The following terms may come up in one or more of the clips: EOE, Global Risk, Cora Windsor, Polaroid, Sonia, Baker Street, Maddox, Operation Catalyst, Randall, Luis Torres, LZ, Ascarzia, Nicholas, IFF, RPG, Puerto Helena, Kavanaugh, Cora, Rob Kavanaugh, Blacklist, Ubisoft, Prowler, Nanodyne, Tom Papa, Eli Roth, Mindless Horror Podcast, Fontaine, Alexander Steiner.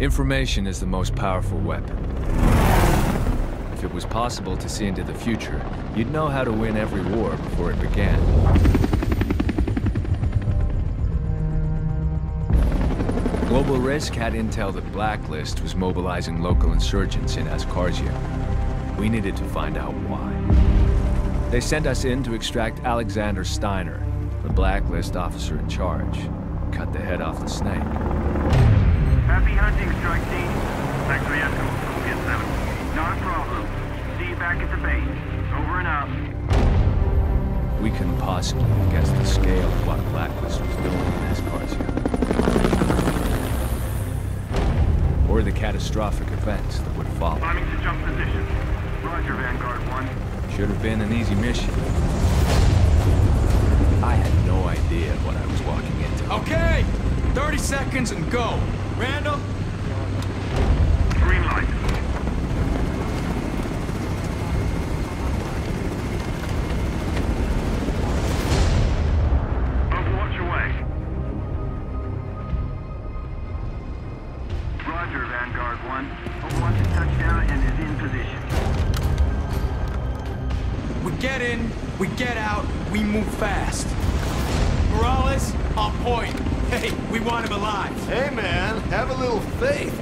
Information is the most powerful weapon. If it was possible to see into the future, you'd know how to win every war before it began. Global Risk had intel that Blacklist was mobilizing local insurgents in Ascarzia. We needed to find out why. They sent us in to extract Alexander Steiner, the Blacklist officer in charge. Cut the head off the snake. Happy hunting, Strike Team. Back to the echo. We'll get them. Not a problem. See you back at the base. Over and out. We couldn't possibly guess the scale of what Blacklist was doing in Ascarzia, or the catastrophic events that would follow. Climbing to jump position. Roger, Vanguard 1. Should have been an easy mission. I had no idea what I was walking into. Okay! 30 seconds and go! Randall? Green light. Overwatch away. Roger, Vanguard 1. Overwatch is touchdown and is in position. We get in, we get out, we move fast. Morales, on point. Hey, we want him alive. Hey, man, have a little faith.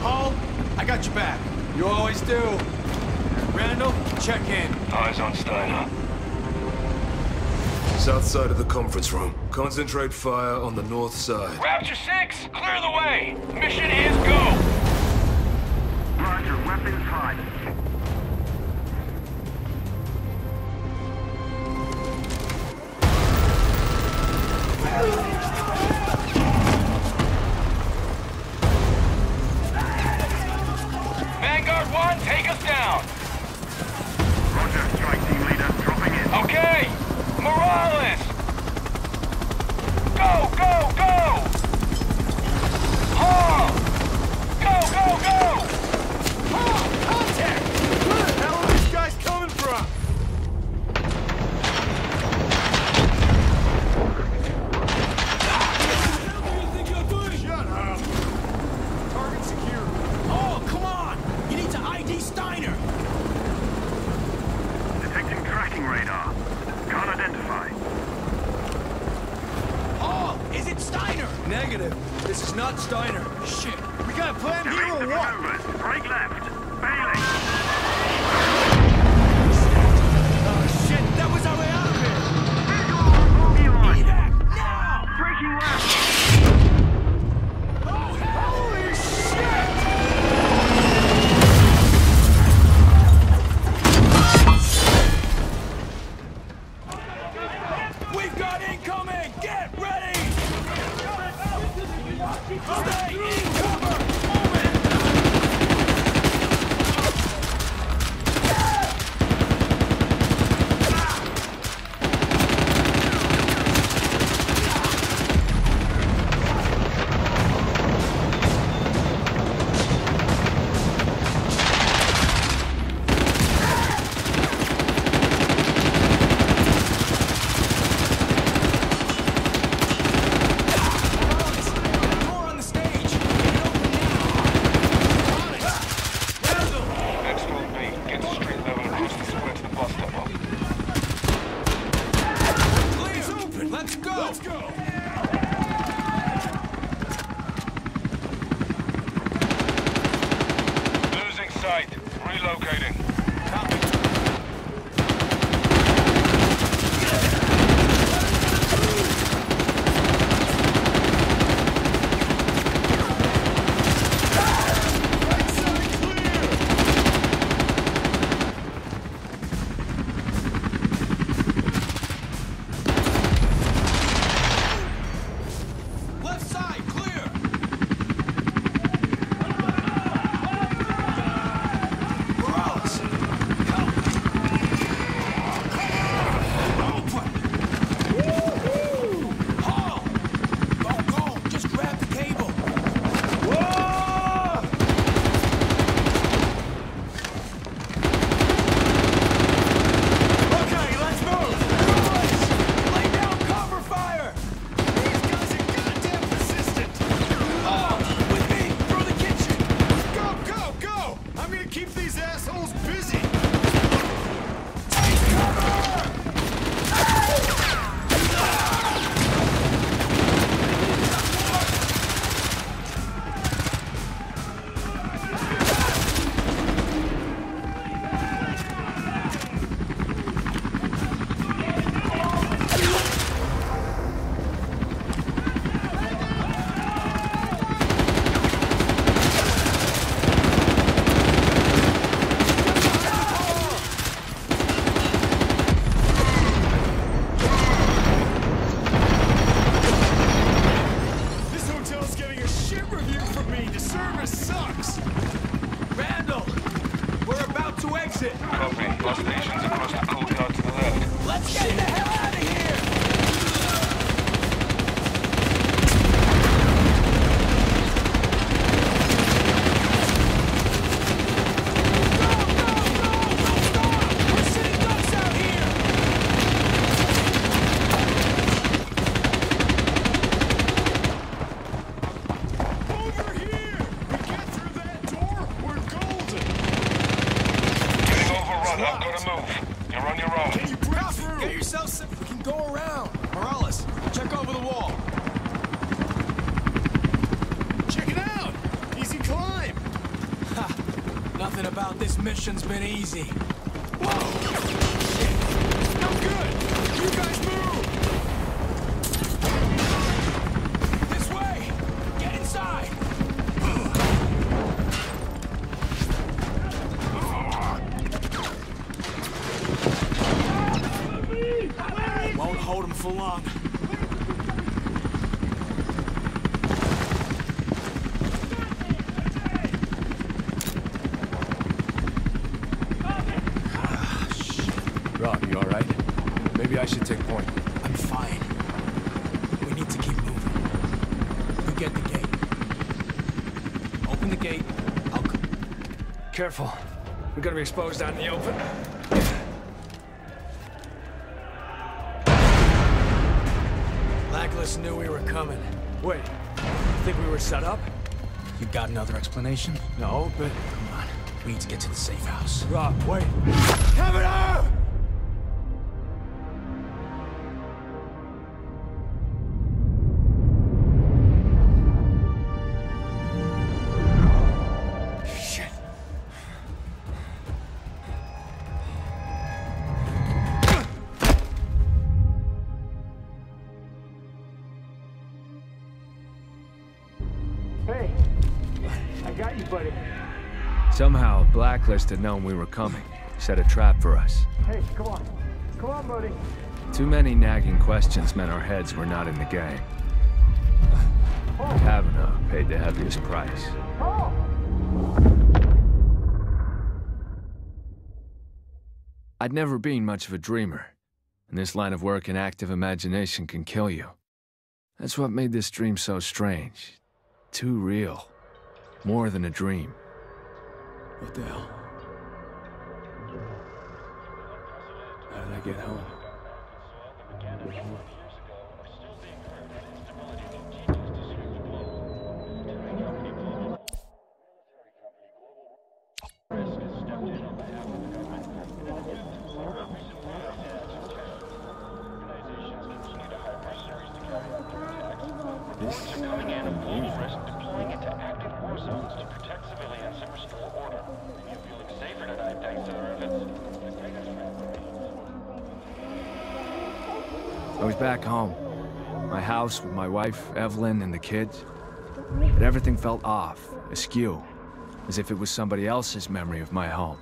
Hull, I got your back. You always do. Randall, check in. Eyes on Steiner. South side of the conference room. Concentrate fire on the north side. Rapture 6, clear the way. Mission is go. Roger, weapons hot. doubt this mission's been easy. Whoa! Shit! I'm good! You guys move! Long. Rob, you all right? Maybe I should take point. I'm fine. We need to keep moving. We get the gate. Open the gate. I'll come. Careful. We're gonna be exposed out in the open. Blacklist knew we were coming. Wait, you think we were set up? You got another explanation? No, but... Come on, we need to get to the safe house. Rob, wait. Kavanaugh! Somehow, Blacklist had known we were coming, set a trap for us. Hey, come on. Come on, buddy. Too many nagging questions meant our heads were not in the game. Kavanaugh paid the heaviest price. I'd never been much of a dreamer, and this line of work and active imagination can kill you. That's what made this dream so strange. Too real. More than a dream. What the hell? How did I get home? This is coming out of Risk deploying into active war zones to protect civilians and restore order. You're feeling safer tonight thanks to our efforts. I was back home. My house with my wife, Evelyn, and the kids. But everything felt off, askew, as if it was somebody else's memory of my home.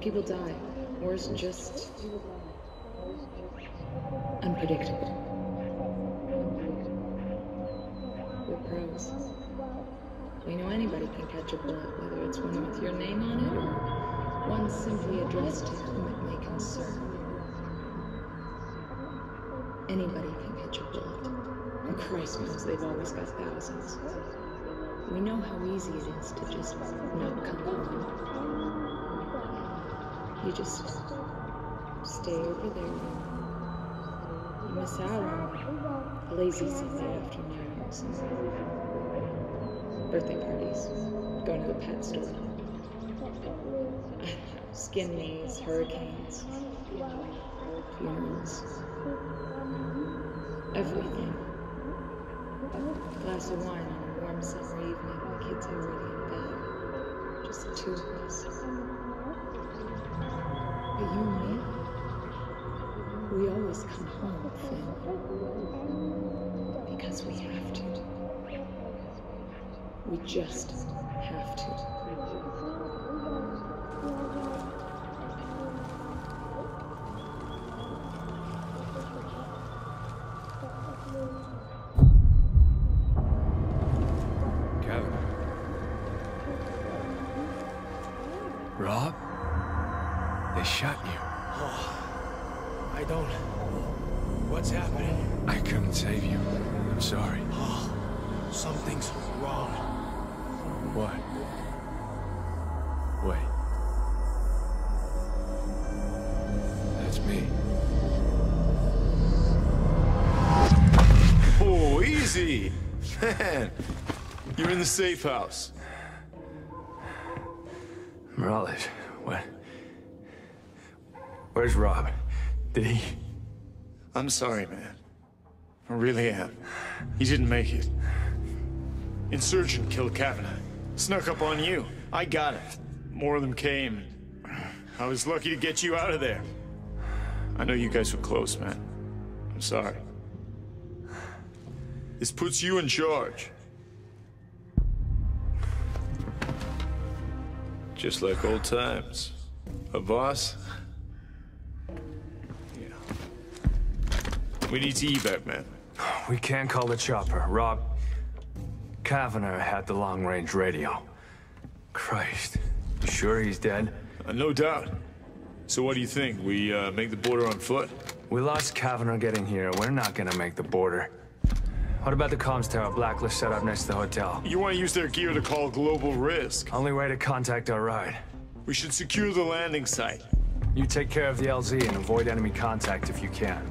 People die, or it's just unpredictable. We're pros. We know anybody can catch a bullet, whether it's one with your name on it or one simply addressed to whom it may concern. Anybody can catch a bullet, and Christ knows they've always got thousands. We know how easy it is to just not come home. You just stay over there. You miss out on a lazy Sunday afternoons, birthday parties, going to the pet store, skin knees, hurricanes, funerals, everything. A glass of wine on a warm summer evening, the kids are already in bed, just the two of us. But you and me, we always come home, Finn. Because we have to. We just have to. up? They shot you. Oh, I don't. What's happening? I couldn't save you. I'm sorry. Oh, something's wrong. What? Wait. That's me. Oh, easy! Man, you're in the safe house. Morales, what? Where's Rob? Did he? I'm sorry, man. I really am. He didn't make it. Insurgent killed Kavanaugh. Snuck up on you. I got it. More of them came. I was lucky to get you out of there. I know you guys were close, man. I'm sorry. This puts you in charge. Just like old times. A boss? Yeah. We need to evac, man. We can't call the chopper. Rob, Kavanaugh had the long-range radio. Christ. You sure he's dead? No doubt. So what do you think? We make the border on foot? We lost Kavanaugh getting here. We're not gonna make the border. What about the comms tower Blacklist set up next to the hotel? You want to use their gear to call Global Risk. Only way to contact our ride. We should secure the landing site. You take care of the LZ and avoid enemy contact if you can.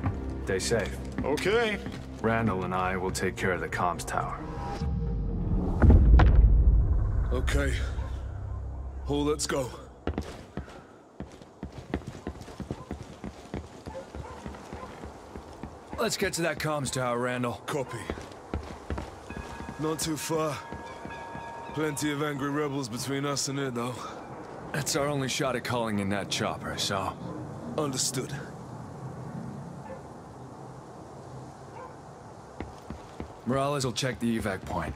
Stay safe. Okay. Randall and I will take care of the comms tower. Okay. Well, let's go. Let's get to that comms tower, Randall. Copy. Not too far. Plenty of angry rebels between us and it, though. That's our only shot at calling in that chopper, so... Understood. Morales will check the evac point.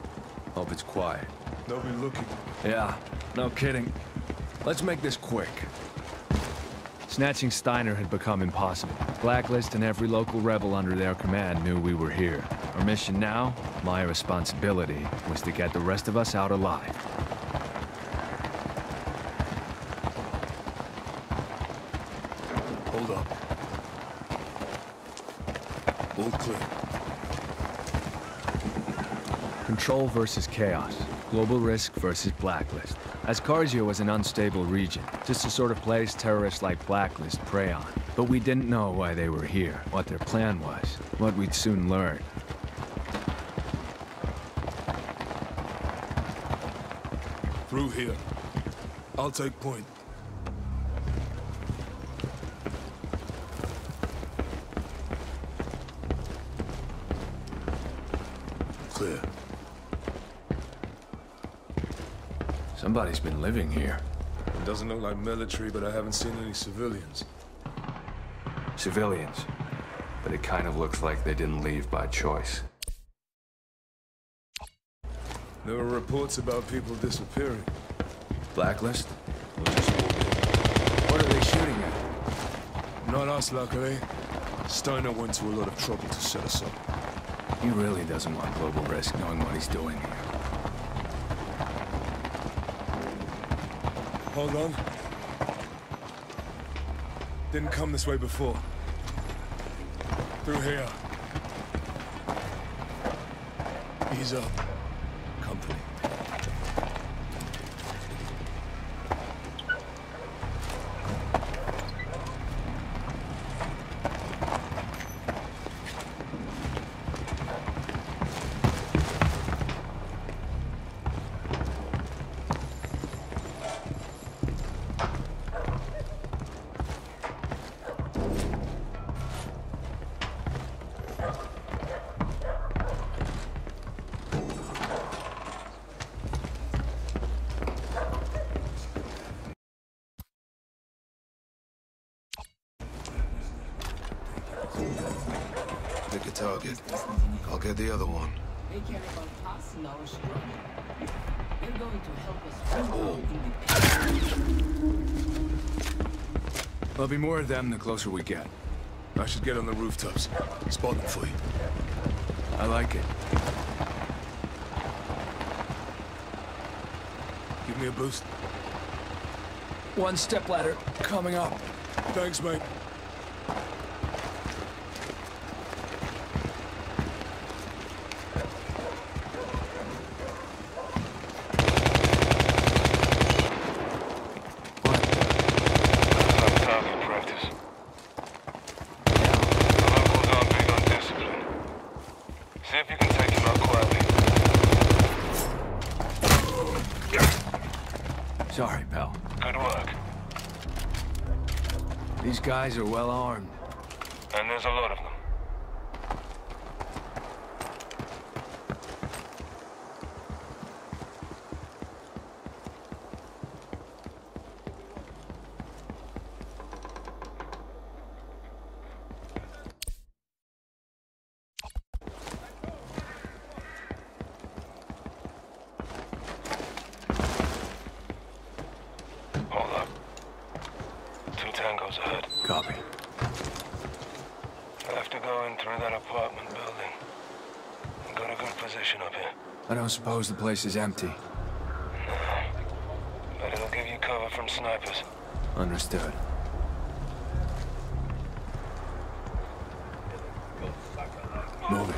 Hope it's quiet. They'll be looking. Yeah, no kidding. Let's make this quick. Snatching Steiner had become impossible. Blacklist and every local rebel under their command knew we were here. Our mission now, my responsibility, was to get the rest of us out alive. Hold up. All clear. Control versus chaos. Global Risk versus Blacklist. Ascarzia was an unstable region, just the sort of place terrorists like Blacklist prey on. But we didn't know why they were here, what their plan was, what we'd soon learn. Through here. I'll take point. Clear. Somebody's been living here. It doesn't look like military, but I haven't seen any civilians. Civilians. But it kind of looks like they didn't leave by choice. There were reports about people disappearing. Blacklist? What are they shooting at? Not us, luckily. Steiner went to a lot of trouble to set us up. He really doesn't want Global Risk knowing what he's doing here. Hold on. Didn't come this way before. Through here. Ease up. Company. Target. I'll get the other one. They care about us and our struggle. They're going to help us. Oh. There'll be more of them the closer we get. I should get on the rooftops. Spot them for you. I like it. Give me a boost. One stepladder coming up. Thanks, mate. Guys are well armed. And there's a lot of them. I don't suppose the place is empty. No, but it'll give you cover from snipers. Understood. Moving.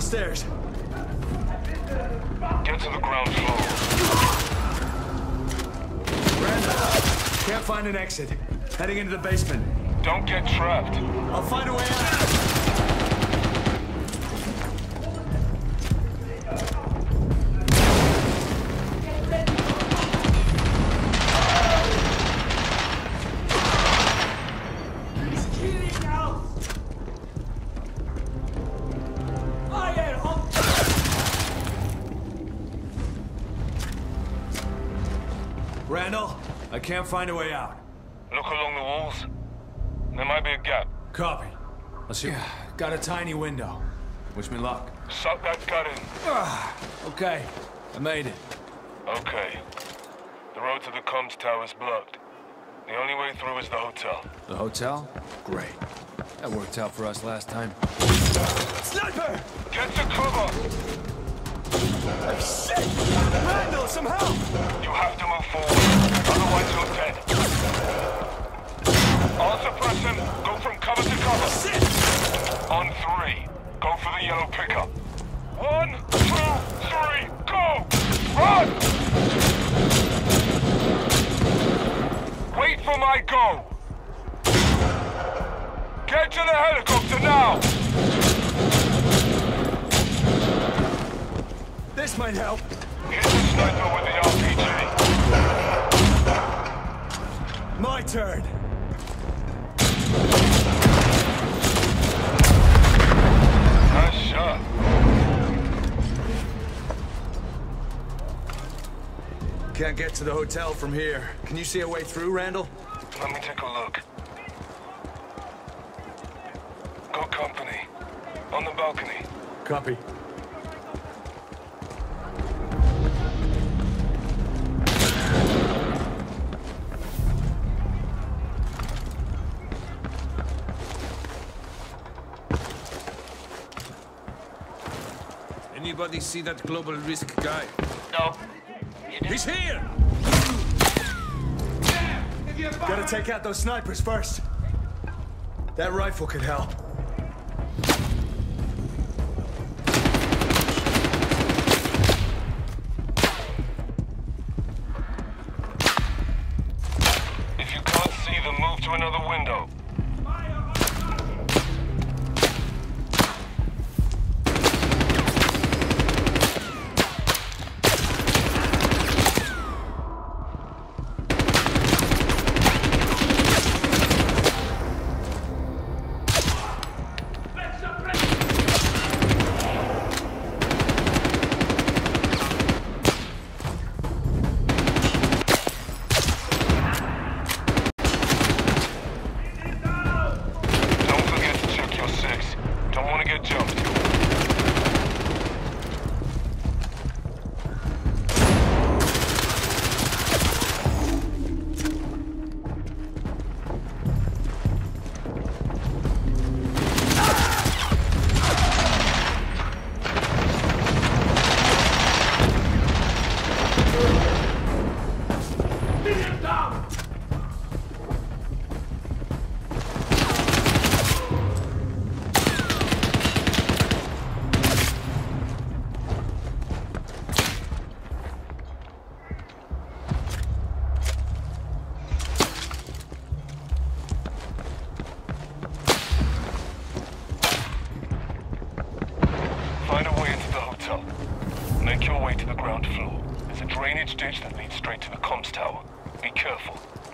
Stairs. Get to the ground floor. Randall, can't find an exit. Heading into the basement. Don't get trapped. I'll find a way out. Can't find a way out. Look along the walls. There might be a gap. Copy. Let's see. Got a tiny window. Wish me luck. Suck that gut in. Okay. I made it. Okay. The road to the comms tower is blocked. The only way through is the hotel. The hotel? Great. That worked out for us last time. Sniper! Get to cover! Oh, shit! Randall, some help! You have to move forward, otherwise you're dead. I'll suppress him. Go from cover to cover. Shit! On three, go for the yellow pickup. 1, 2, 3, go! Run! Wait for my go! Get to the helicopter now! This might help. Hit the sniper with the RPG. My turn. Nice shot. Can't get to the hotel from here. Can you see a way through, Randall? Let me take a look. Company. On the balcony. Copy. Anybody see that Global Risk guy? No. He's here! Gotta take out those snipers first. That rifle could help. Another window.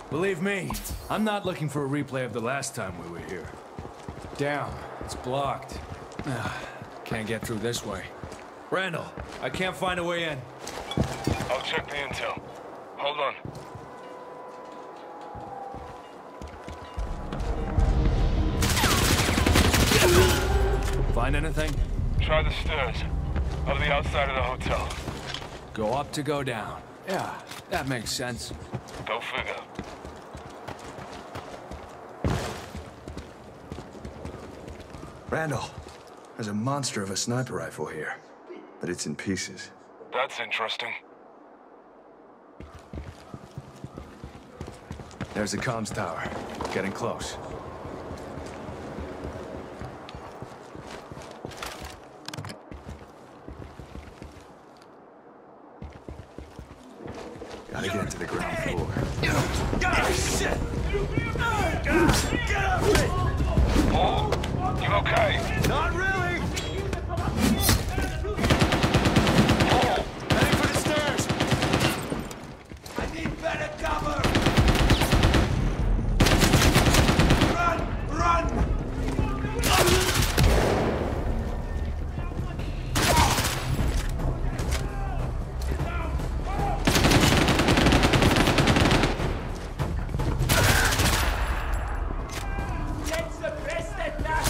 Believe me, I'm not looking for a replay of the last time we were here. Down. It's blocked. Can't get through this way. Randall, I can't find a way in. I'll check the intel. Hold on. Find anything? Try the stairs. Of the outside of the hotel. Go up to go down. Yeah, that makes sense. Go figure. Randall, there's a monster of a sniper rifle here, but it's in pieces. That's interesting. There's the comms tower. Getting close. Gotta get to the ground floor. God, shit! Get up! Oh. You okay? Not really! Oh. Heading for the stairs! I need better cover! Run! Run! Let's suppress that.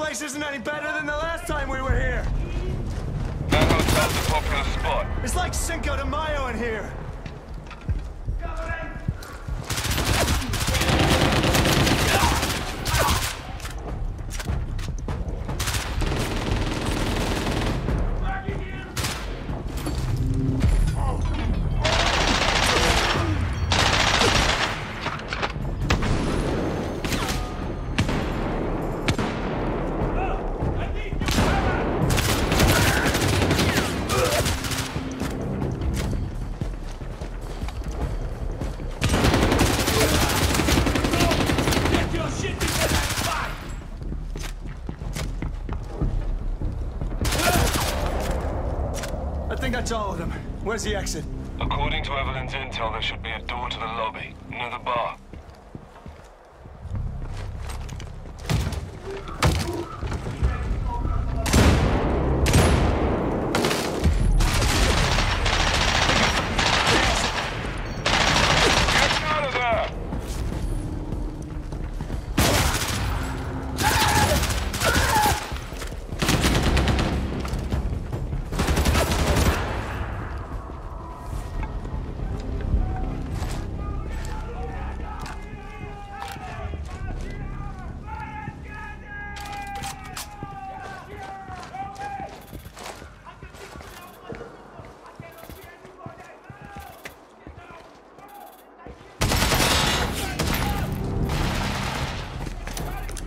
place isn't any better than the last time we were here. That hotel's a popular spot. It's like Cinco de Mayo in here. That's all of them. Where's the exit? According to Evelyn's intel, there should be a door to the lobby, near the bar.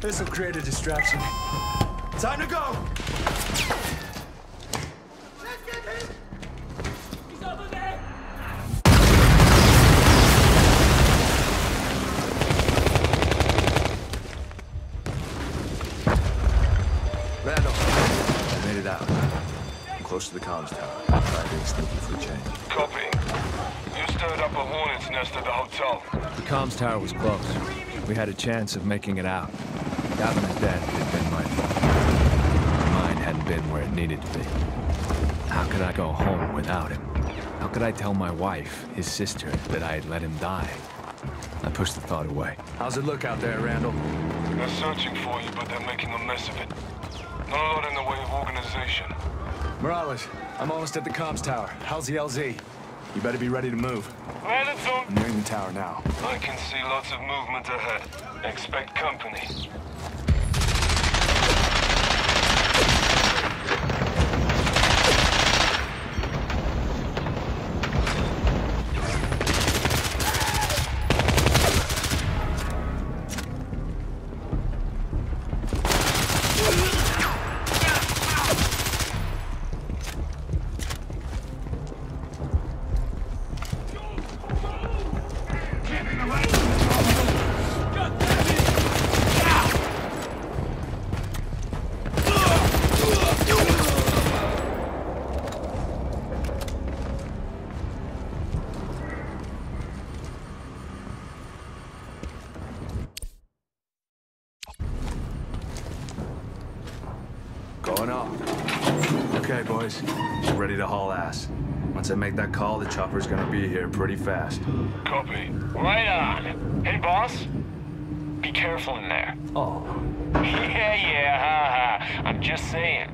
This will create a distraction. Time to go! Let's get him! He's over there! Randall, I made it out. I'm close to the comms tower. I'm trying to extend you for a change. Copy. You stirred up a hornet's nest at the hotel. The comms tower was close. We had a chance of making it out. Gavin's death had been my fault. Mine hadn't been where it needed to be. How could I go home without him? How could I tell my wife, his sister, that I had let him die? I pushed the thought away. How's it look out there, Randall? They're searching for you, but they're making a mess of it. Not a lot in the way of organization. Morales, I'm almost at the comms tower. How's the LZ? You better be ready to move. Landed soon. I'm nearing the tower now. I can see lots of movement ahead. Expect company. Once I make that call, the chopper's gonna be here pretty fast. Copy. Right on. Hey, boss? Be careful in there. Oh. Yeah, ha ha. I'm just saying.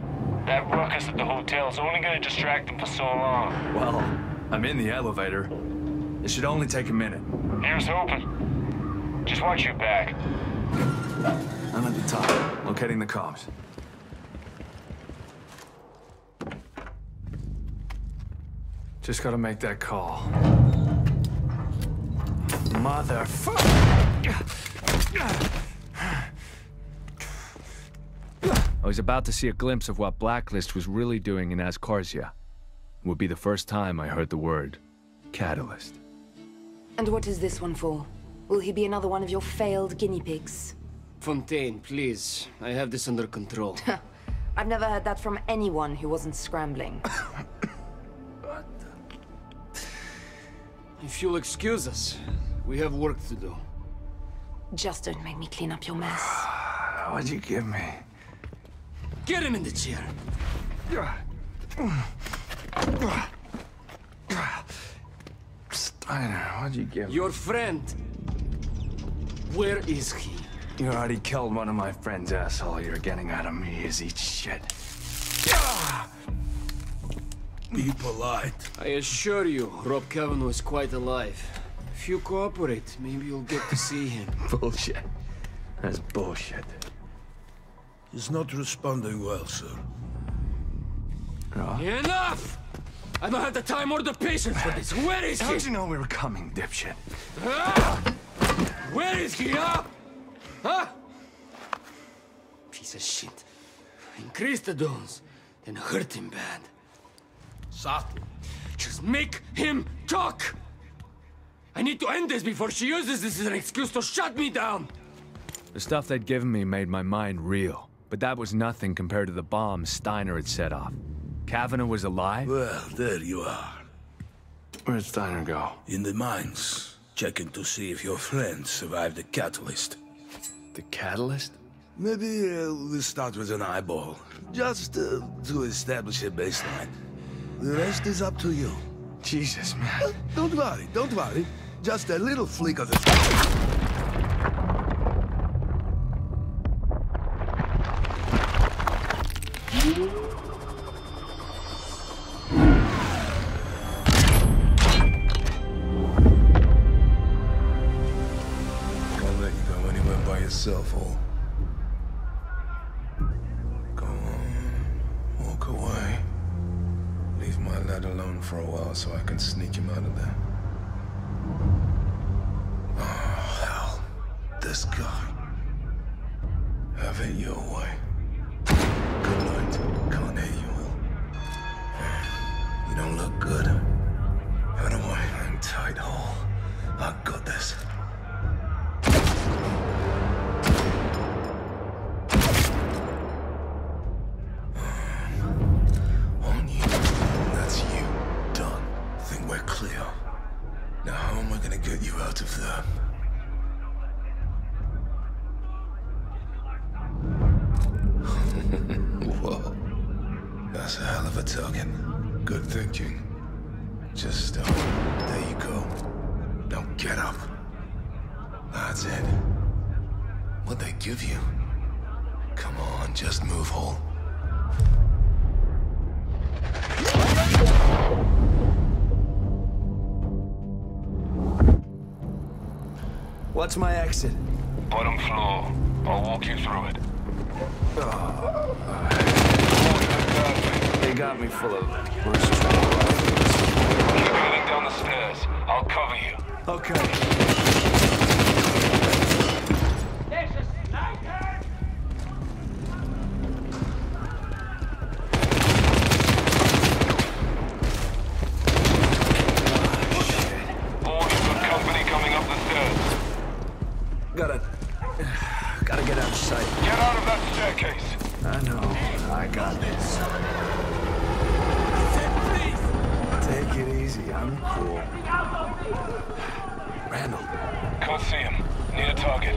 That ruckus at the hotel's only gonna distract them for so long. Well, I'm in the elevator. It should only take a minute. Here's hoping. Just watch your back. I'm at the top, locating the comms. Just gotta make that call. Motherfucker! I was about to see a glimpse of what Blacklist was really doing in Ascarzia. It would be the first time I heard the word catalyst. And what is this one for? Will he be another one of your failed guinea pigs? Fontaine, please. I have this under control. I've never heard that from anyone who wasn't scrambling. If you'll excuse us, we have work to do. Just don't make me clean up your mess. What'd you give me? Get him in the chair! Steiner, what'd you give me? Your friend. Where is he? You already killed one of my friends, asshole. You're getting out of me is eat shit. Be polite. I assure you, Rob Kavanaugh is quite alive. If you cooperate, maybe you'll get to see him. Bullshit. That's bullshit. He's not responding well, sir. No. Enough! I don't have the time or the patience for this. Where is he? How'd you know we were coming, dipshit? Where is he, huh? Huh? Piece of shit. Increase the dose, then hurt him bad. Subtle. Just make him talk! I need to end this before she uses this as an excuse to shut me down! The stuff they'd given me made my mind reel, but that was nothing compared to the bomb Steiner had set off. Kavanaugh was alive? Well, there you are. Where'd Steiner go? In the mines, checking to see if your friend survived the catalyst. The catalyst? Maybe we'll start with an eyeball, just to establish a baseline. The rest is up to you. Jesus, man. Don't worry, don't worry. Just a little flick of the... So I can sneak him out of there. Oh, hell. This guy. Have it your way. Good night. Can't hear you, Will. You don't look good. Out of my hang tight hole. I got this. What's my exit? Bottom floor. I'll walk you through it. Oh. They got me full of... Keep heading down the stairs. I'll cover you. Okay. Oh, you've got company coming up the stairs. Gotta get out of sight. Get out of that staircase! I know, I got this. Take it easy, I'm cool. Randall. Can't see him. Need a target.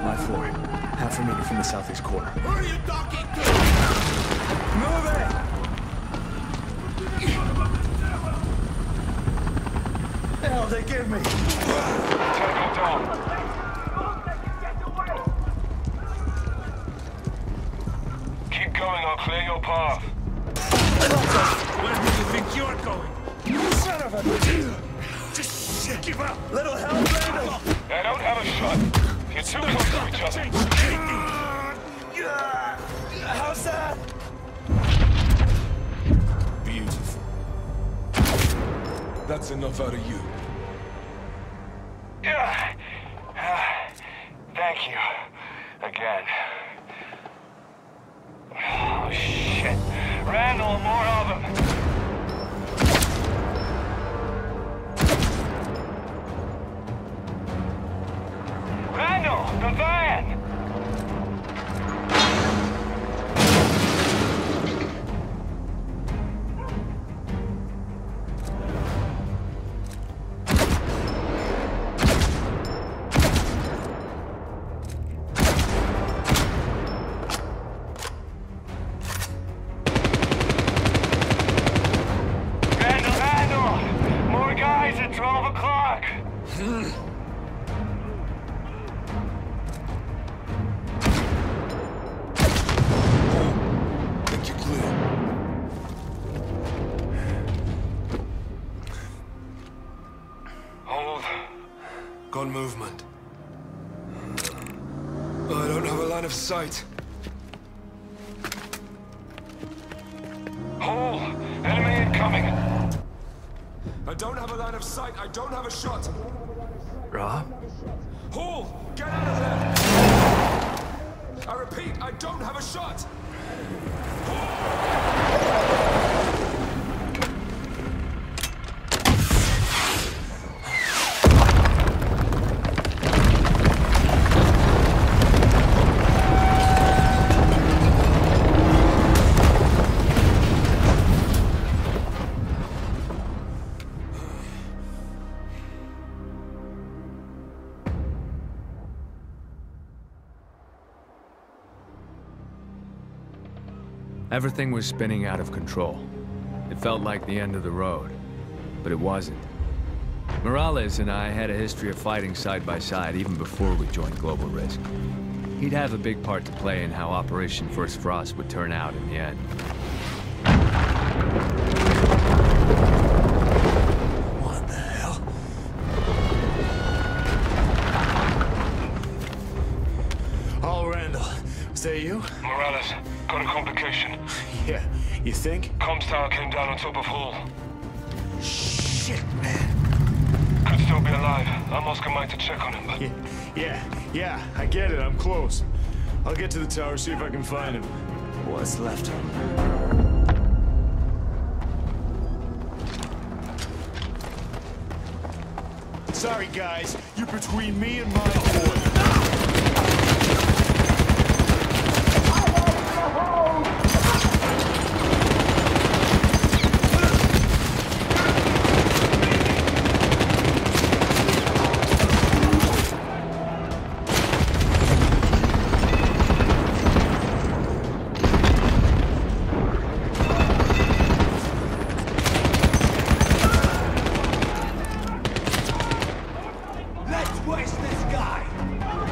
My floor. Half a meter from the southeast corner. Who are you talking to? Move it! The hell they give me? Take it down. I'll clear your path. Where do you think you're going? You son of a... Just shit. Give up. Little hell, Randall. I don't have a shot. You're too close to each other. How's that? Beautiful. That's enough out of you. Yeah. Thank you. Again. Oh, shit. Randall, more of them. Randall, the van! Got movement. I don't have a line of sight. Hold! Enemy incoming! I don't have a line of sight. I don't have a shot. Ra? Hold! Get out of there! I repeat, I don't have a shot! Everything was spinning out of control. It felt like the end of the road, but it wasn't. Morales and I had a history of fighting side by side even before we joined Global Risk. He'd have a big part to play in how Operation First Frost would turn out in the end. What the hell? Oh, Randall, is that you? Morales. Got a complication. Yeah, you think? Comms tower came down on top of Hall. Shit, man. Could still be alive. I'm asking Mike to check on him, but... Yeah, I get it. I'm close. I'll get to the tower, see if I can find him. What's left of him? Sorry, guys. You're between me and my boy. Waste this guy!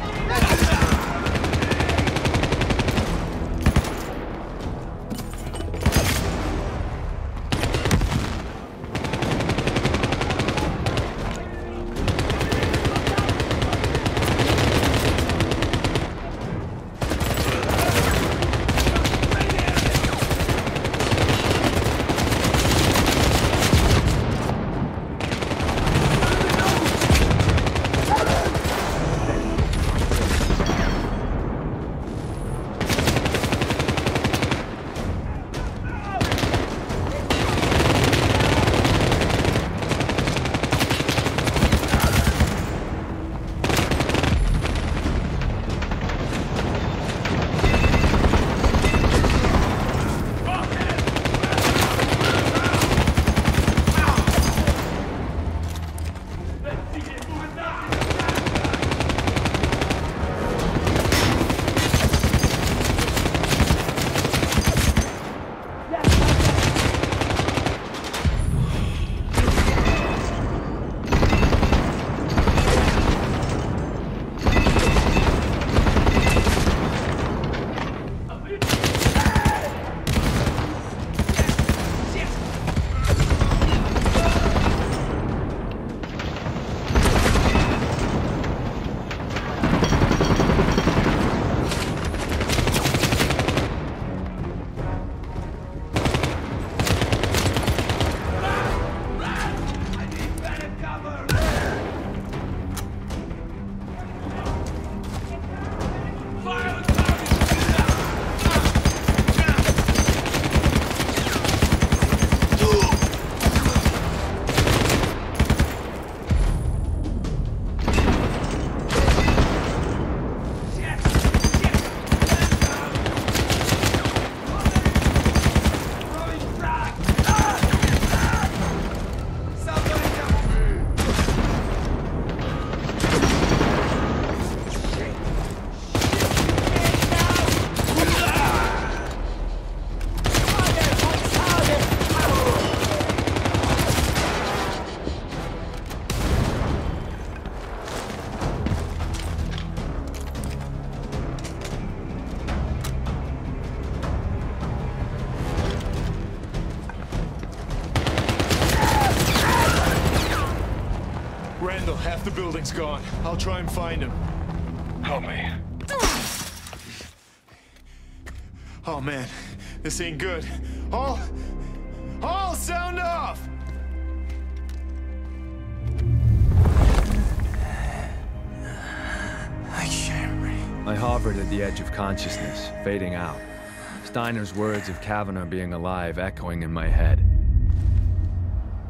Randall, half the building's gone. I'll try and find him. Help me. Oh, man. This ain't good. All sound off! I can't breathe. I hovered at the edge of consciousness, fading out. Steiner's words of Kavanaugh being alive echoing in my head.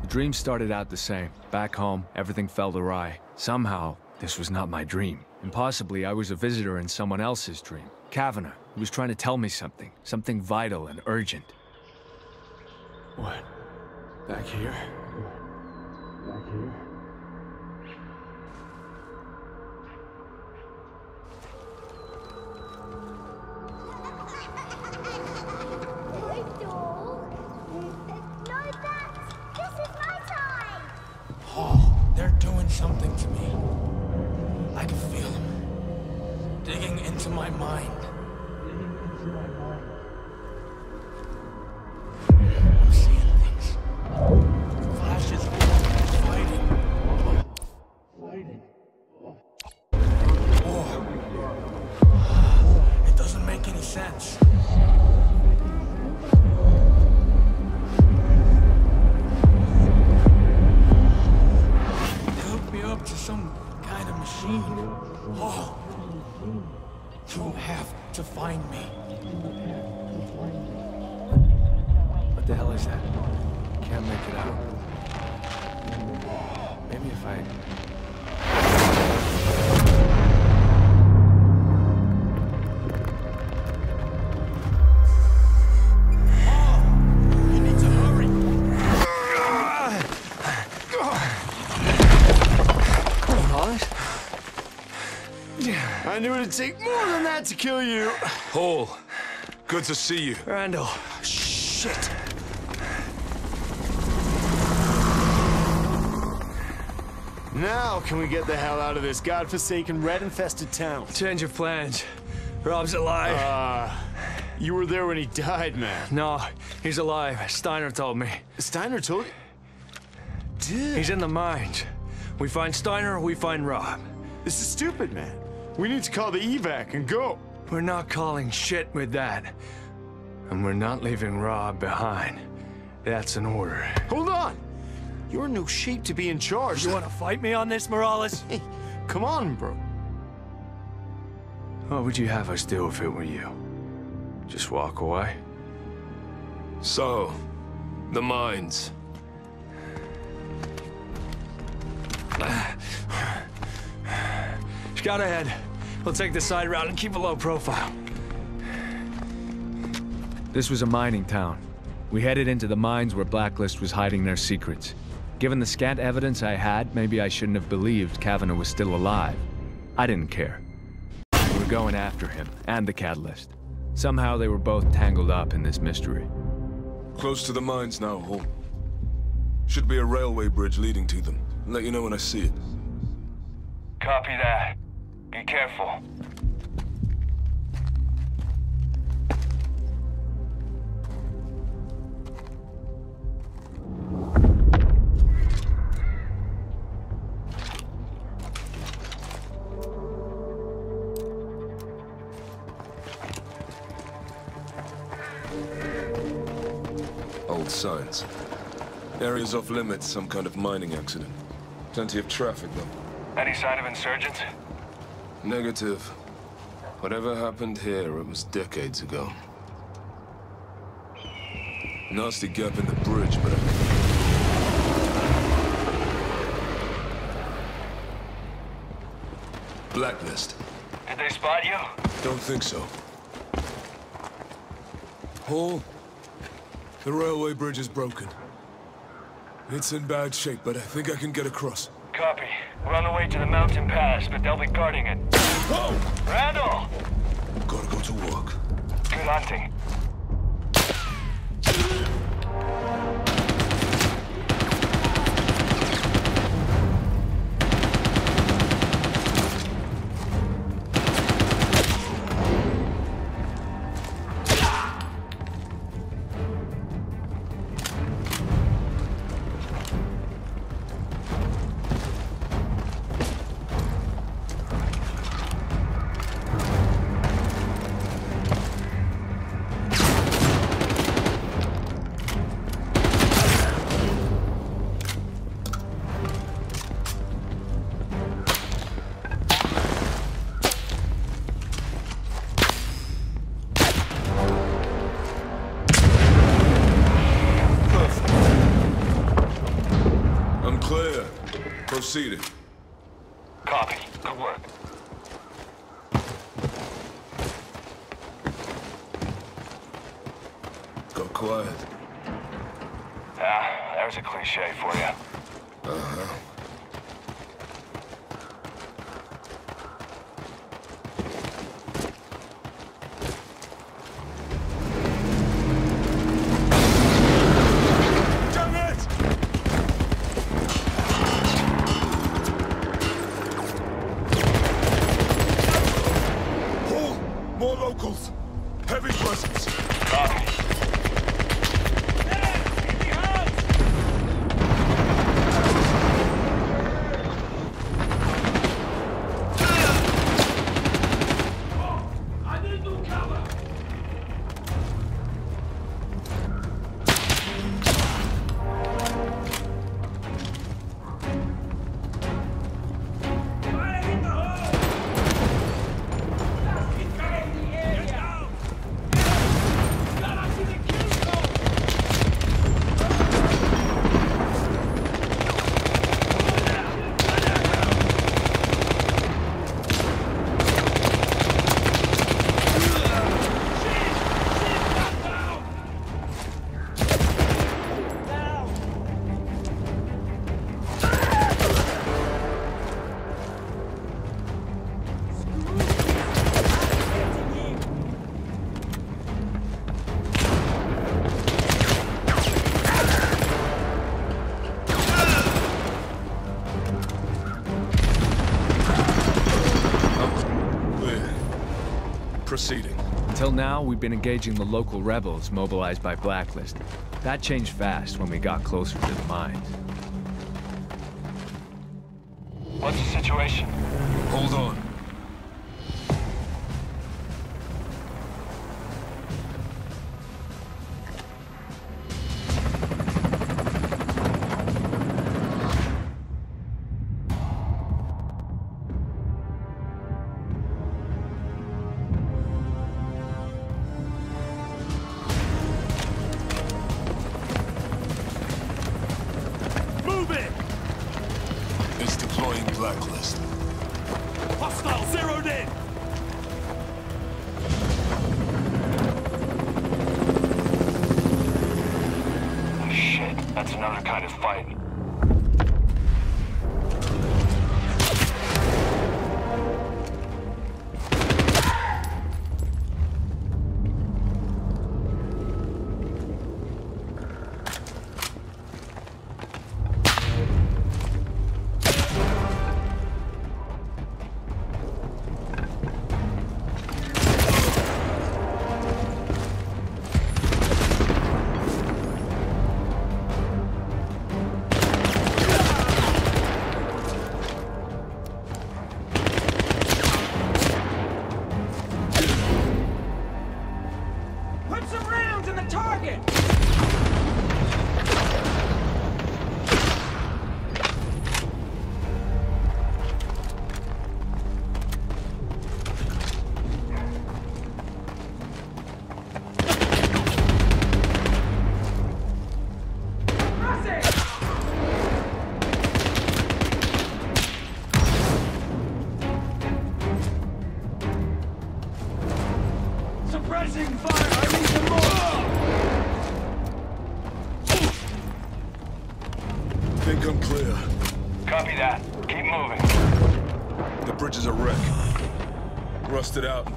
The dream started out the same. Back home, everything fell awry. Somehow, this was not my dream. And possibly I was a visitor in someone else's dream. Kavanaugh, he was trying to tell me something. Something vital and urgent. What? Back here? Back here? Something to me. I can feel him digging into my mind. I'm seeing things. Flashes of fighting. War. It doesn't make any sense. To some kind of machine. Oh, you have to find me. What the hell is that? Can't make it out. Maybe if I... I knew it'd take more than that to kill you. Hole, good to see you. Randall, shit. Now can we get the hell out of this godforsaken rat-infested town? Change of plans. Rob's alive. You were there when he died, man. No, he's alive. Steiner told me. Steiner told you? Dude. He's in the mines. We find Steiner, we find Rob. This is stupid, man. We need to call the evac and go. We're not calling shit with that. And we're not leaving Rob behind. That's an order. Hold on! You're in no shape to be in charge. You want to fight me on this, Morales? Hey, come on, bro. What would you have us do if it were you? Just walk away? So, the mines. Scout ahead. We'll take the side route and keep a low profile. This was a mining town. We headed into the mines where Blacklist was hiding their secrets. Given the scant evidence I had, maybe I shouldn't have believed Kavanaugh was still alive. I didn't care. We were going after him and the Catalyst. Somehow they were both tangled up in this mystery. Close to the mines now, Hall. Should be a railway bridge leading to them. I'll let you know when I see it. Copy that. Be careful. Old signs. Areas off limits, some kind of mining accident. Plenty of traffic, though. Any sign of insurgents? Negative. Whatever happened here, it was decades ago. Nasty gap in the bridge, but Blacklist. Did they spot you? Don't think so. Hall, the railway bridge is broken. It's in bad shape, but I think I can get across. Copy. We're on the way to the mountain pass, but they'll be guarding it. Whoa! Randall! Gotta go to work. Good hunting. Clear. Proceeding. Copy. Good work. Go quiet. Ah, there's a cliche for you. Uh-huh. Until now, we've been engaging the local rebels mobilized by Blacklist. That changed fast when we got closer to the mines. What's the situation? Hold on.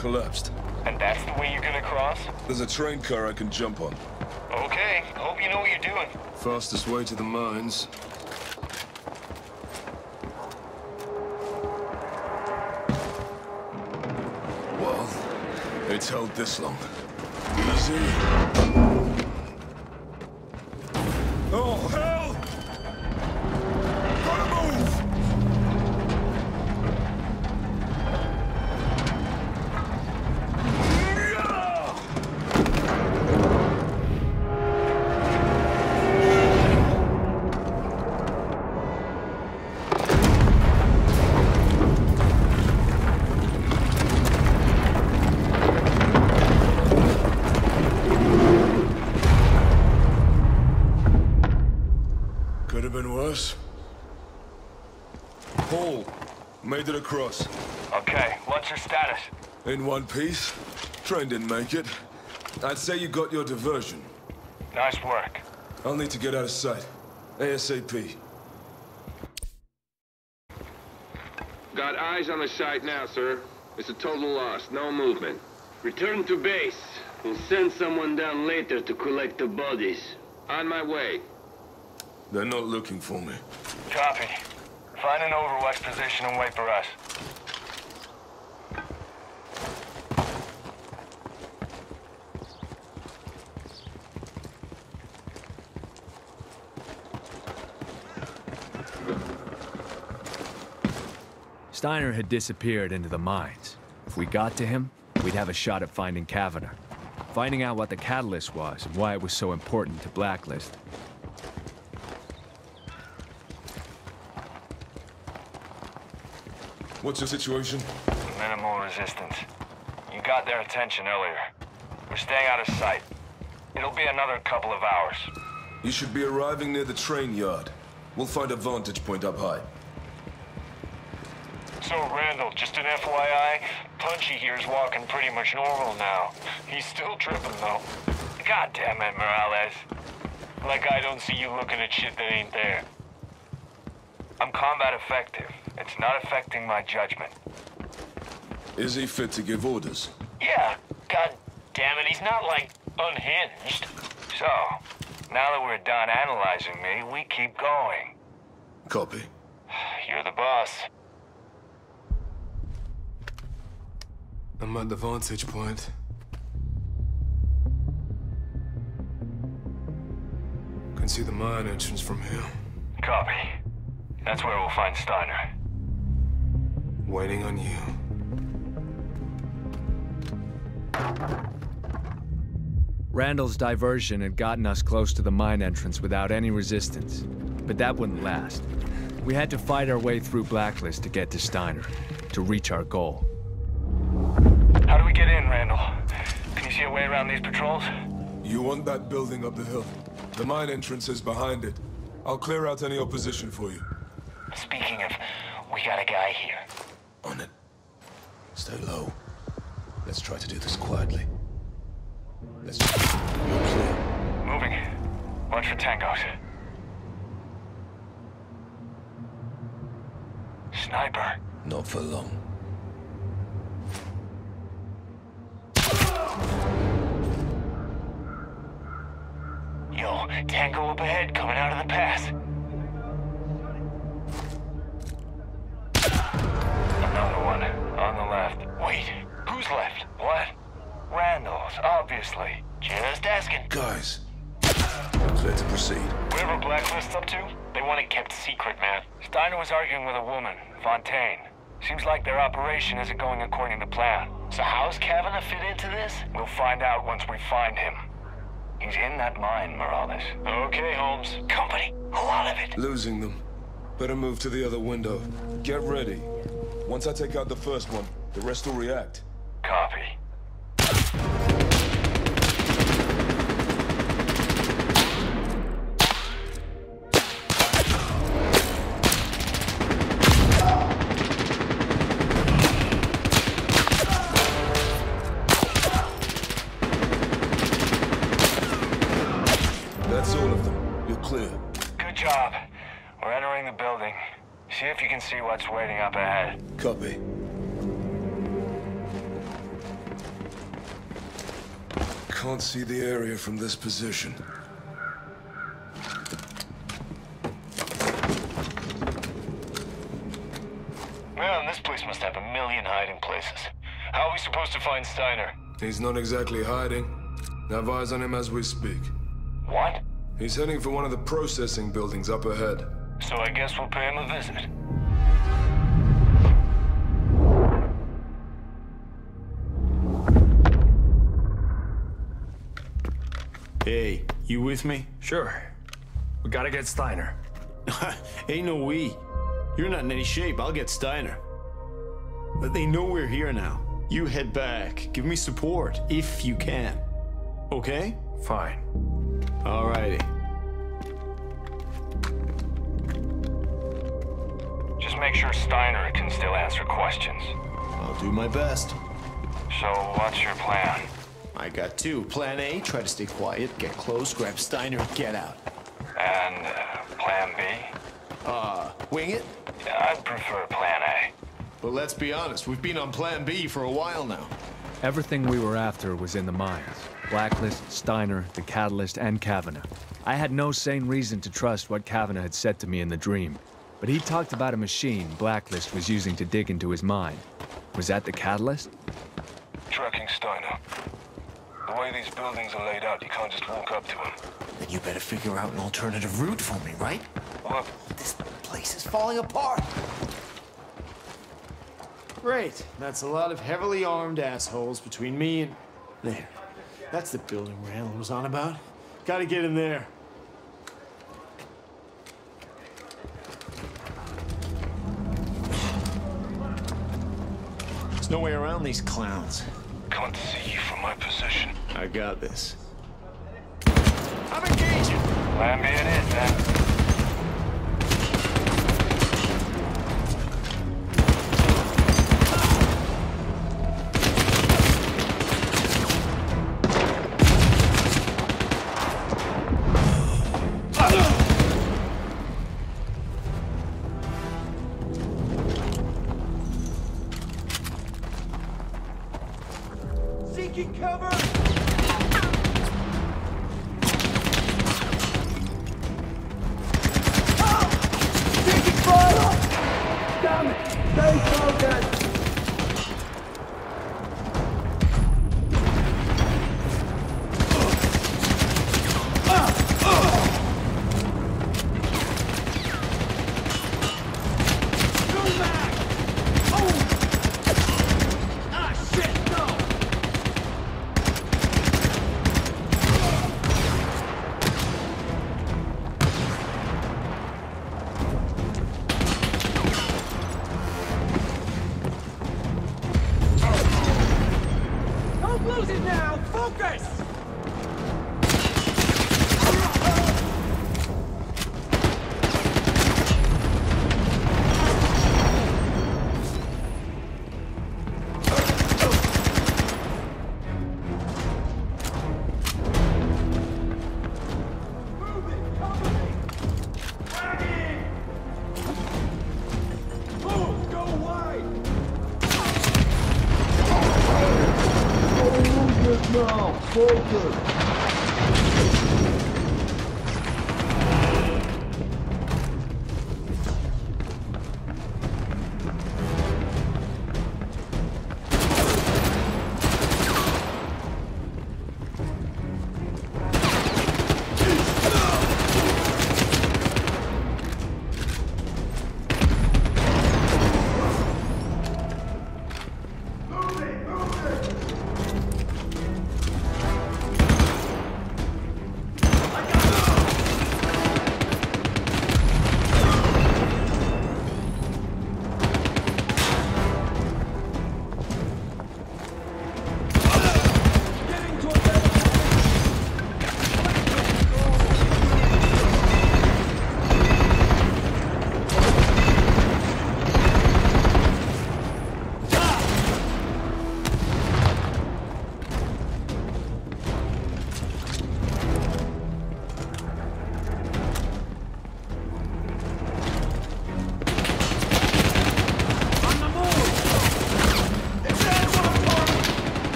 Collapsed. And that's the way you're gonna cross? There's a train car I can jump on. Okay, hope you know what you're doing. Fastest way to the mines. Well, it's held this long. Easy. Oh, hell! Gotta move! hole. Made it across. Okay, what's your status? In one piece. Train didn't make it. I'd say you got your diversion. Nice work. I'll need to get out of sight. ASAP. Got eyes on the site now, sir. It's a total loss. No movement. Return to base. We'll send someone down later to collect the bodies. On my way. They're not looking for me. Copy. Find an overwatch position and wait for us. Steiner had disappeared into the mines. If we got to him, we'd have a shot at finding Kavanaugh. Finding out what the catalyst was and why it was so important to Blacklist. What's your situation? Minimal resistance. You got their attention earlier. We're staying out of sight. It'll be another couple of hours. You should be arriving near the train yard. We'll find a vantage point up high. So, Randall, just an FYI, Punchy here's walking pretty much normal now. He's still tripping, though. God damn it, Morales. Like I don't see you looking at shit that ain't there. I'm combat effective. It's not affecting my judgment. Is he fit to give orders? Yeah. God damn it, he's not, like, unhinged. So, now that we're done analyzing me, we keep going. Copy. You're the boss. I'm at the vantage point. Can see the mine entrance from here. Copy. That's where we'll find Steiner. Waiting on you. Randall's diversion had gotten us close to the mine entrance without any resistance. But that wouldn't last. We had to fight our way through Blacklist to get to Steiner, to reach our goal. How do we get in, Randall? Can you see a way around these patrols? You want that building up the hill. The mine entrance is behind it. I'll clear out any opposition for you. Speaking of, we got a guy here. On it. Stay low. Let's try to do this quietly. Let's You're clear. Moving. Watch for tangos. Sniper. Not for long. Yo, tango up ahead, coming out of the pass. Another one, on the left. Wait, who's left? What? Randall's, obviously. Just asking. Guys, clear to proceed. Whatever Blacklist's up to, they want it kept secret, man. Steiner was arguing with a woman, Fontaine. Seems like their operation isn't going according to plan. So how's Kavanaugh fit into this? We'll find out once we find him. He's in that mine, Morales. Okay, Holmes. Company. A lot of it. Losing them. Better move to the other window. Get ready. Once I take out the first one, the rest will react. Copy. See what's waiting up ahead. Copy. Can't see the area from this position. Man, this place must have a million hiding places. How are we supposed to find Steiner? He's not exactly hiding. I have eyes on him as we speak. What? He's heading for one of the processing buildings up ahead. So I guess we'll pay him a visit. Hey, you with me? Sure. We gotta get Steiner. Ain't no we. You're not in any shape. I'll get Steiner. But they know we're here now. You head back. Give me support, if you can. Okay? Fine. Alrighty. Just make sure Steiner can still answer questions. I'll do my best. So, what's your plan? I got two. Plan A, try to stay quiet, get close, grab Steiner, and get out. And plan B? Wing it? Yeah, I'd prefer plan A. But let's be honest, we've been on plan B for a while now. Everything we were after was in the mines. Blacklist, Steiner, the Catalyst, and Kavanaugh. I had no sane reason to trust what Kavanaugh had said to me in the dream. But he talked about a machine Blacklist was using to dig into his mine. Was that the Catalyst? Tracking Steiner. The way these buildings are laid out, you can't just walk up to them. Then you better figure out an alternative route for me, right? What? This place is falling apart! Great. That's a lot of heavily armed assholes between me and... There. That's the building Randall was on about. Gotta get in there. There's no way around these clowns. Can't see you from my position. I got this. I'm engaging! Plan B it is, then.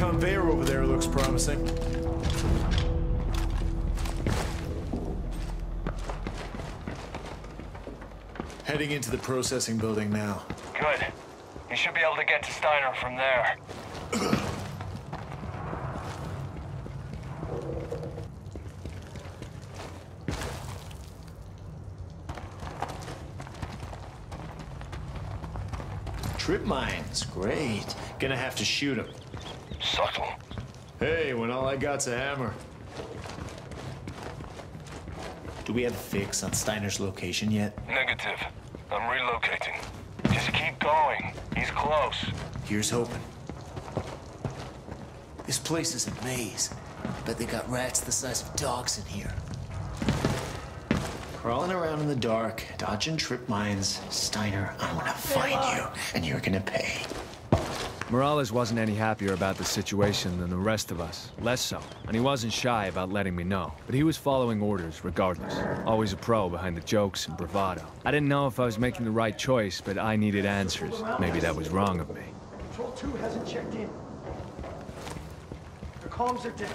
conveyor over there looks promising. Heading into the processing building now. Good. You should be able to get to Steiner from there. Trip mines, great. Gonna have to shoot him. Subtle. Hey, when all I got's a hammer. Do we have a fix on Steiner's location yet? Negative. I'm relocating. Just keep going. He's close. Here's hoping. This place is a maze. Bet they got rats the size of dogs in here. Crawling around in the dark, dodging trip mines. Steiner, I'm gonna find you, and you're gonna pay. Morales wasn't any happier about the situation than the rest of us, less so. And he wasn't shy about letting me know. But he was following orders regardless. Always a pro behind the jokes and bravado. I didn't know if I was making the right choice, but I needed answers. Maybe that was wrong of me. Control 2 hasn't checked in. Their comms are dead.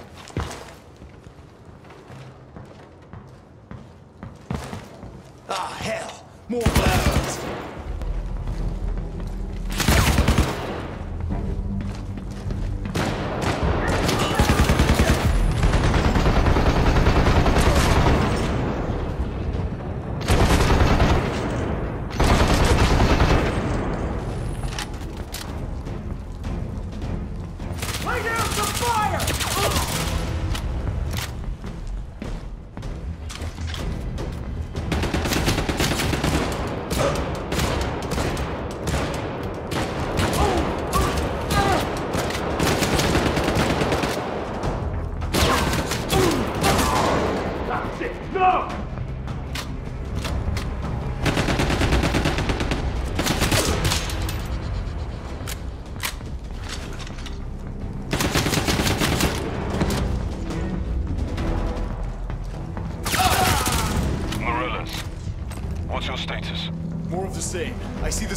Ah, hell! More blast!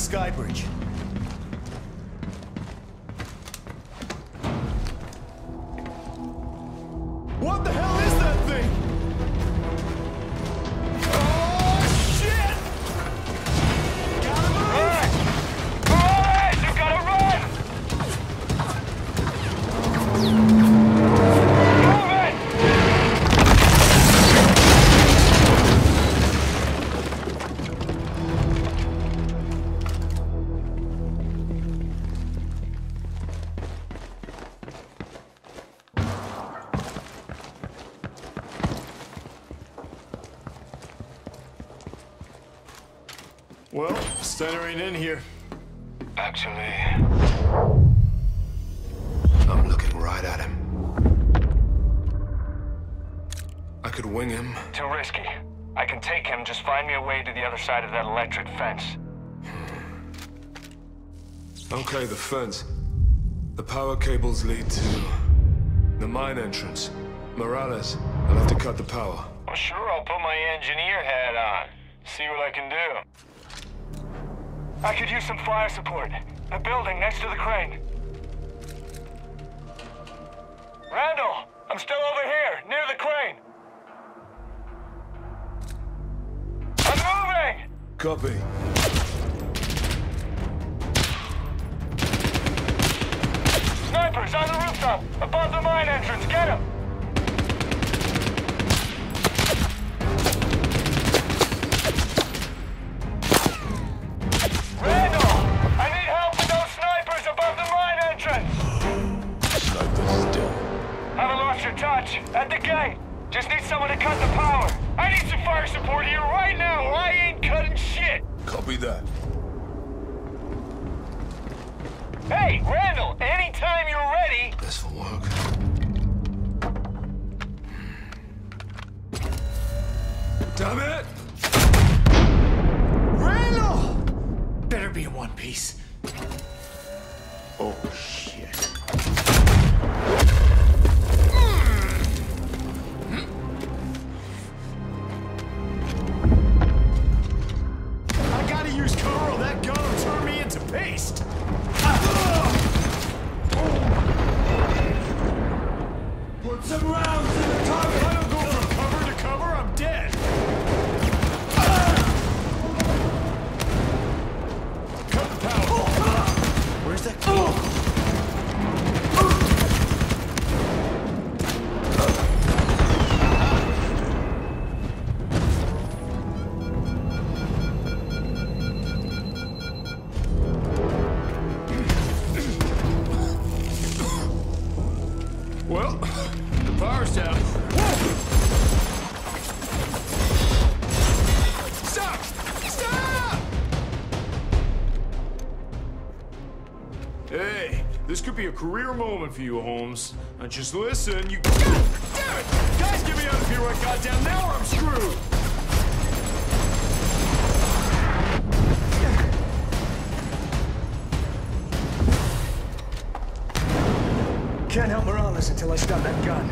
Skybridge. What the hell is that thing? Oh shit! Gotta move! Run! Run! You gotta run! Move it! Well, Steiner ain't in here. Actually, I'm looking right at him. I could wing him. Too risky. I can take him, just find me a way to the other side of that electric fence. Okay, the fence. The power cables lead to the mine entrance. Morales, I'll have to cut the power. Well, sure, I'll put my engineer hat on. See what I can do. I could use some fire support. A building next to the crane. Randall! I'm still over here, near the crane! I'm moving! Copy. Snipers on the rooftop! Above the mine entrance, get them! At the gate! Just need someone to cut the power! I need some fire support here right now! I ain't cutting shit! Copy that. Hey, Randall! Anytime you're ready! This will work. Damn it! Randall! Better be in one piece. Oh, shit. Paste! Ah. Oh. Hey, this could be a career moment for you, Holmes. Now just listen, you... God damn it! Guys, get me out of here right goddamn now or I'm screwed! Can't help Morales until I stop that gun.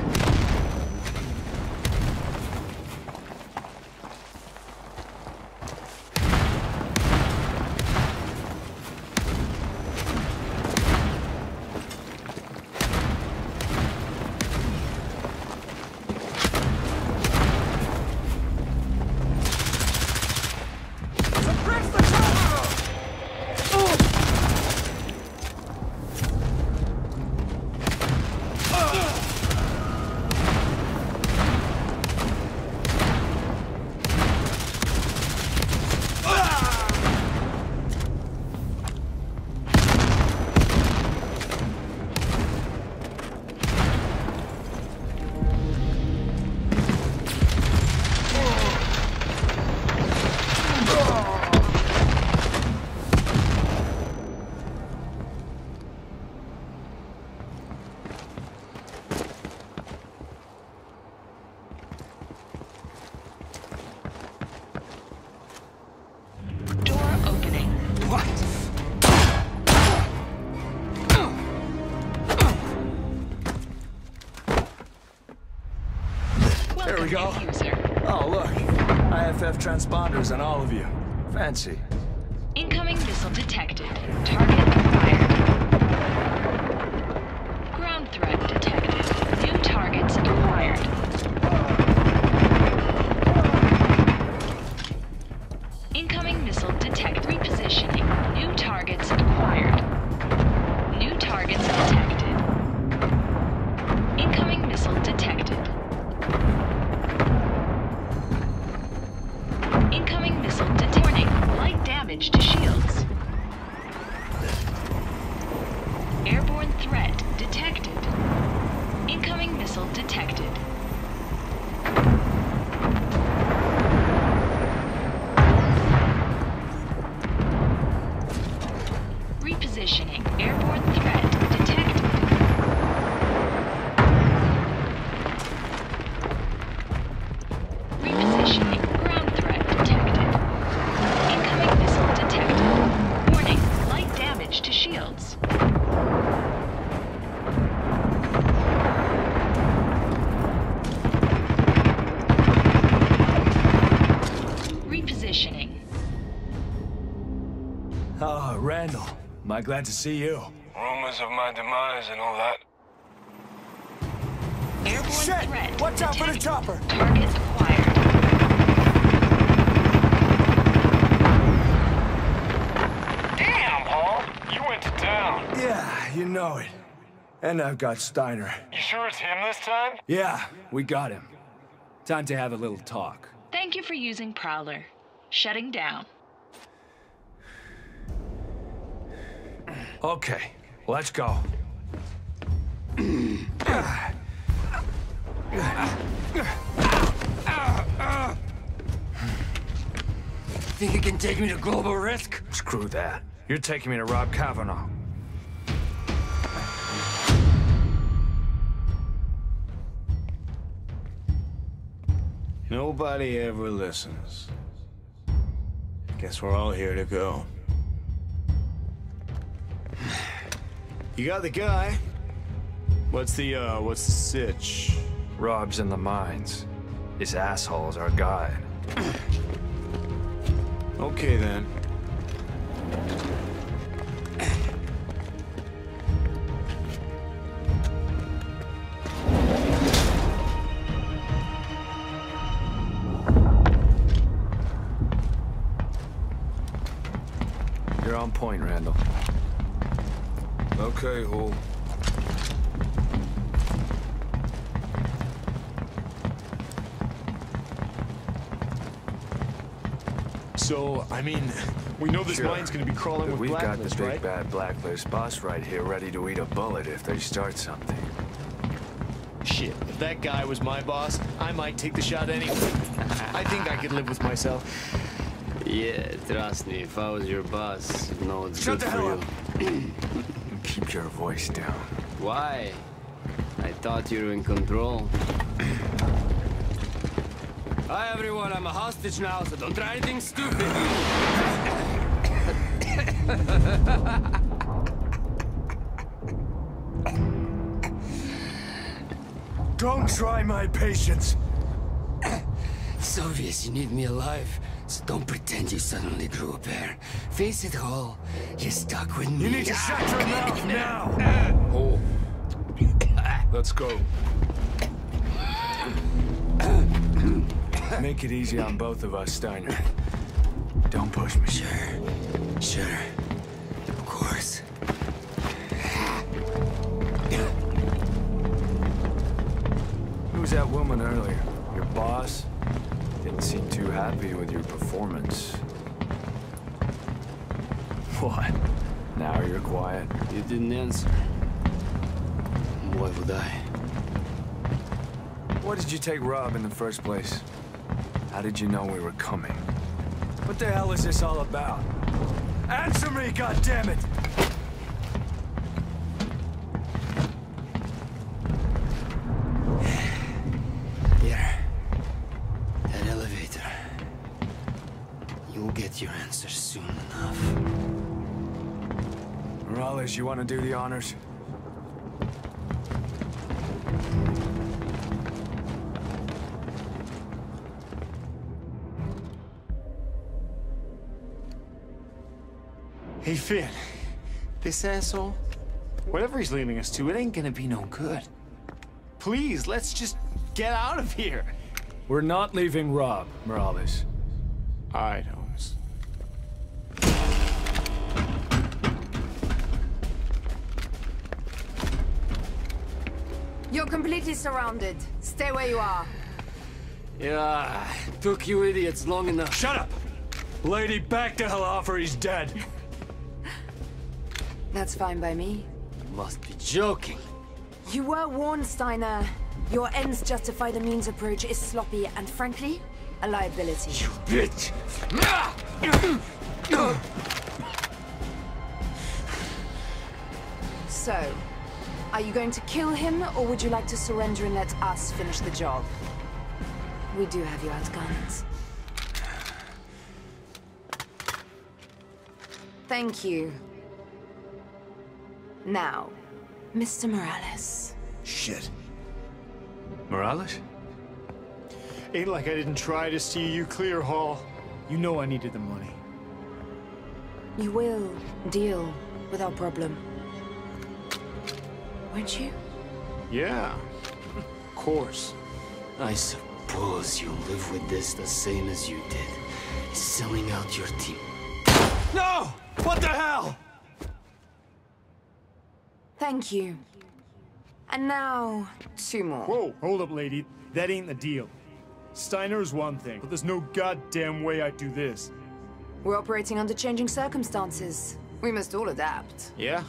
Go. Oh, look. IFF transponders on all of you. Fancy. Incoming missile detected. Target acquired. Ground threat detected. New targets acquired. Incoming missile detected. Repositioning. New targets acquired. New targets detected. Incoming missile detected. To shields. Airborne threat detected. Incoming missile detected. Repositioning. Airborne threat detected. Repositioning. Randall, am I glad to see you. Rumors of my demise and all that. Airborne shit! Threat watch out for the chopper! Target acquired. Damn, Paul! You went to town. Yeah, you know it. And I've got Steiner. You sure it's him this time? Yeah, we got him. Time to have a little talk. Thank you for using Prowler. Shutting down. Okay, let's go. Think you can take me to Global Risk? Screw that. You're taking me to Rob Kavanaugh. Nobody ever listens. Guess we're all here to go. You got the guy. What's the sitch? Rob's in the mines. This asshole's our guide. Okay, then. You're on point, Randall. Okay, Hall. So, I mean, we know this mine's gonna be crawling with Blacklist, right? We've got the big bad Blacklist boss right here ready to eat a bullet if they start something. Shit, if that guy was my boss, I might take the shot anyway. I think I could live with myself. Yeah, trust me, if I was your boss, no, it's good for you. Shut the hell up! Keep your voice down. Why? I thought you were in control. Hi, everyone. I'm a hostage now, so don't try anything stupid. Don't try my patience. It's obvious you need me alive, so don't pretend you suddenly grew a pair. Face it all. You're stuck with me. You need to shut your mouth now. Oh. Let's go. Make it easy on both of us, Steiner. Don't push me. Sure. Of course. Who was that woman earlier? Your boss? Didn't seem too happy with your performance. What? Now you're quiet. You didn't answer. Why would I? Why did you take Rob in the first place? How did you know we were coming? What the hell is this all about? Answer me, goddammit! There. That elevator. You'll get your answer soon enough. Morales, you want to do the honors? Hey, Finn, this asshole, whatever he's leading us to, it ain't gonna be no good. Please, let's just get out of here. We're not leaving Rob, Morales. All right, Holmes. You're completely surrounded. Stay where you are. Yeah, took you idiots long enough. Shut up! Lady, back the hell off or he's dead. That's fine by me. You must be joking. You were warned, Steiner. Your ends justify the means approach is sloppy and, frankly, a liability. You bitch! So, are you going to kill him, or would you like to surrender and let us finish the job? We do have you outgunned. Thank you. Now, Mr. Morales. Shit. Morales? Ain't like I didn't try to see you clear, Hall. You know I needed the money. You will deal with our problem. Won't you? Yeah. Of course. I suppose you'll live with this the same as you did. Selling out your team. No! What the hell? Thank you. And now, two more. Whoa, hold up, lady. That ain't the deal. Steiner's one thing, but there's no goddamn way I'd do this. We're operating under changing circumstances. We must all adapt. Yeah?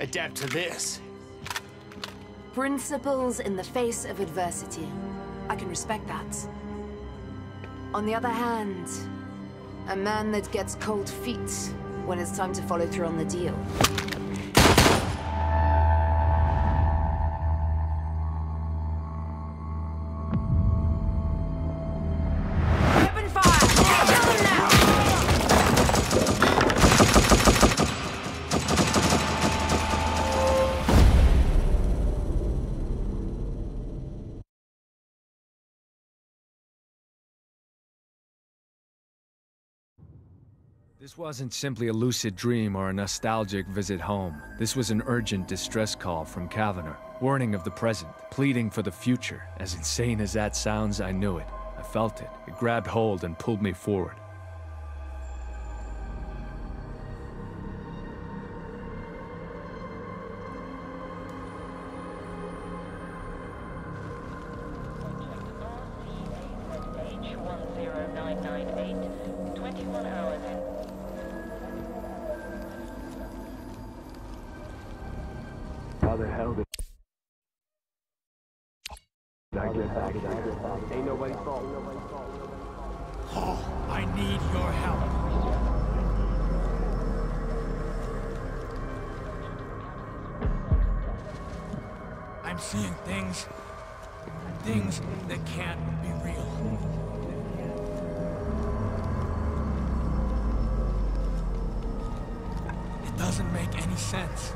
Adapt to this. Principles in the face of adversity. I can respect that. On the other hand, a man that gets cold feet when it's time to follow through on the deal. This wasn't simply a lucid dream or a nostalgic visit home. This was an urgent distress call from Kavanaugh, warning of the present, pleading for the future. As insane as that sounds, I knew it. I felt it. It grabbed hold and pulled me forward. I'm seeing things. Things that can't be real. It doesn't make any sense.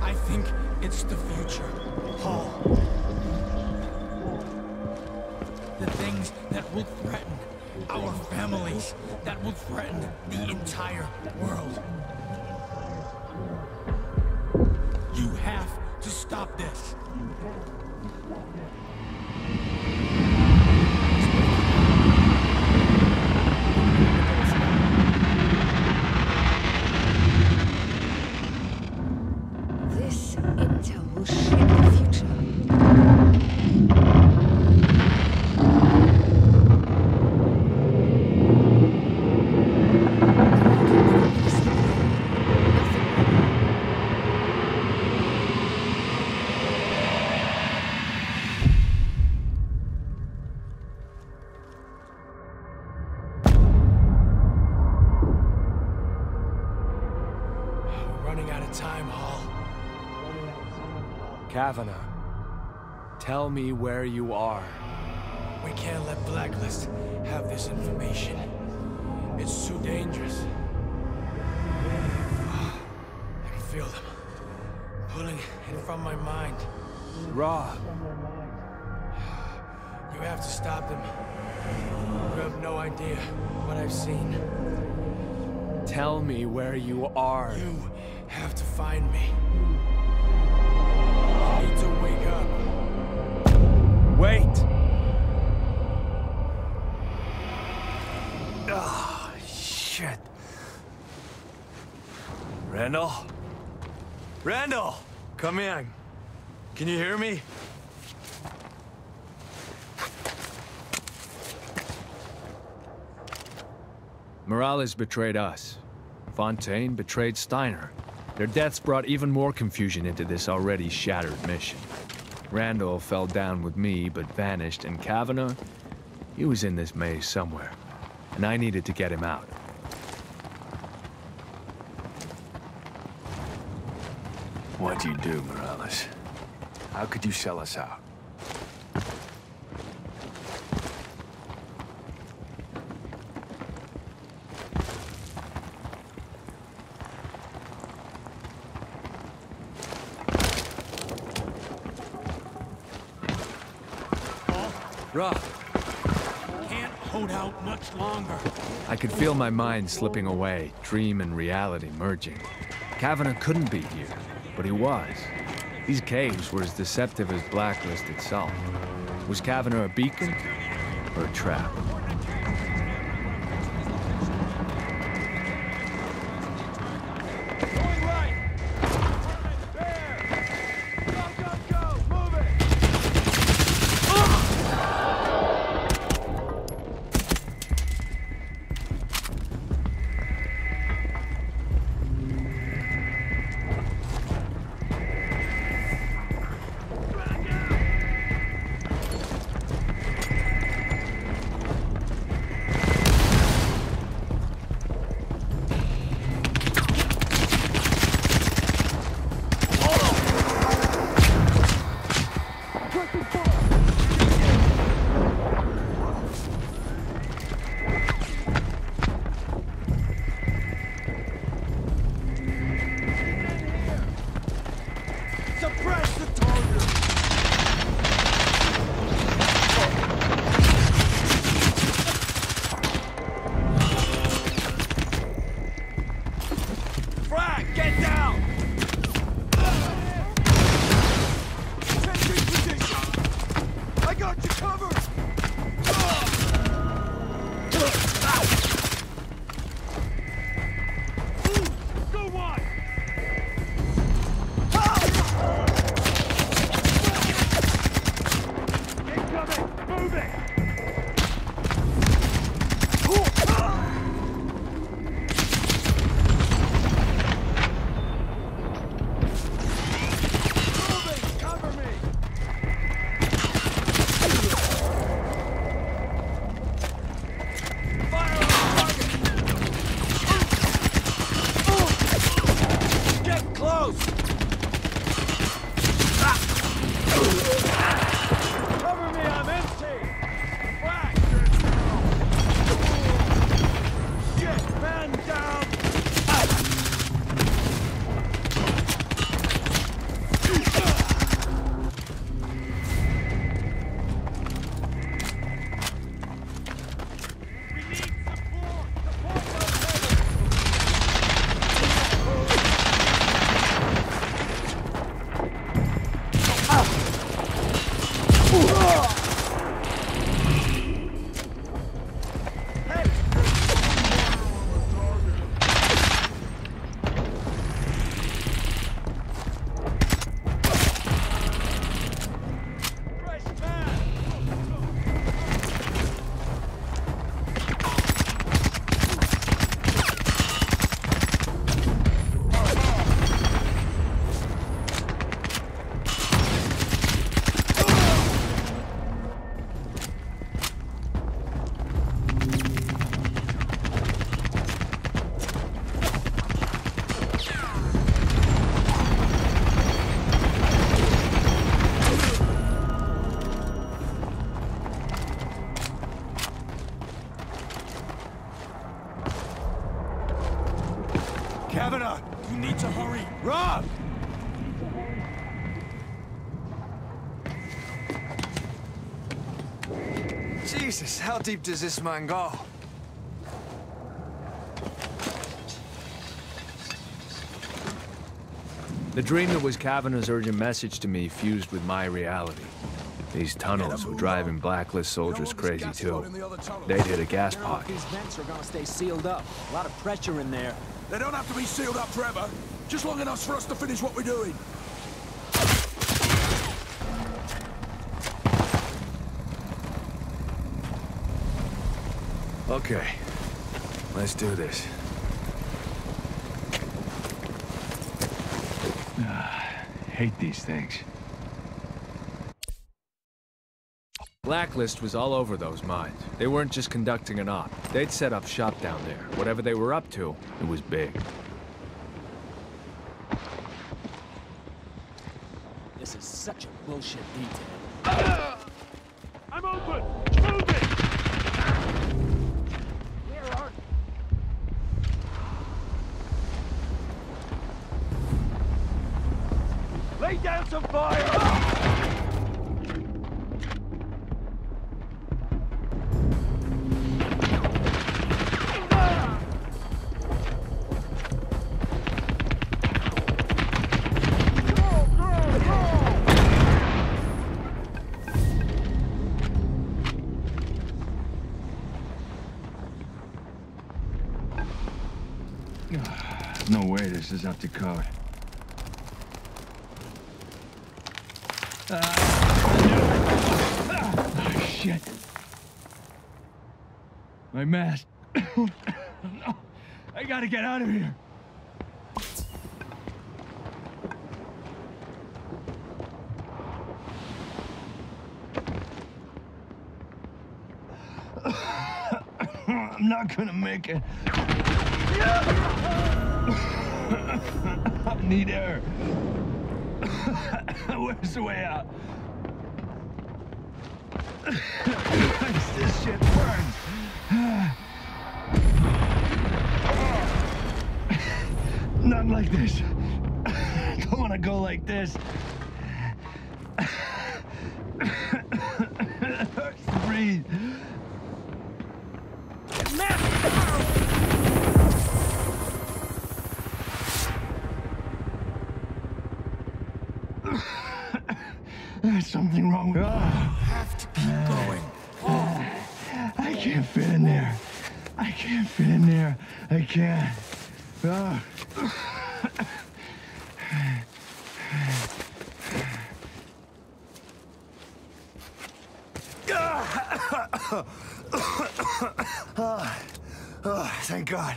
I think it's the future, Paul. The things that will threaten our families, that will threaten the entire world. You have to stop this. Kavanaugh, tell me where you are. We can't let Blacklist have this information. It's too dangerous. Oh, I can feel them pulling it from my mind. Ra. You have to stop them. You have no idea what I've seen. Tell me where you are. You have to find me. I need to wake up. Wait! Ah, oh, shit. Randall? Randall! Come in. Can you hear me? Morales betrayed us. Fontaine betrayed Steiner. Their deaths brought even more confusion into this already shattered mission. Randall fell down with me, but vanished, and Kavanaugh, he was in this maze somewhere, and I needed to get him out. What'd you do, Morales? How could you sell us out? I could feel my mind slipping away, dream and reality merging. Kavanaugh couldn't be here, but he was. These caves were as deceptive as Blacklist itself. Was Kavanaugh a beacon or a trap? You need to hurry! Rob! Jesus, how deep does this mine go? The dream that was Kavanaugh's urgent message to me fused with my reality. These tunnels were driving Blacklist soldiers crazy, too. They'd hit a gas pocket. These vents are gonna stay sealed up. A lot of pressure in there. They don't have to be sealed up forever. Just long enough for us to finish what we're doing. Okay. Let's do this. Hate these things. Blacklist was all over those mines. They weren't just conducting an op. They'd set up shop down there. Whatever they were up to, it was big. This is such a bullshit detail. I'm open! Move it! Where are you? Lay down some fire! This is up to code. Oh, shit. My mask. No, I gotta get out of here. I'm not gonna make it. I need air. Where's the way out? This shit burns. Not like this. I don't want to go like this. It hurts to breathe. There's something wrong with me. Have to keep going. I can't fit in there. I can't fit in there. I can't. Thank God.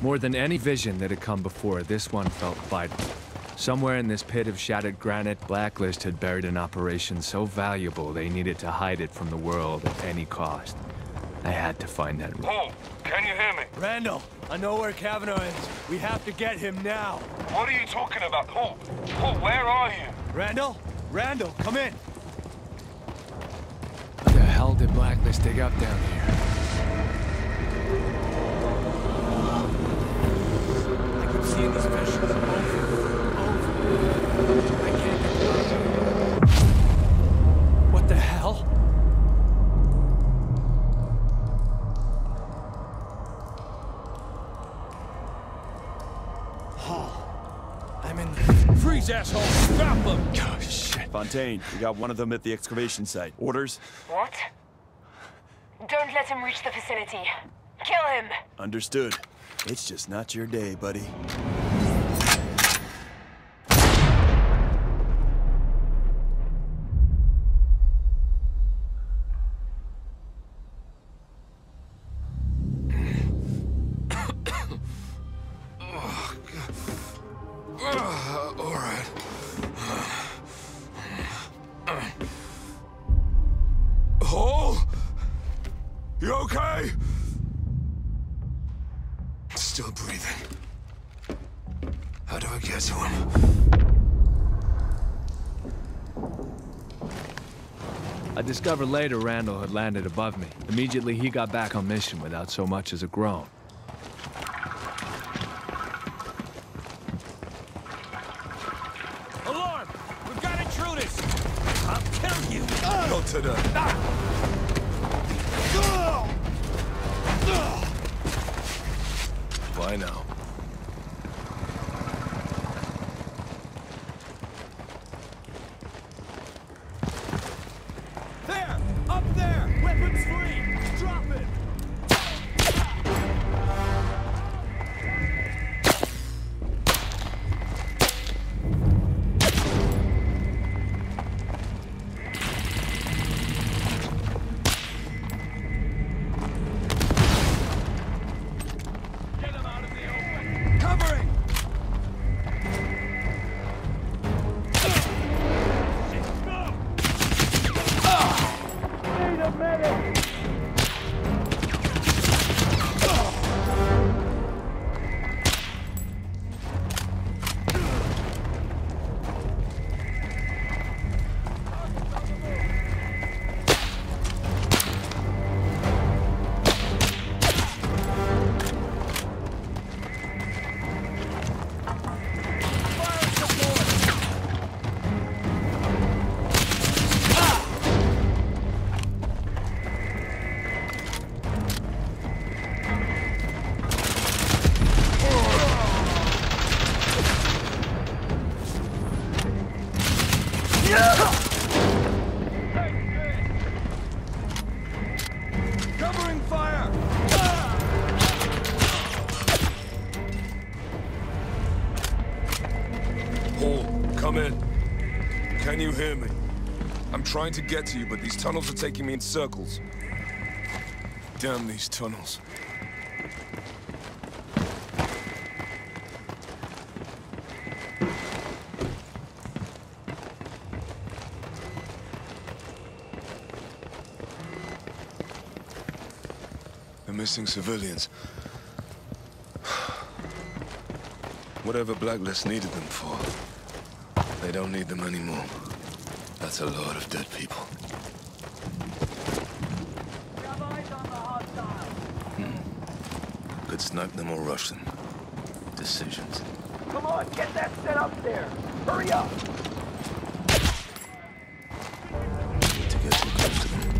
More than any vision that had come before, this one felt vital. Somewhere in this pit of shattered granite, Blacklist had buried an operation so valuable they needed to hide it from the world at any cost. I had to find that room. Paul, can you hear me? Randall, I know where Kavanaugh is. We have to get him now. What are you talking about? Paul, where are you? Randall? Randall, come in. What the hell did Blacklist dig up down here? Seeing these fishes over I can't. What the hell? Hall. I'm in. Freeze, asshole! Stop them! Oh, shit. Fontaine, we got one of them at the excavation site. Orders? What? Don't let him reach the vicinity. Kill him! Understood. It's just not your day, buddy. All right. Hall? You okay? Still breathing. How do I get to him? I discovered later Randall had landed above me. Immediately he got back on mission without so much as a groan. Alarm! We've got intruders! I'll kill you! Not today! Bye now. Trying to get to you, but these tunnels are taking me in circles. Damn these tunnels. They're missing civilians. Whatever Blacklist needed them for, they don't need them anymore. That's a lot of dead people. We have eyes on the hostile. Could snipe them or rush them. Decisions. Come on, get that set up there. Hurry up. Need to get too close to them.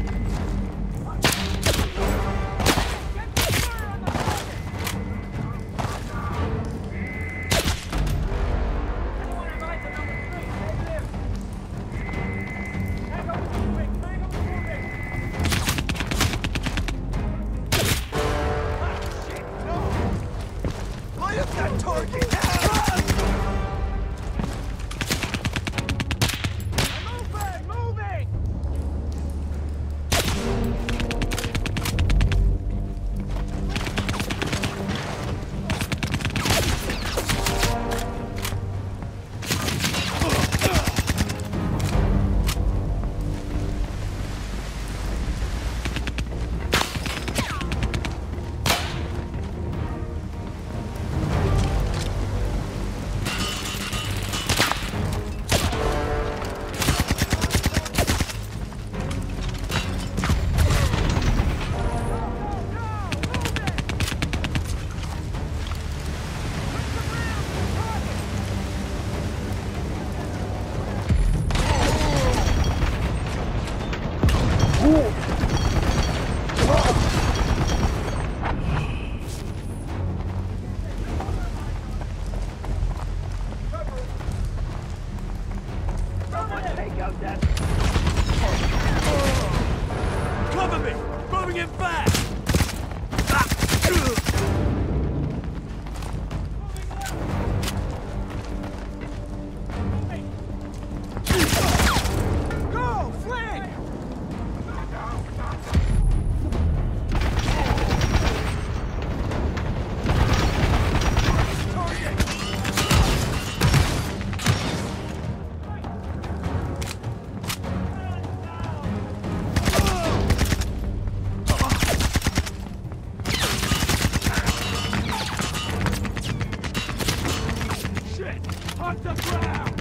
On the ground!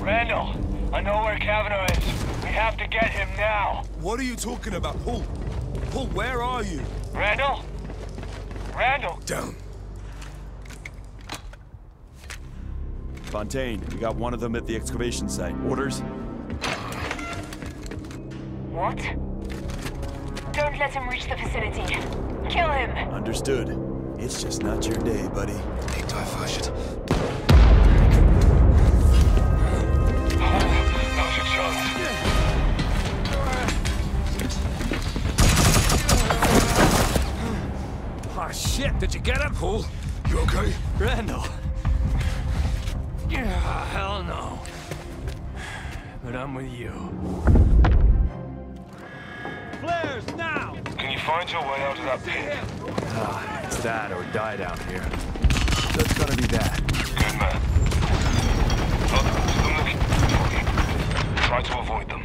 Randall, I know where Kavanaugh is. We have to get him now. What are you talking about? Paul? Paul, where are you? Randall? Randall! Down. Fontaine, we got one of them at the excavation site. Orders? What? Don't let him reach the vicinity. Kill him. Understood. It's just not your day, buddy. Oh shit, did you get it, Paul? You okay? Randall. Yeah, hell no. But I'm with you. Flares now! Can you find your way out of that pit? It's that or die down here. So it's gonna be that. Good man. I'm looking for you. Try to avoid them.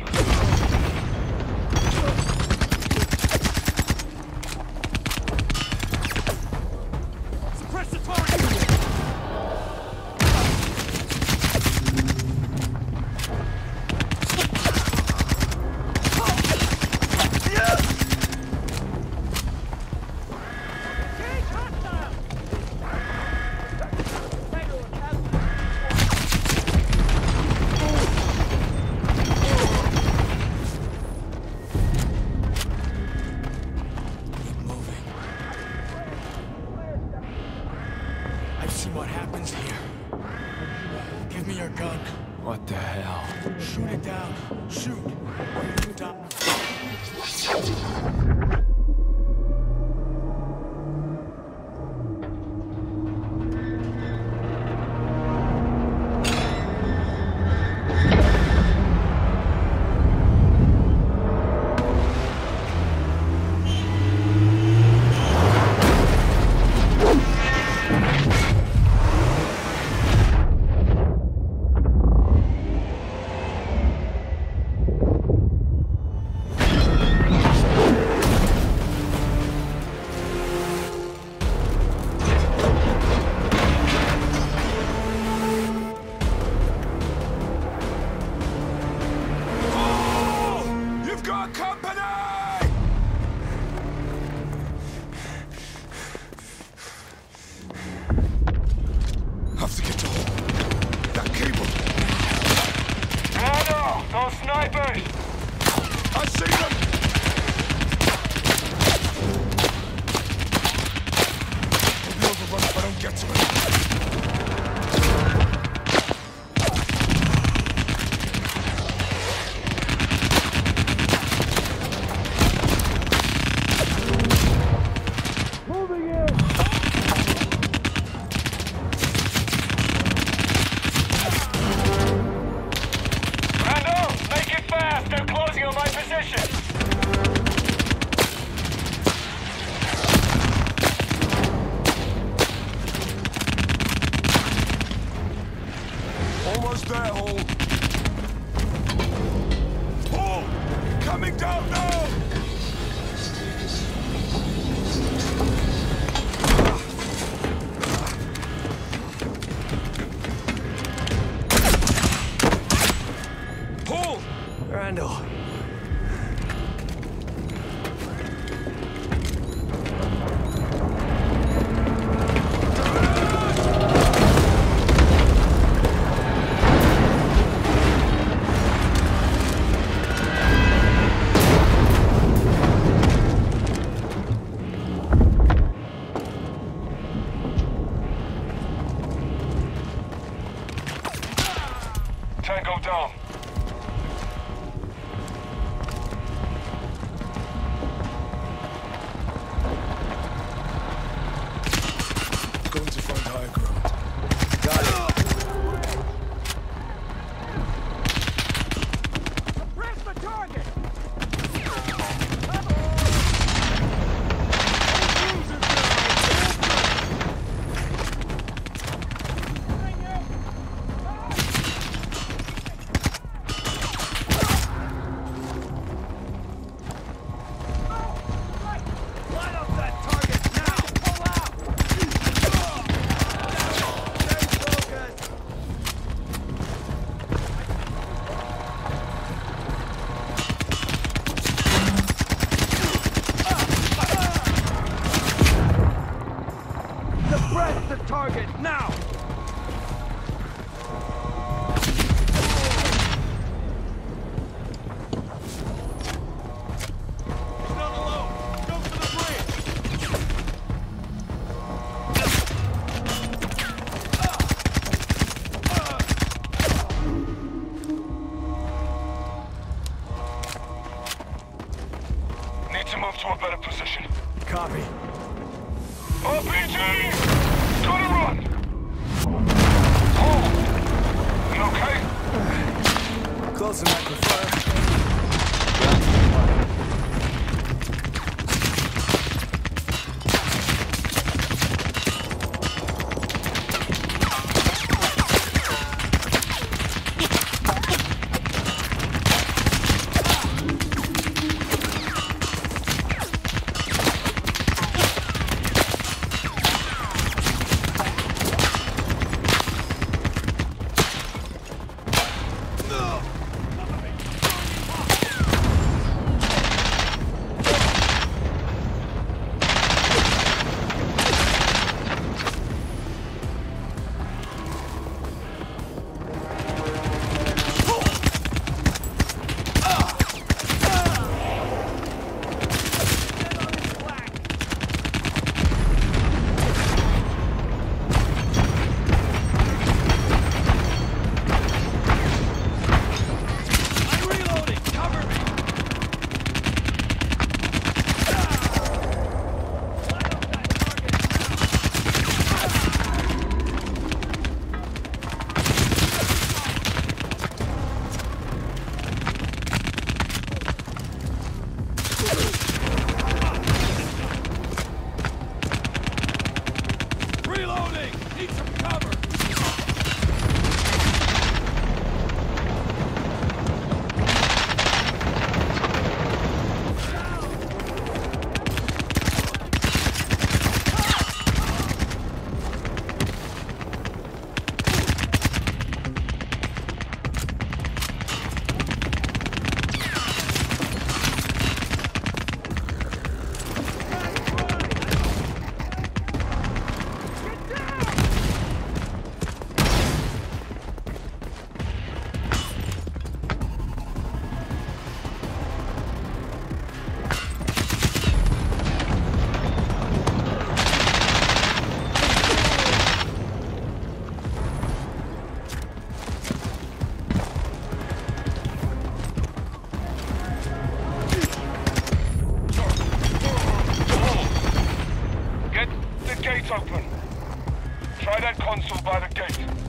Tango down. Going to find higher ground. Got it. Suppress the target.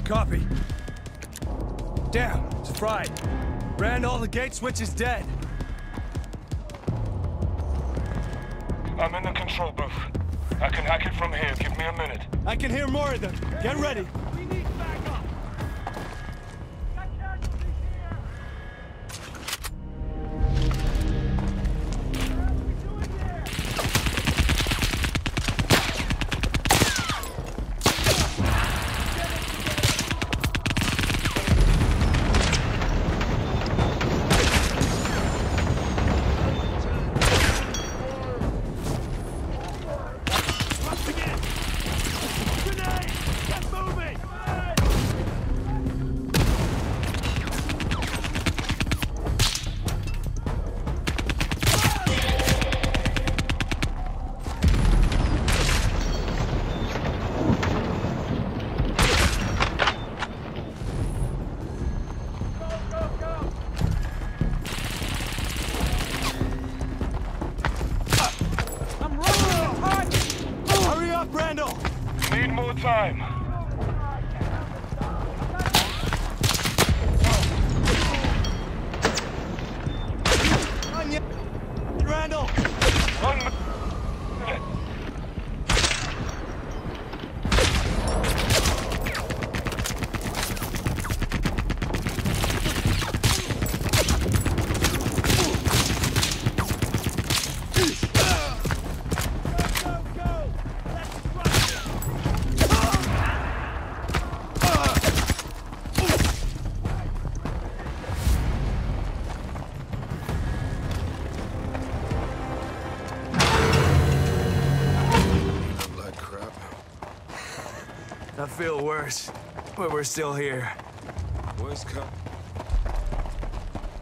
Copy. Down. It's fried. Randall, the gate switch is dead. I'm in the control booth. I can hack it from here. Give me a minute. I can hear more of them. Get ready. We need backup. Got casualties here. What are we doing here? Get moving! feel worse, but we're still here. Boys, come.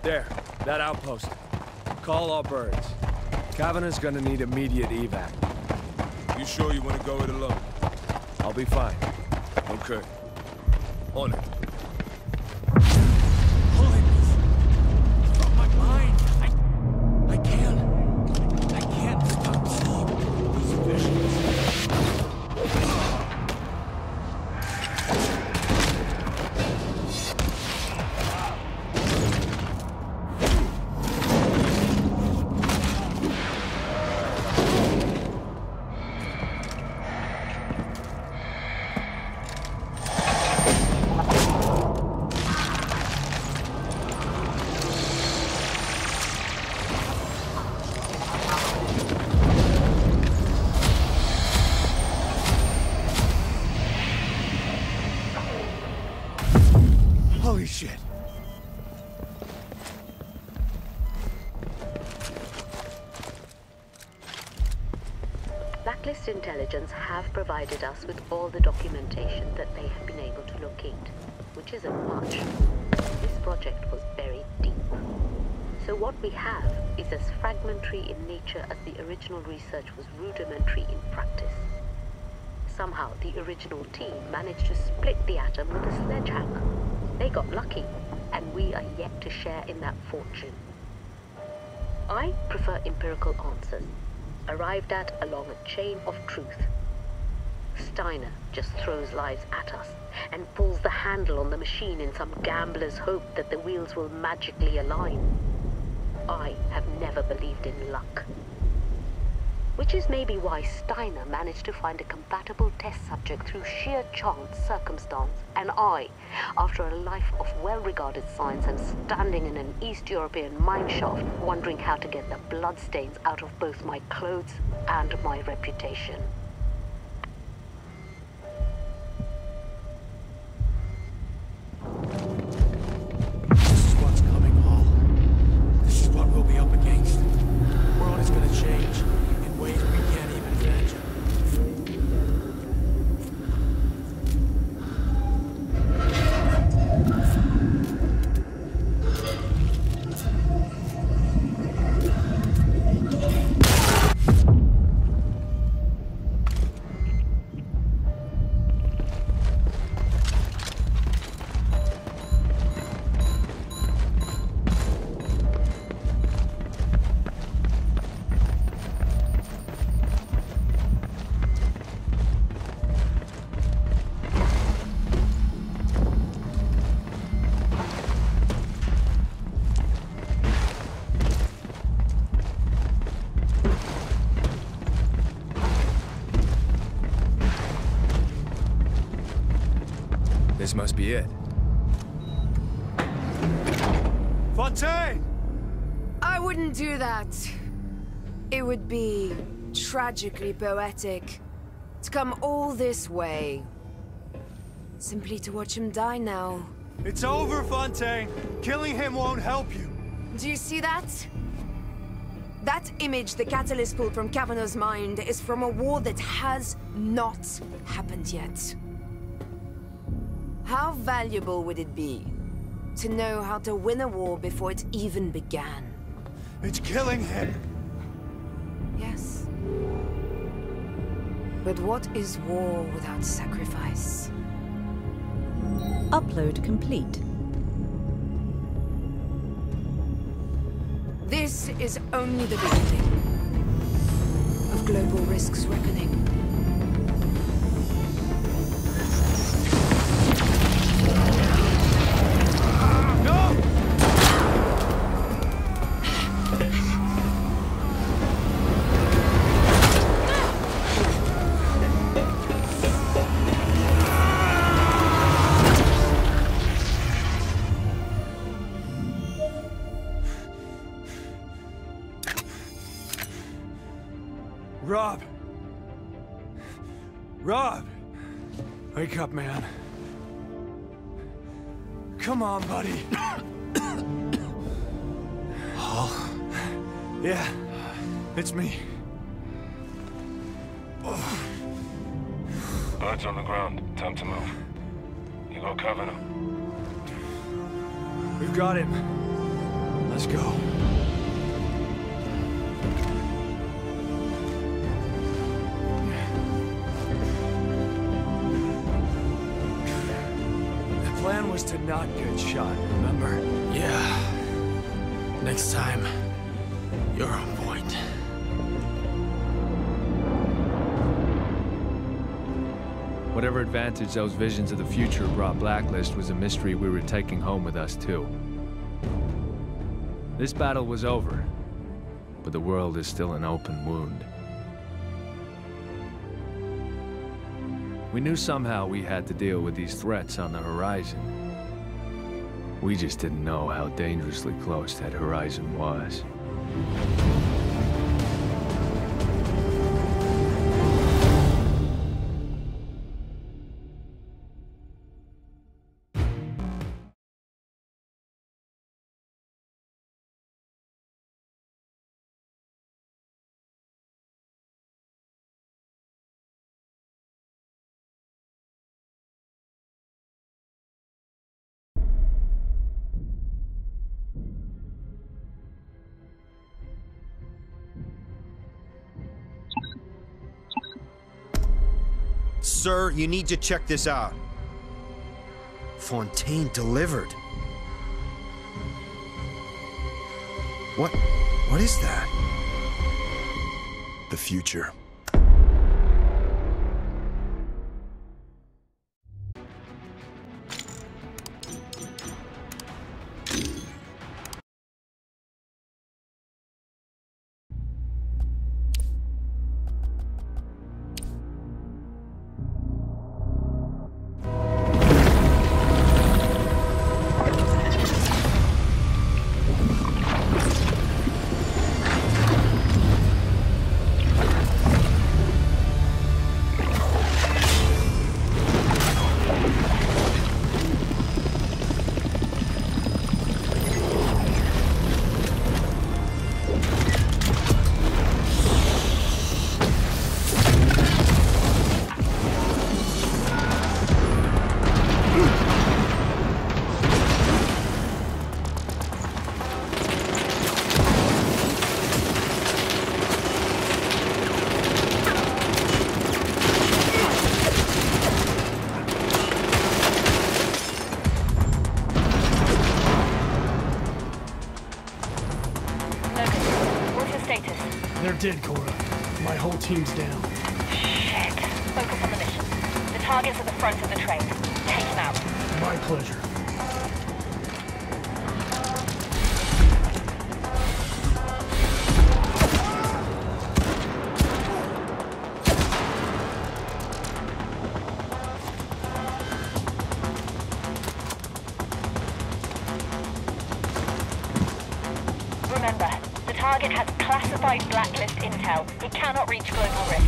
There, that outpost. Call all birds. Kavanaugh's gonna need immediate evac. You sure you want to go it alone? I'll be fine. Okay. On it. Blacklist intelligence have provided us with all the documentation that they have been able to locate, which isn't much. This project was buried deep. So what we have is as fragmentary in nature as the original research was rudimentary in practice. Somehow the original team managed to split the atom with a sledgehammer. They got lucky, and we are yet to share in that fortune. I prefer empirical answers, arrived at along a chain of truth. Steiner just throws lies at us and pulls the handle on the machine in some gambler's hope that the wheels will magically align. I have never believed in luck. Which is maybe why Steiner managed to find a compatible test subject through sheer chance, circumstance, and I, after a life of well-regarded science and standing in an East European mine shaft, wondering how to get the bloodstains out of both my clothes and my reputation. This must be it. Fontaine! I wouldn't do that. It would be tragically poetic to come all this way simply to watch him die now. It's over, Fontaine. Killing him won't help you. Do you see that? That image the Catalyst pulled from Kavanaugh's mind is from a war that has not happened yet. How valuable would it be to know how to win a war before it even began? It's killing him! Yes. But what is war without sacrifice? Upload complete. This is only the beginning of Global Risk's reckoning. Rob! Wake up, man. Come on, buddy. Oh. Yeah, it's me. Oh. Bird's on the ground. Time to move. You go, Kavanaugh. We've got him. Let's go. The plan was to not get shot, remember? Yeah. Next time, you're on point. Whatever advantage those visions of the future brought Blacklist was a mystery we were taking home with us, too. This battle was over, but the world is still an open wound. We knew somehow we had to deal with these threats on the horizon. We just didn't know how dangerously close that horizon was. Sir, you need to check this out. Fontaine delivered. What is that? The future. Dead, Cora. My whole team's down. Shit. Focus on the mission. The target's at the front of the train. Take him out. My pleasure. Blacklist intel. He cannot reach Global Risk.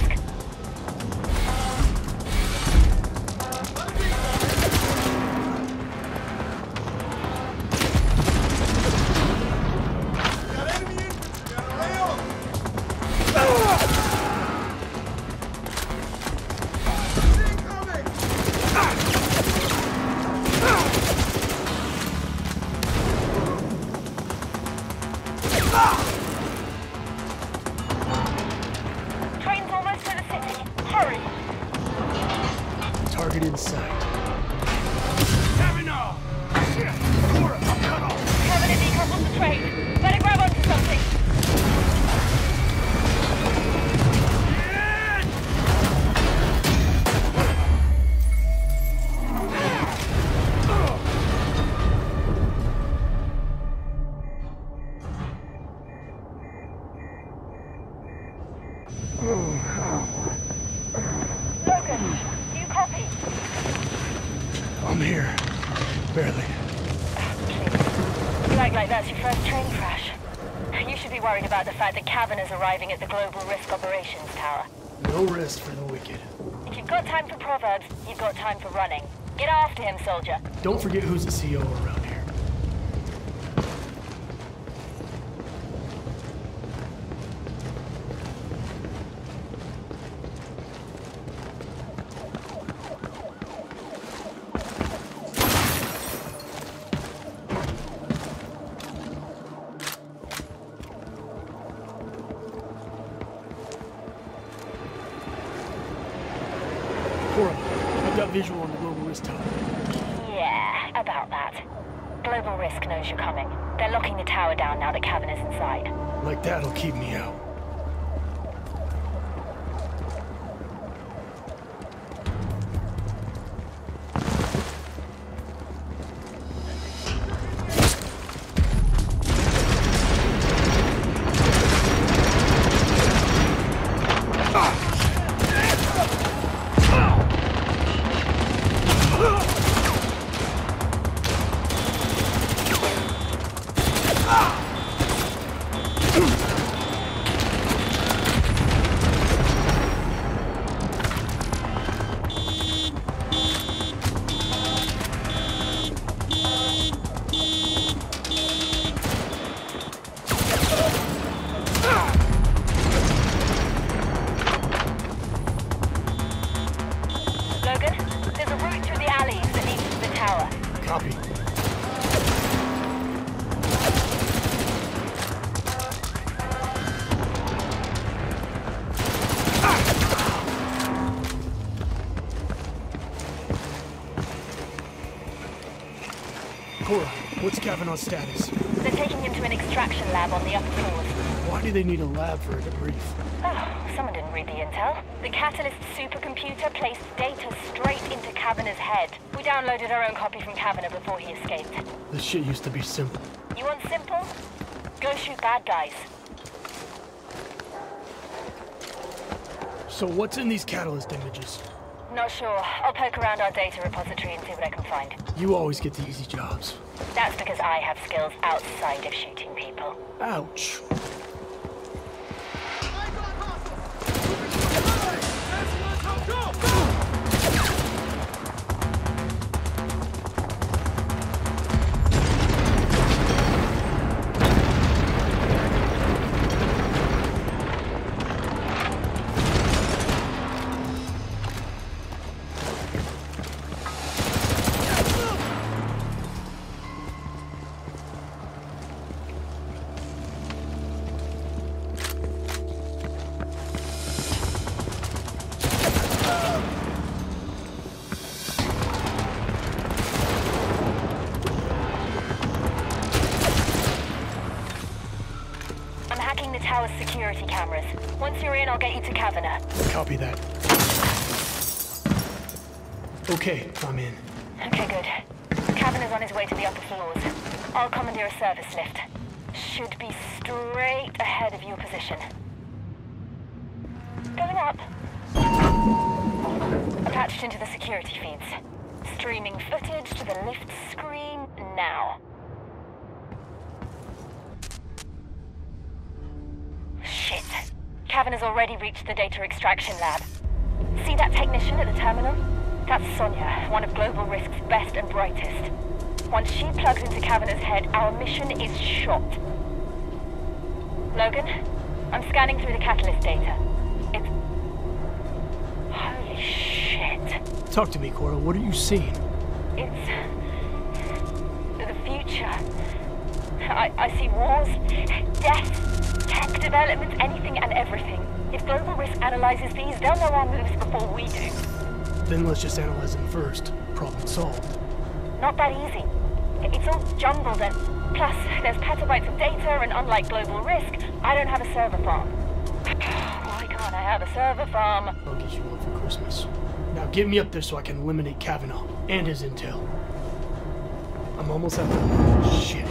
Is arriving at the Global Risk Operations Tower. No rest for the wicked. If you've got time for proverbs, you've got time for running. Get after him, soldier. Don't forget who's the CEO around here. got visual on the Global Risk tower. Yeah, about that. Global Risk knows you're coming. They're locking the tower down now that Kavanagh's inside. Like that'll keep me out. Cora, what's Kavanaugh's status? They're taking him to an extraction lab on the upper floors. Why do they need a lab for a debrief? Oh, someone didn't read the intel. The Catalyst supercomputer placed data straight into Kavanagh's head. We downloaded our own copy from Kavanagh before he escaped. This shit used to be simple. You want simple? Go shoot bad guys. So what's in these Catalyst images? Not sure. I'll poke around our data repository and see what I can find. You always get the easy jobs. That's because I have skills outside of shooting people. Ouch. Security cameras. Once you're in, I'll get you to Kavanaugh. Copy that. Okay, I'm in. Okay, good. Kavanaugh's on his way to the upper floors. I'll commandeer a service lift. Should be straight ahead of your position. Going up. Attached into the security feeds. Streaming footage to the lift screen now. Shit. Kavanagh's already reached the data extraction lab. See that technician at the terminal? That's Sonia, one of Global Risk's best and brightest. Once she plugs into Kavanagh's head, our mission is shot. Logan, I'm scanning through the Catalyst data. It's... holy shit. Talk to me, Cora. What are you seeing? It's... the future. I see wars, death, tech developments, anything and everything. If Global Risk analyzes these, they'll know our moves before we do. Then let's just analyze them first. Problem solved. Not that easy. It's all jumbled and... plus, there's petabytes of data, and unlike Global Risk, I don't have a server farm. Why can't I have a server farm? I'll get you one for Christmas. Now get me up there so I can eliminate Kavanaugh and his intel. I'm almost out of... shit.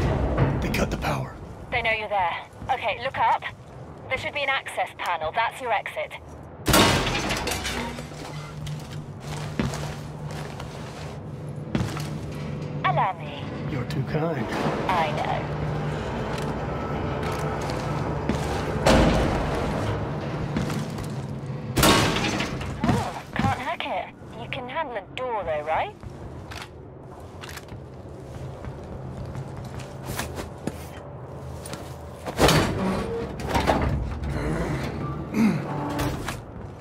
They cut the power. They know you're there. Okay, look up. There should be an access panel. That's your exit. Allow me. You're too kind. I know. Oh, can't hack it. You can handle a door though, right?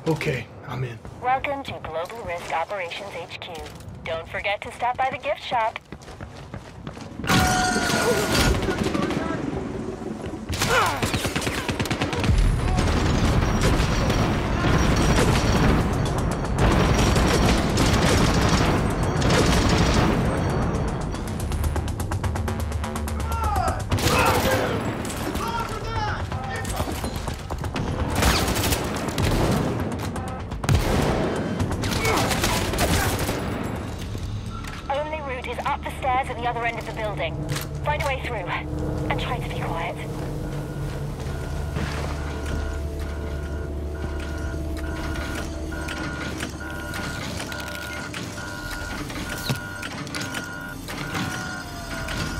Okay, I'm in. Welcome to Global Risk Operations HQ. Don't forget to stop by the gift shop. Find a way through, and try to be quiet.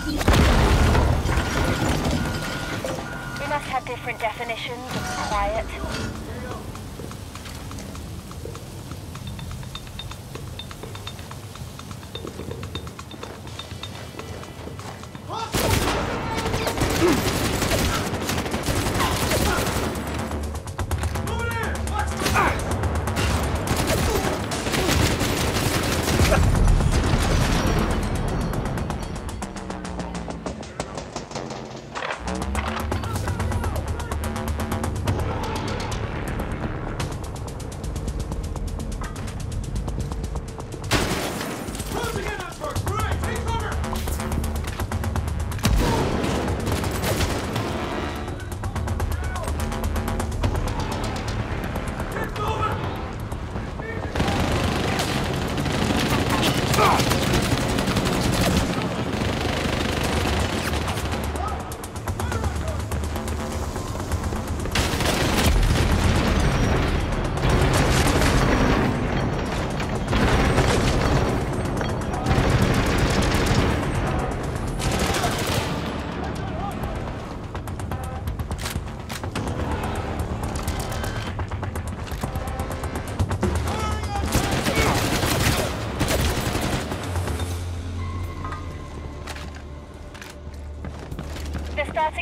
We must have different definitions of quiet.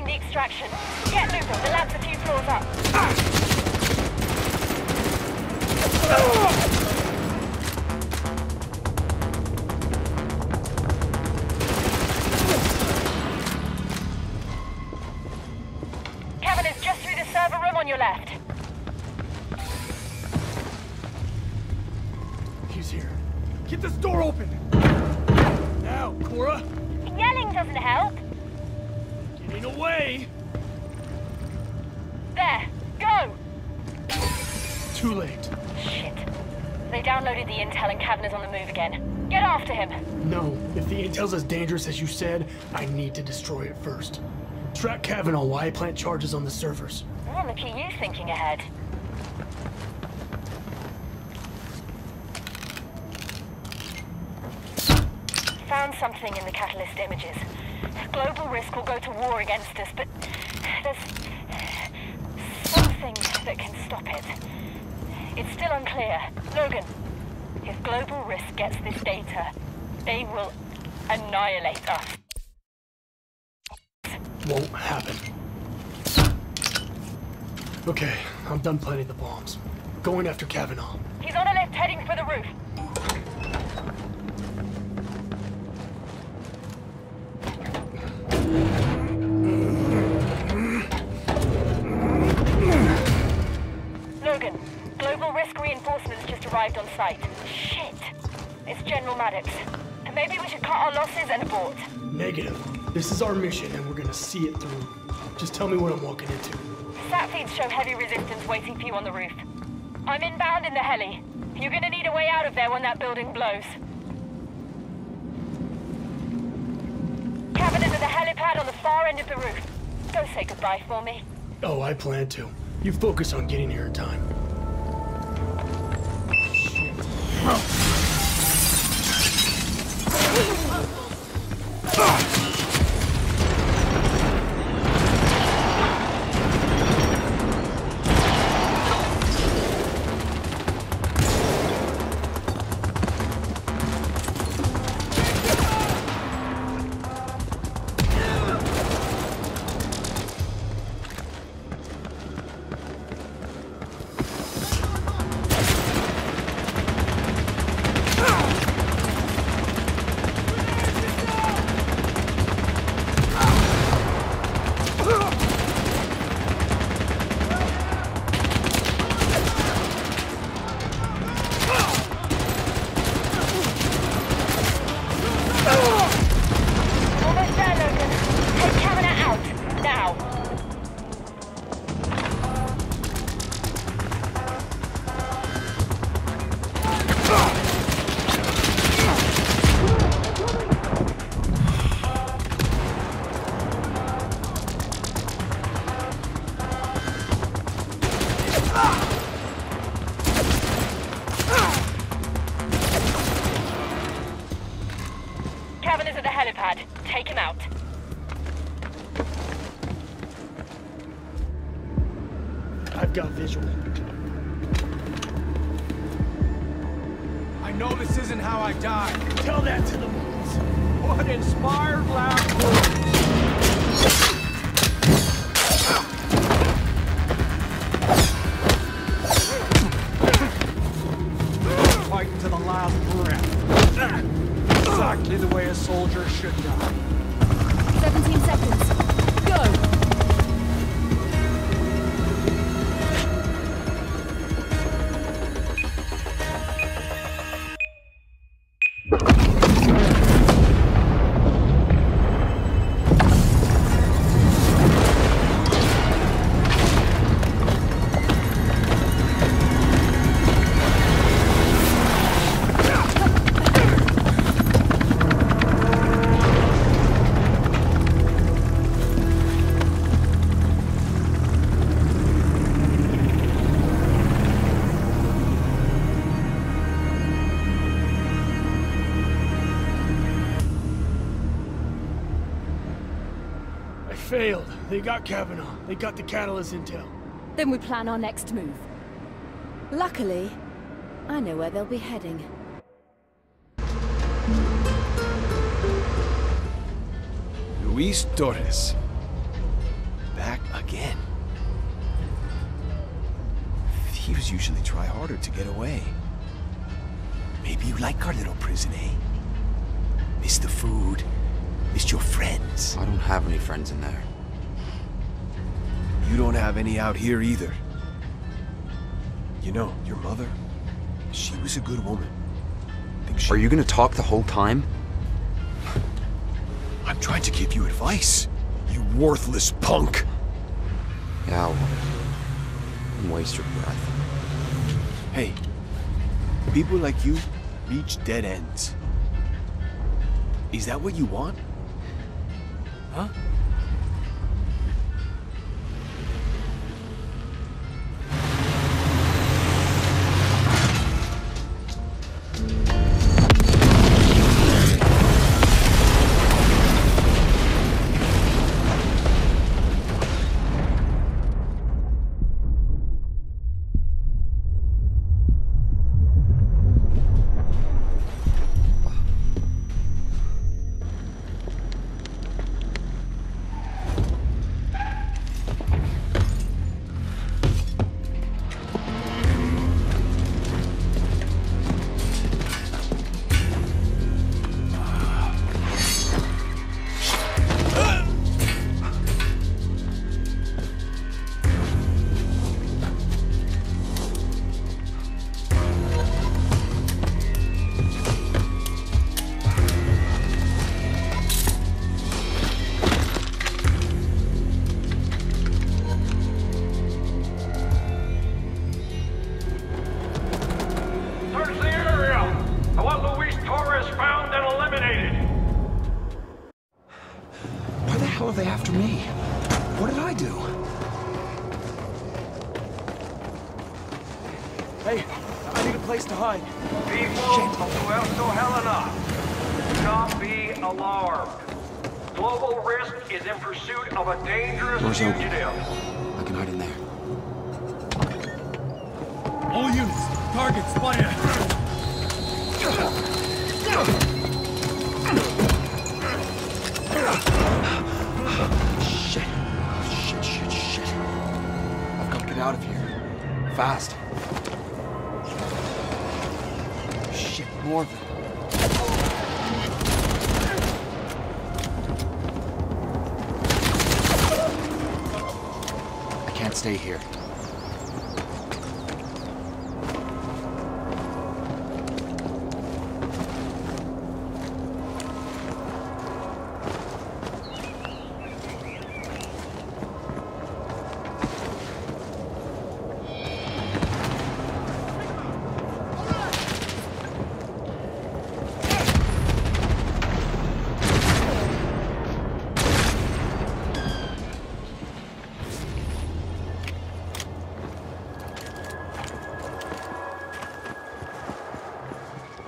Extraction. Get moving. The lab's a few floors up. Cabin is just through the server room on your left. He's here. Get this door open! Now, Cora! Yelling doesn't help. Getting away! There! Go! Too late. Shit. They downloaded the intel and Kavanagh's on the move again. Get after him! No. If the intel's as dangerous as you said, I need to destroy it first. Track Kavanaugh while I plant charges on the servers. Oh, look at you thinking ahead. Found something in the Catalyst images. Global Risk will go to war against us, but there's something that can stop it. It's still unclear. Logan, if Global Risk gets this data, they will annihilate us. Won't happen. Okay, I'm done planting the bombs. Going after Kavanaugh. He's on a left heading for the roof. Logan, Global Risk reinforcements just arrived on site. Shit. It's General Maddox. Maybe we should cut our losses and abort. Negative. This is our mission and we're gonna see it through. Just tell me what I'm walking into. Sat feeds show heavy resistance waiting for you on the roof. I'm inbound in the heli. You're gonna need a way out of there when that building blows. Cabin is at the helipad on the far end of the roof. Go say goodbye for me. Oh, I plan to. You focus on getting here in time. Shit. I've got visual. I know this isn't how I died. Tell that to the moons. What inspired loud words? Fighting to the last breath. Exactly the way a soldier should die. 17 seconds. Go! Failed. They got Kavanaugh. They got the Catalyst intel. Then we plan our next move. Luckily, I know where they'll be heading. Luis Torres. Back again. Thieves usually try harder to get away. Maybe you like our little prison, eh? Miss the food. It's your friends. I don't have any friends in there. You don't have any out here either. You know, your mother, she was a good woman. Are you gonna talk the whole time? I'm trying to give you advice, you worthless punk. Yeah, well, waste your breath. Hey, people like you reach dead ends. Is that what you want? Huh?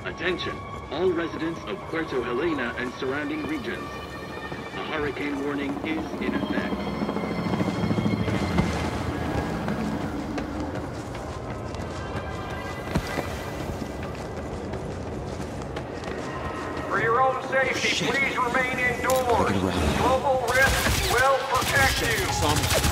Attention, all residents of Puerto Helena and surrounding regions. A hurricane warning is in effect. shit. Please remain indoors. Global Risk will protect you.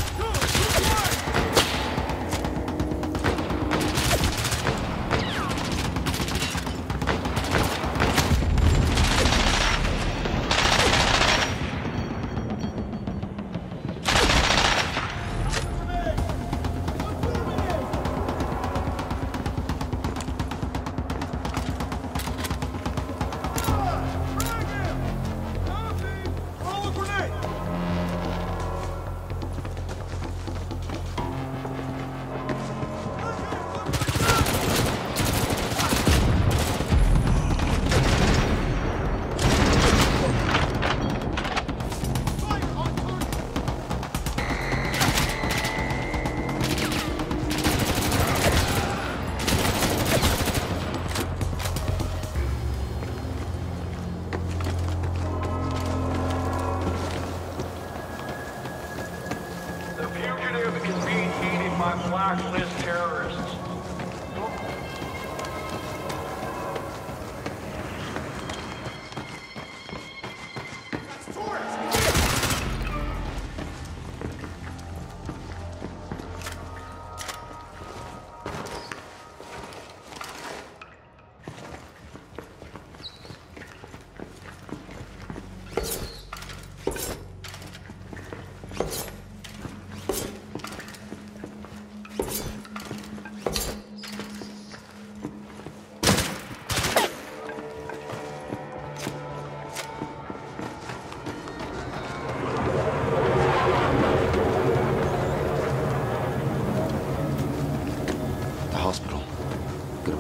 Blacklist terrorists.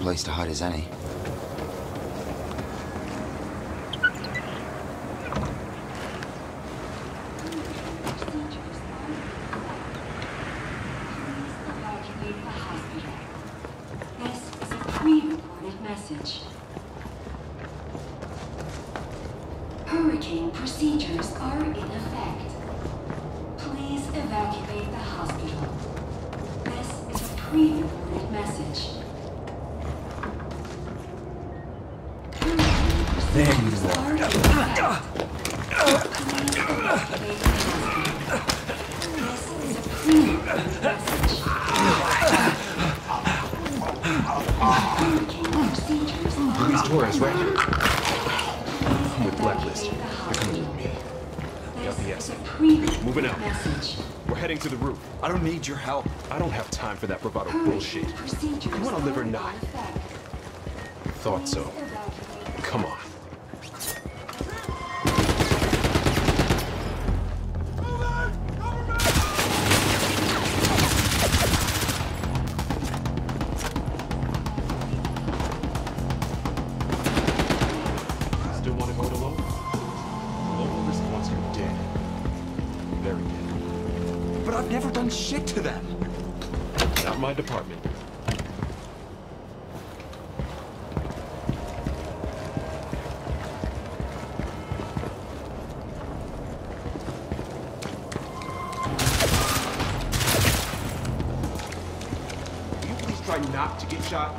Place to hide as any. Luis Torres, right here. I'm with Blacklist. They're coming with me. LPS. Moving out. We're heading to the roof. I don't need your help. I don't have time for that bravado bullshit. You want to live or not? Thought so. Come on. Shot.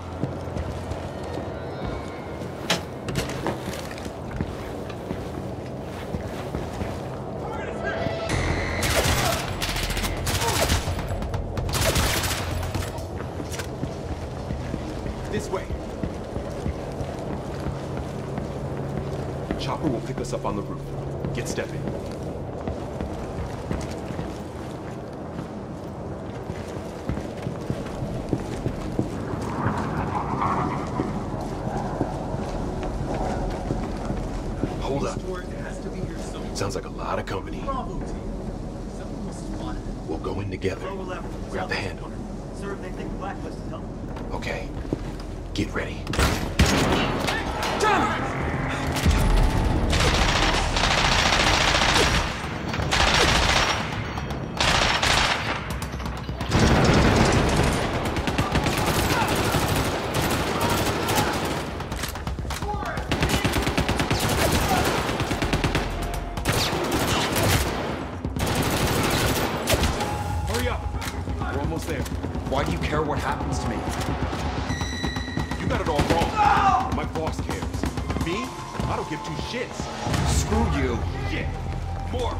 This way. Chopper will pick us up on the roof. Get stepping. Company. We'll go in together. Grab the handle. Okay. Get ready. Me? I don't give two shits. Screw you. Shit. More.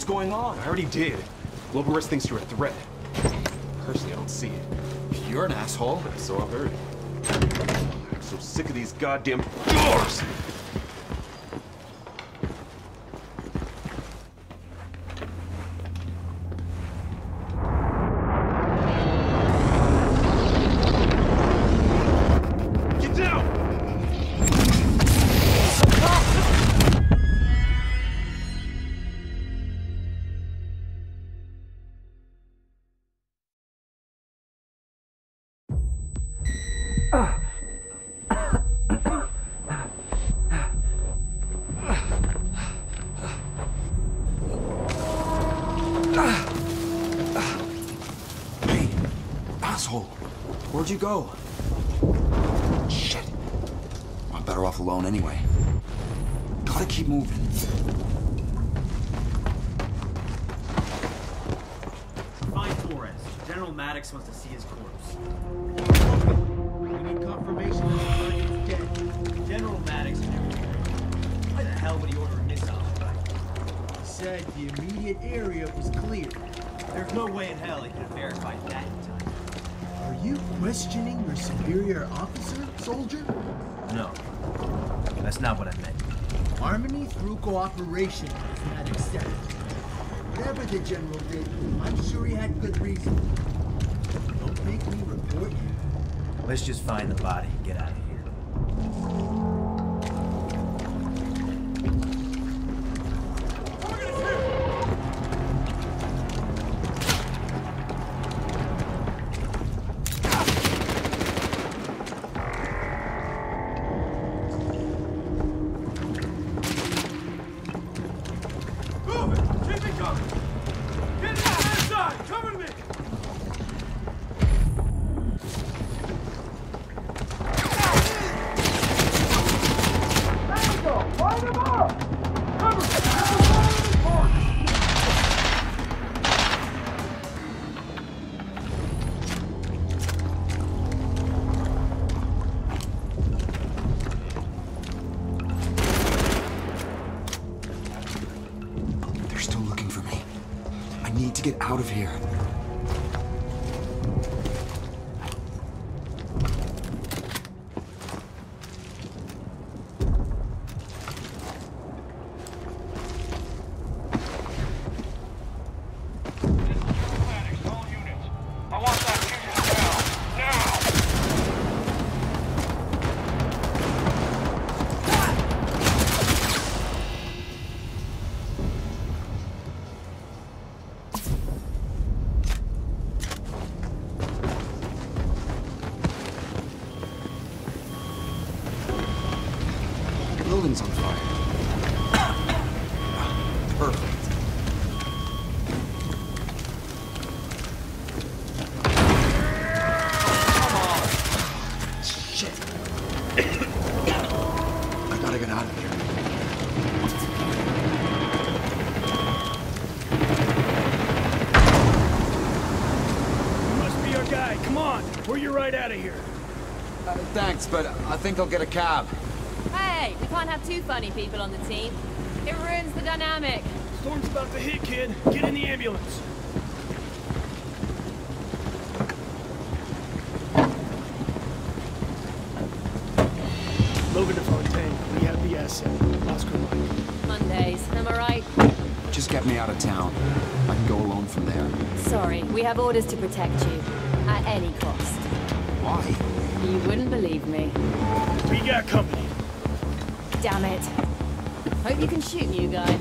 What's going on? I already did. Global Risk thinks you're a threat. Personally, I don't see it. You're an asshole. So I've heard. I'm so sick of these goddamn doors! Where'd you go? Shit. I'm better off alone anyway. Gotta keep moving. Find Torres. General Maddox wants to see his corpse. We need confirmation that he's dead. General Maddox never did. Why the hell would he order a missile? He said the immediate area was clear. There's no way in hell he could have verified that. Are you questioning your superior officer, soldier? No. That's not what I meant. Harmony through cooperation is not accepted. Whatever the general did, I'm sure he had good reason. Don't make me report you. Let's just find the body and get out of here. Thanks, but I think I'll get a cab. Hey, we can't have two funny people on the team. It ruins the dynamic. Storm's about to hit, kid. Get in the ambulance. Logan to Fontaine. We have the asset. Oscar Mike. Mondays, am I right? Just get me out of town. I can go alone from there. Sorry, we have orders to protect you. At any cost. Why? You wouldn't believe me. We got company. damn it. Hope you can shoot, new guy.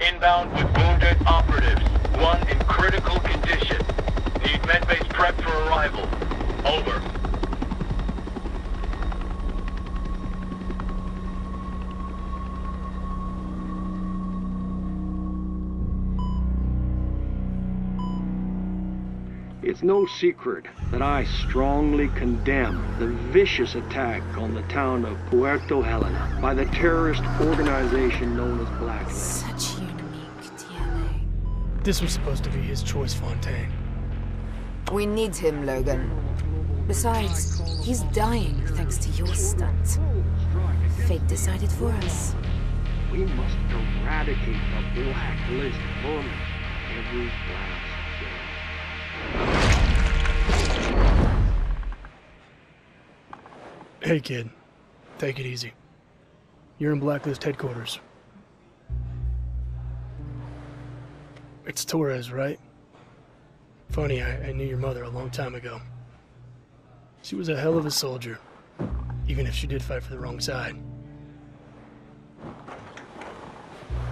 Inbound with wounded operatives, one in critical condition. Need medbase prep for arrival. Over. It's no secret that I strongly condemn the vicious attack on the town of Puerto Helena by the terrorist organization known as Blacklist. This was supposed to be his choice, Fontaine. We need him, Logan. Besides, he's dying thanks to your stunt. Fate decided for us. We must eradicate the Blacklist from every blast. Hey, kid. Take it easy. You're in Blacklist headquarters. It's Torres, right? Funny, I knew your mother a long time ago. She was a hell of a soldier, even if she did fight for the wrong side.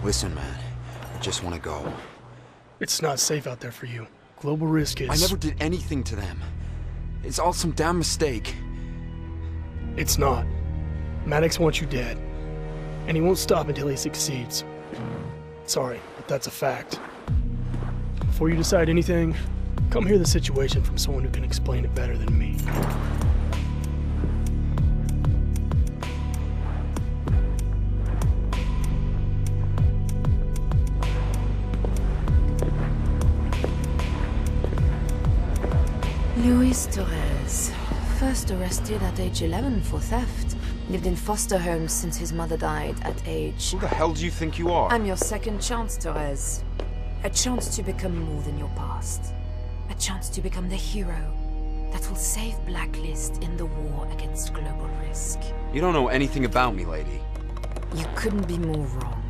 Listen, man, I just want to go. It's not safe out there for you. Global Risk is... I never did anything to them. It's all some damn mistake. It's not. Maddox wants you dead, and he won't stop until he succeeds. Sorry, but that's a fact. Before you decide anything, come hear the situation from someone who can explain it better than me. Luis Torres, first arrested at age 11 for theft. Lived in foster homes since his mother died at age... Who the hell do you think you are? I'm your second chance, Torres. A chance to become more than your past. A chance to become the hero that will save Blacklist in the war against Global Risk. You don't know anything about me, lady. You couldn't be more wrong.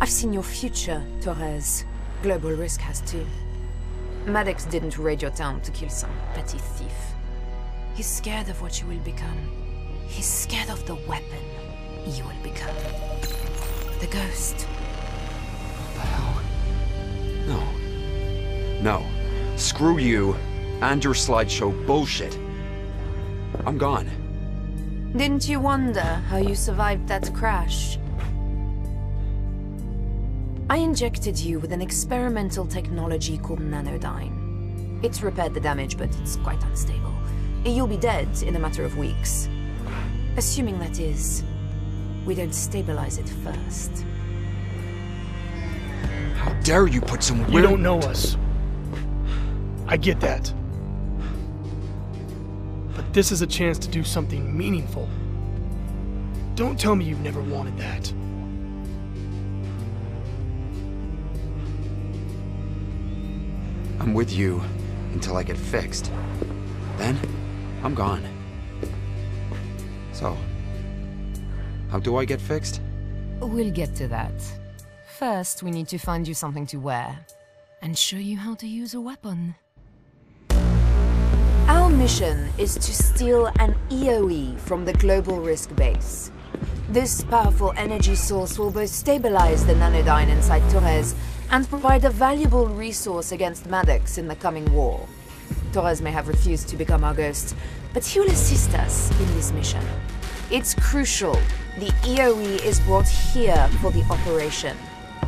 I've seen your future, Torres. Global Risk has too. Maddox didn't raid your town to kill some petty thief. He's scared of what you will become. He's scared of the weapon you will become. The ghost. No. No. Screw you and your slideshow bullshit. I'm gone. Didn't you wonder how you survived that crash? I injected you with an experimental technology called Nanodyne. It's repaired the damage, but it's quite unstable. You'll be dead in a matter of weeks. Assuming that is, we don't stabilize it first. How dare you put some weird... You don't know us. I get that. But this is a chance to do something meaningful. Don't tell me you've never wanted that. I'm with you until I get fixed. Then, I'm gone. So, how do I get fixed? We'll get to that. First, we need to find you something to wear, and show you how to use a weapon. Our mission is to steal an EOE from the Global Risk base. This powerful energy source will both stabilize the Nanodyne inside Torres, and provide a valuable resource against Maddox in the coming war. Torres may have refused to become our ghost, but he will assist us in this mission. It's crucial. The EOE is brought here for the operation.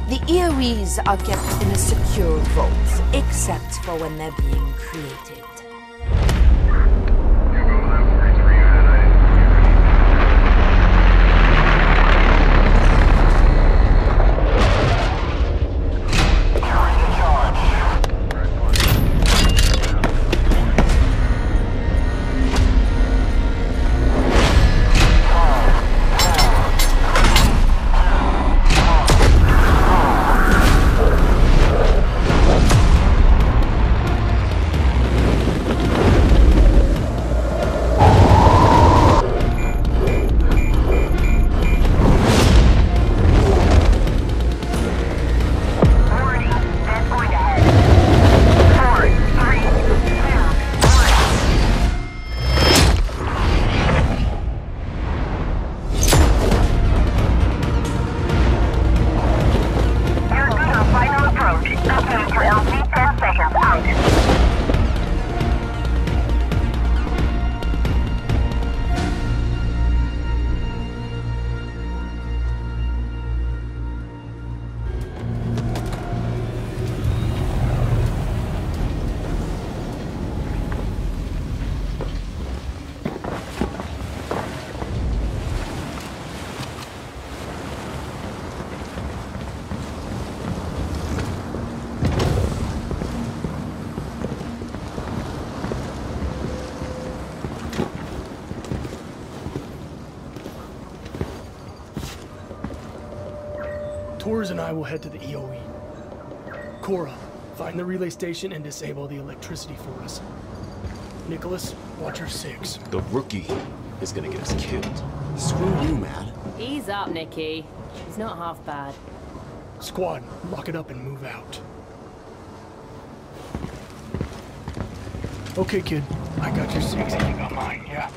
The EOEs are kept in a secure vault, except for when they're being created. Torres and I will head to the EOE. Cora, find the relay station and disable the electricity for us. Nicholas, watch your six. The rookie is gonna get us killed. Screw you, man. Ease up, Nicky. He's not half bad. Squad, lock it up and move out. Okay, kid. I got your six and you got mine, yeah?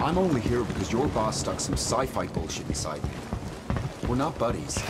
I'm only here because your boss stuck some sci-fi bullshit inside me. We're not buddies.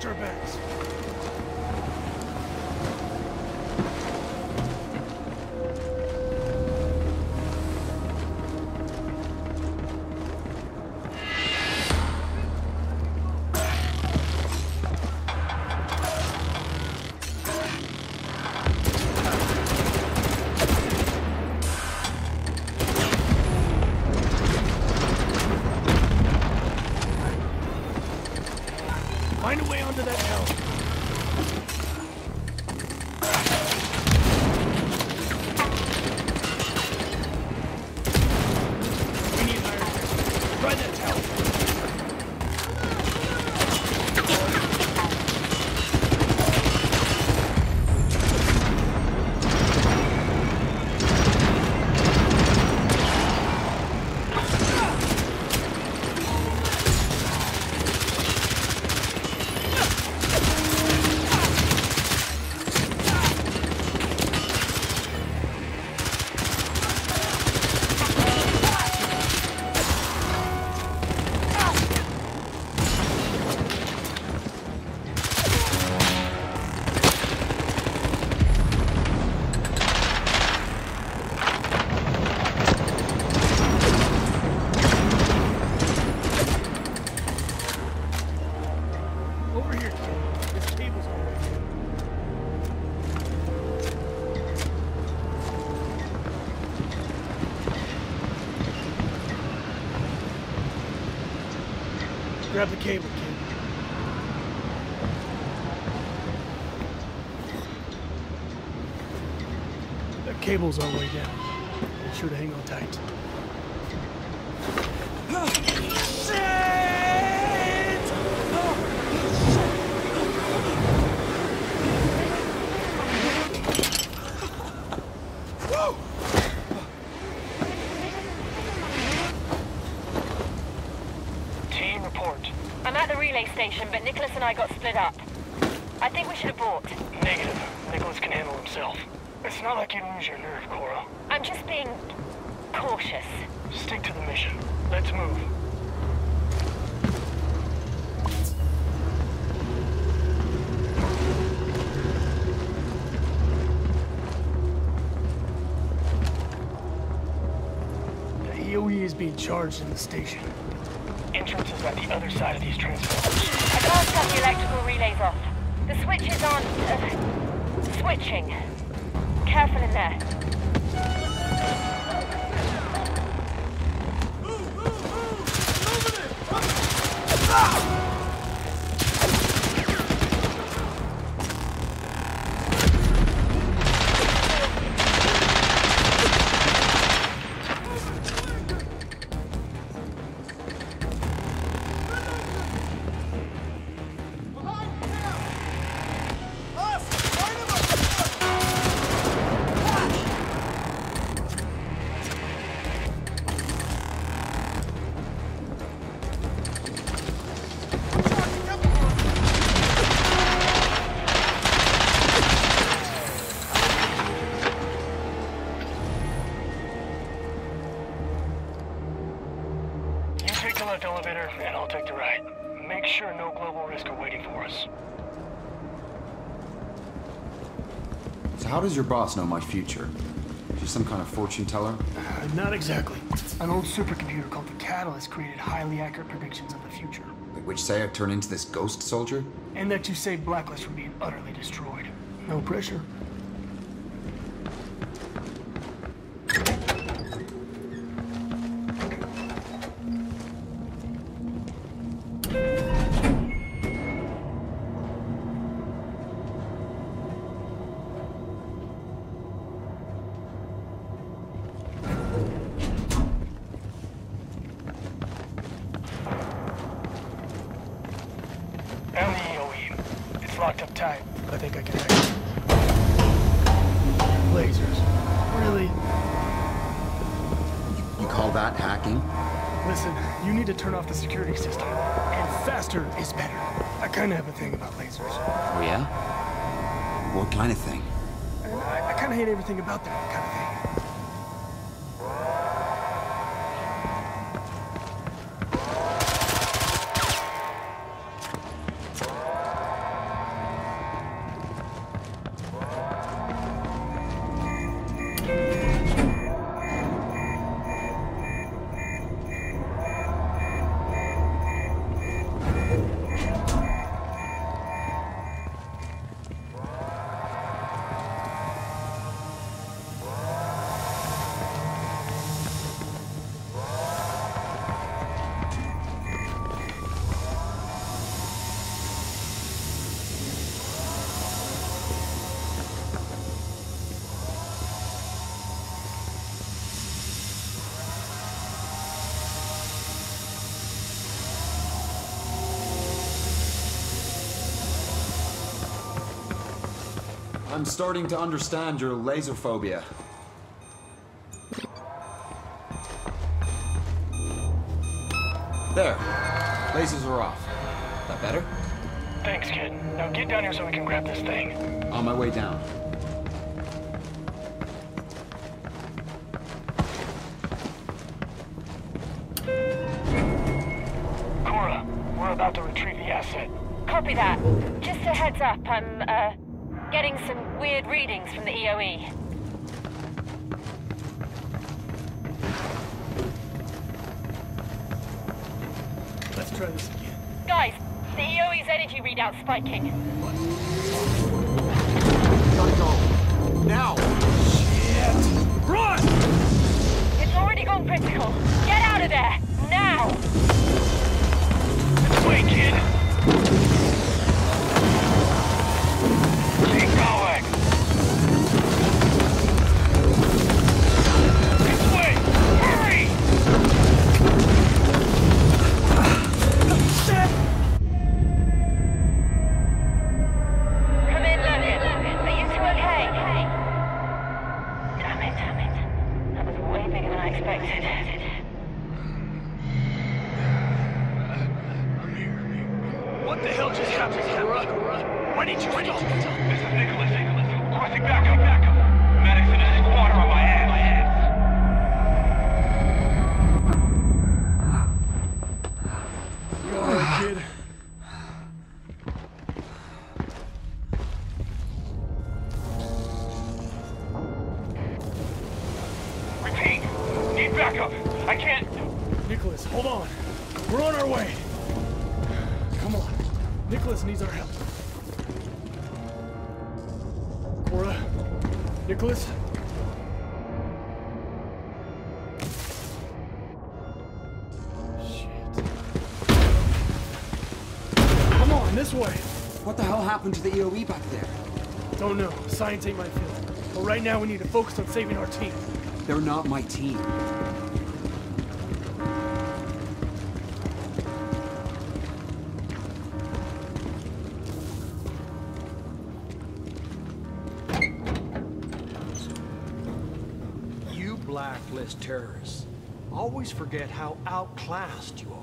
Watch our backs. Grab the cable, kid. That cable's all the way down. Be sure to hang on tight. But Nicholas and I got split up. I think we should abort. Negative. Nicholas can handle himself. It's not like you lose your nerve, Cora. I'm just being cautious. Stick to the mission. Let's move. The EOE is being charged in the station. Entrance is at the other side of these transformers. I can't shut the electrical relays off. The switches aren't switching. Careful in there. Move, move, move! Move it! Ah! How does your boss know my future? Is she some kind of fortune teller? Not exactly. An old supercomputer called the Catalyst created highly accurate predictions of the future. Which say I turn into this ghost soldier? And that you save Blacklist from being utterly destroyed. No pressure. About that kind of thing. I'm starting to understand your laser phobia. There. Lasers are off. That better? Thanks, kid. Now get down here so we can grab this thing. On my way down. Cora, we're about to retrieve the asset. Copy that. Just a heads up, I'm, getting some weird readings from the EOE. Let's try this again. Guys, the EOE's energy readout spiking. Randall, now! Shit! Run! It's already gone critical. Get out of there, now! This way, kid! Nicholas, hold on. We're on our way. Come on. Nicholas needs our help. Cora? Nicholas? Shit. Come on, this way. What the hell happened to the EOE back there? Don't know. Science ain't my field. But right now we need to focus on saving our team. They're not my team. You blacklist terrorists always forget how outclassed you are.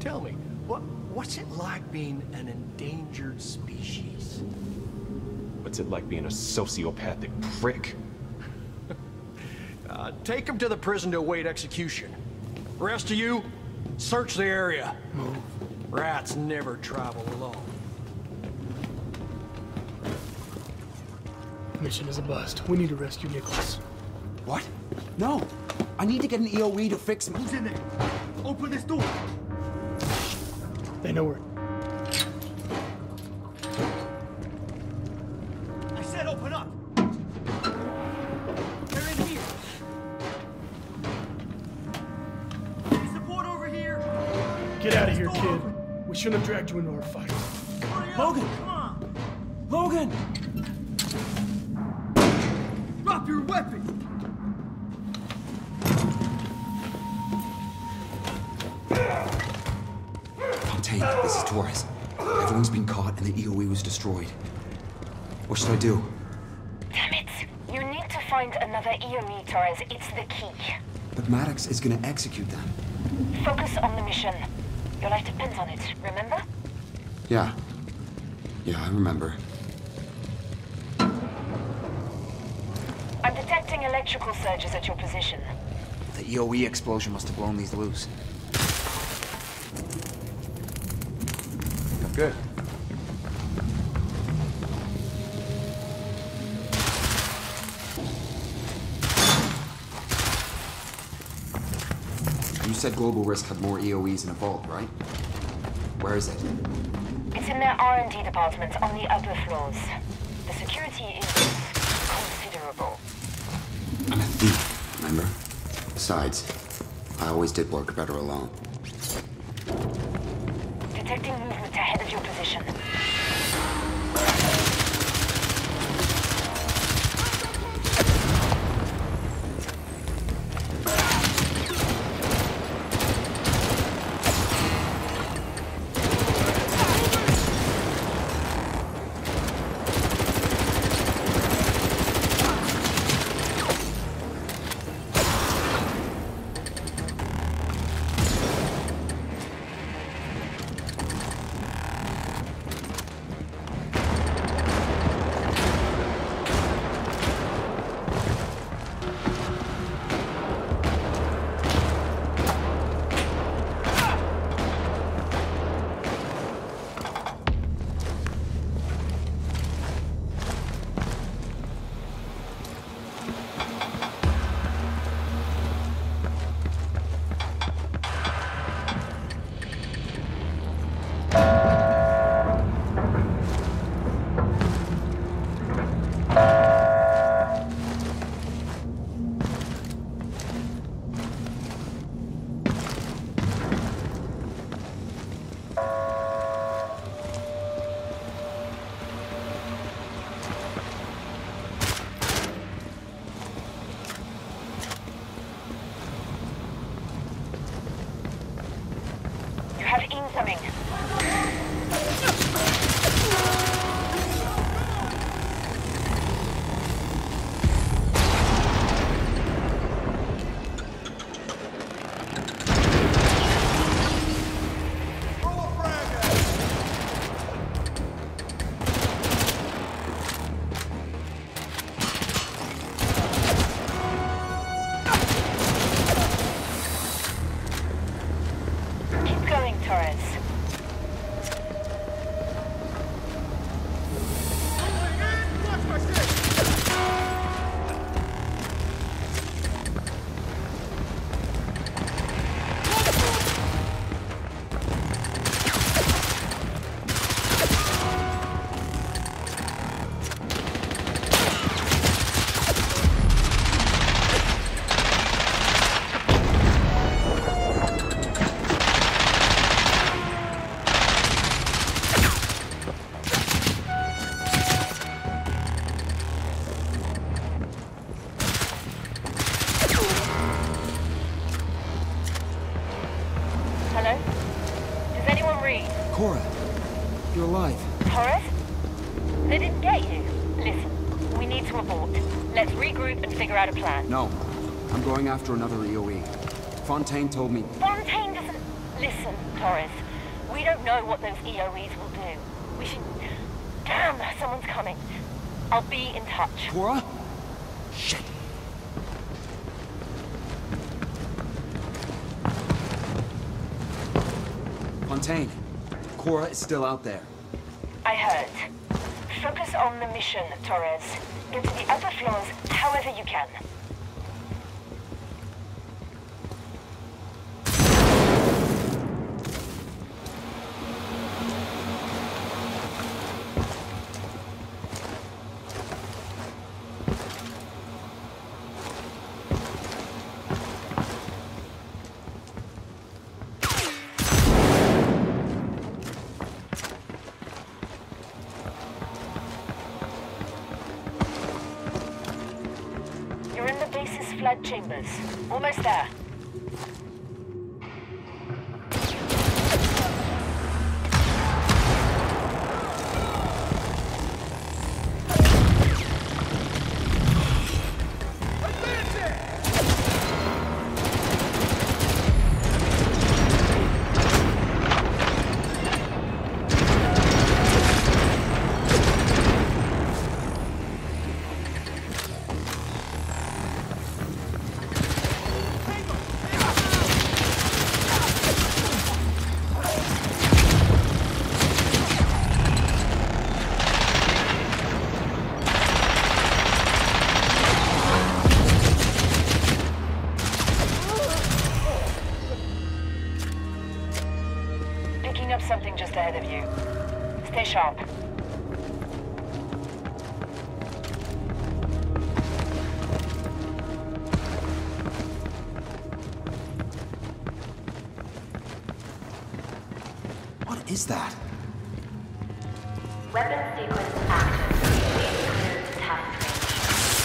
Tell me, what's it like being an endangered species? What's it like being a sociopathic prick? Take him to the prison to await execution. The rest of you, search the area. Rats never travel alone. Mission is a bust. We need to rescue Nicholas. What? No! I need to get an EOE to fix me. Who's in there? Open this door! They know we're... We shouldn't have dragged you into our fight. Logan! Come on! Logan! Drop your weapon! Fontaine, this is Torres. Everyone's been caught and the EOE was destroyed. What should I do? Damn it! You need to find another EOE, Torres. It's the key. But Maddox is gonna execute them. Focus on the mission. Your life depends on it, remember? Yeah. Yeah, I remember. I'm detecting electrical surges at your position. The EOE explosion must have blown these loose. I'm good. You said Global Risk had more EOEs in a vault, right? Where is it? It's in their R&D department on the upper floors. The security is considerable. I'm a thief, remember? Besides, I always did work better alone. Detecting movement ahead of your position. coming. Cora, you're alive. Torres? They didn't get you. Listen, we need to abort. Let's regroup and figure out a plan. No. I'm going after another EOE. Fontaine told me... Fontaine doesn't... Listen, Torres. We don't know what those EOEs will do. We should... Damn, someone's coming. I'll be in touch. Cora? Shit. Fontaine. Cora is still out there. I heard. Focus on the mission, Torres. Get to the upper floors however you can. Chambers. Almost there. What is that? Weapon sequence active.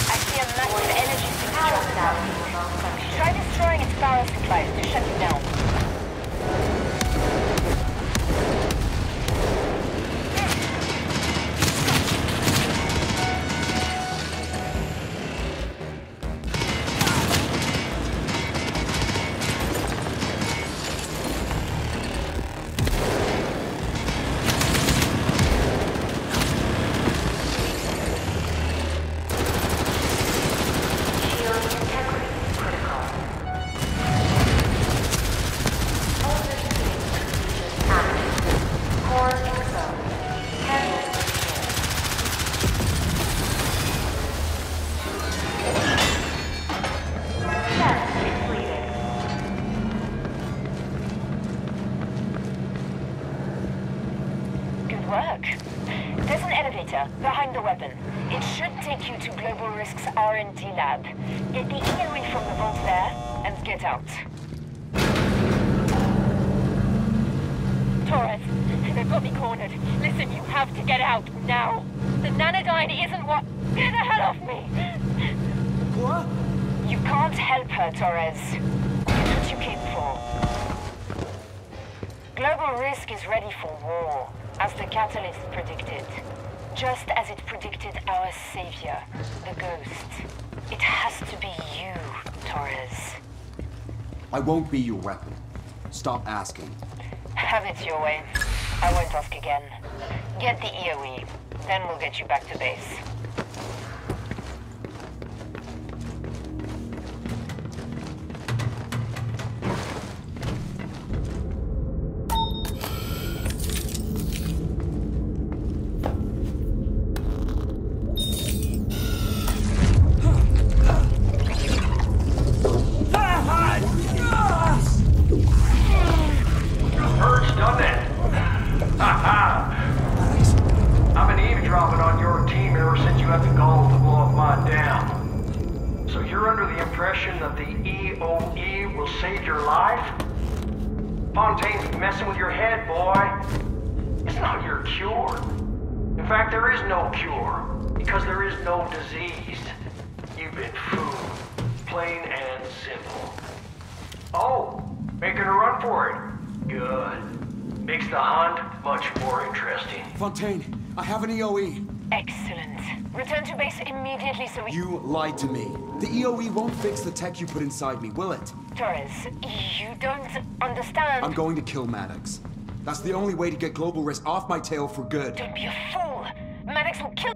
I see a massive energy signature. Try destroying its power supplies to shut it down. Global Risk is ready for war, as the Catalyst predicted. Just as it predicted our savior, the Ghost. It has to be you, Torres. I won't be your weapon. Stop asking. Have it your way. I won't ask again. Get the EOE, then we'll get you back to base. I have an EOE. Excellent. Return to base immediately so we... You lied to me. The EOE won't fix the tech you put inside me, will it? Torres, you don't understand. I'm going to kill Maddox. That's the only way to get Global Risk off my tail for good. Don't be a fool. Maddox will kill...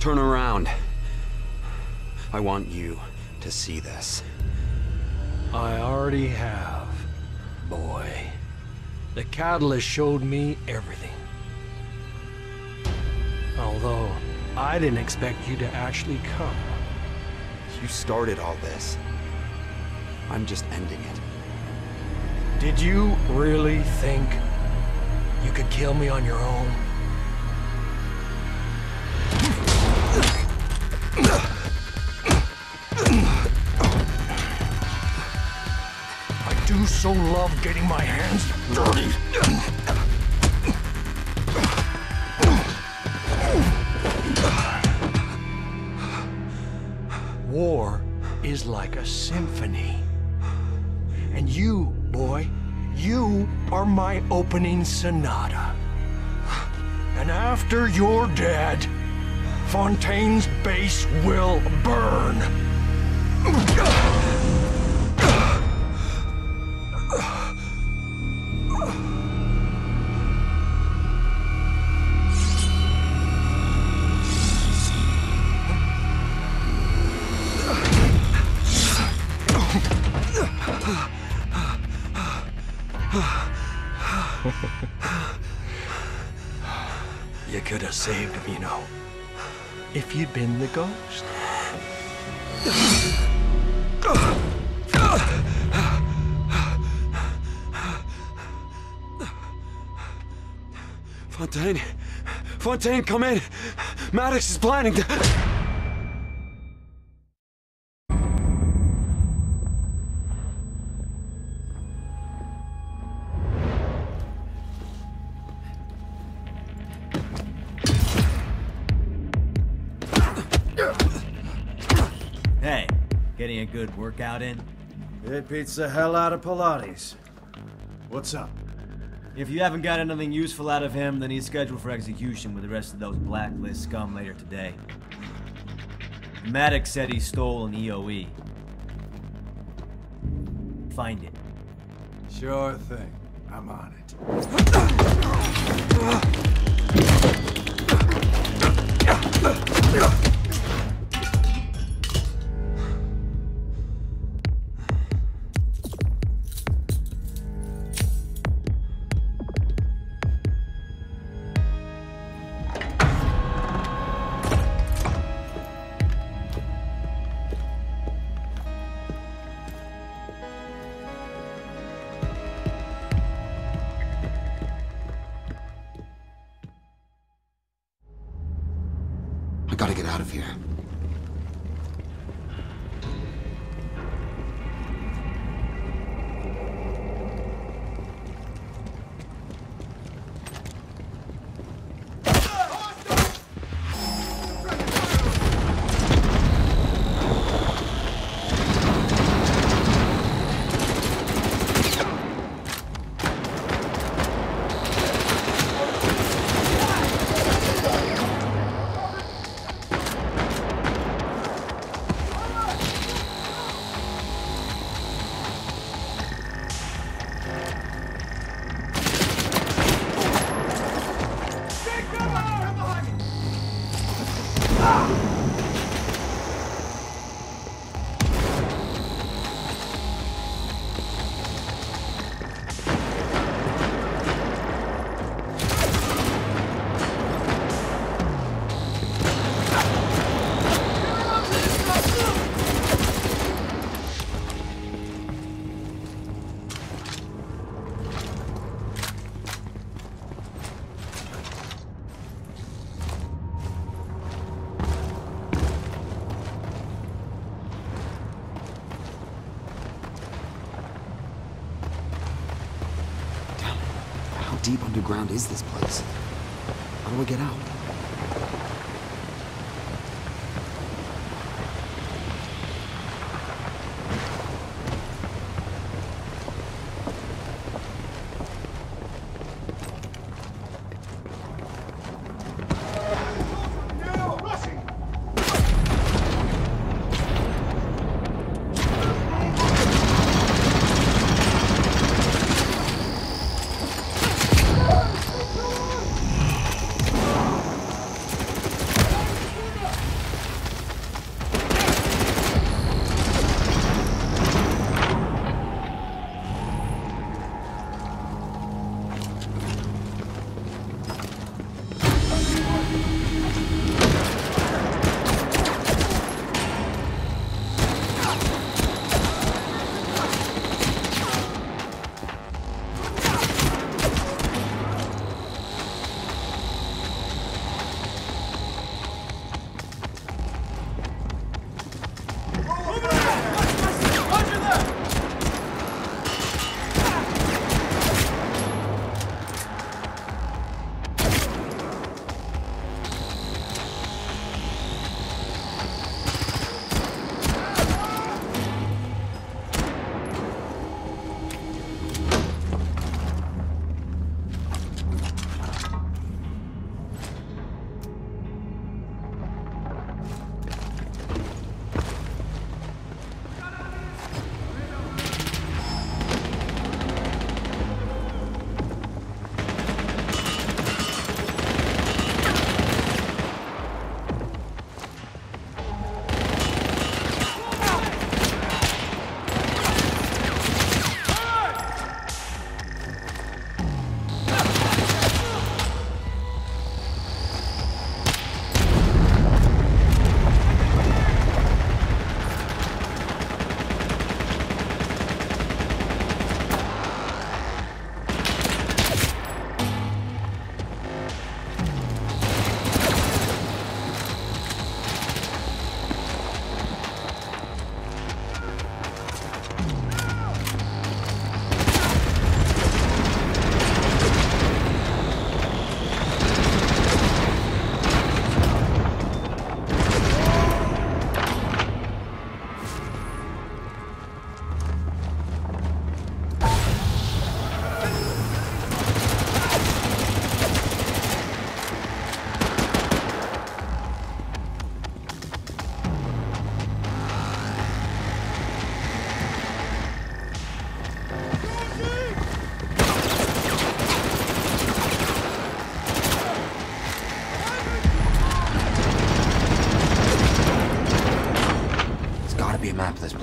Turn around. I want you to see this. I already have, boy. The Catalyst showed me everything. Although, I didn't expect you to actually come. You started all this. I'm just ending it. Did you really think you could kill me on your own? I so love getting my hands dirty. War is like a symphony. And you, boy, You are my opening sonata. And after you're dead, Fontaine's base will burn. You could have saved him, you know, if you'd been the ghost. Fontaine! Fontaine, come in! Maddox is planning to... Getting a good workout in? It beats the hell out of Pilates. What's up? If you haven't got anything useful out of him, then he's scheduled for execution with the rest of those Blacklist scum later today. Maddox said he stole an EOE. Find it. Sure thing. I'm on it. Gotta get out of here. How deep underground is this place? How do I get out?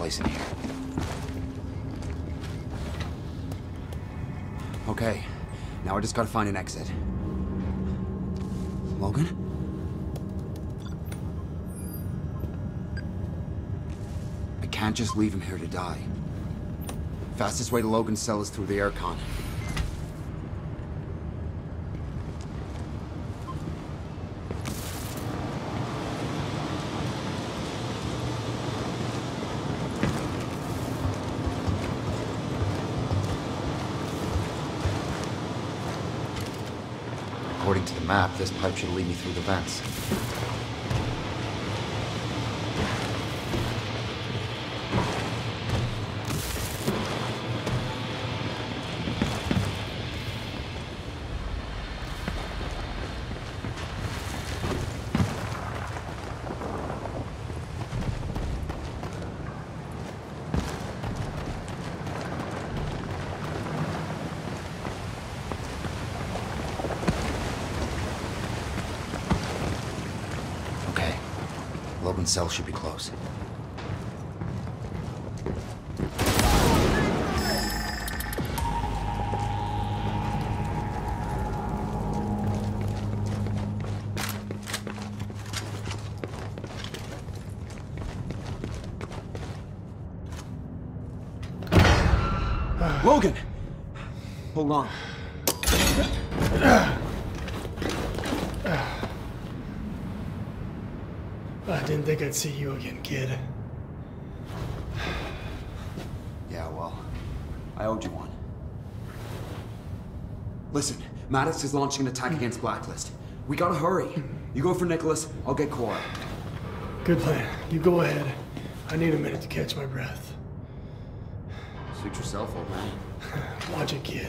place in here. Okay, now I just gotta find an exit. Logan? I can't just leave him here to die. Fastest way to Logan's cell is through the aircon. According to the map, this pipe should lead me through the vents. The cell should be closed. Logan! Hold on. I think I'd see you again, kid. Yeah, well, I owed you one. Listen, Maddox is launching an attack against Blacklist. We gotta hurry. You go for Nicholas, I'll get Cora. Good plan. You go ahead. I need a minute to catch my breath. Suit yourself, old man. Watch it, kid.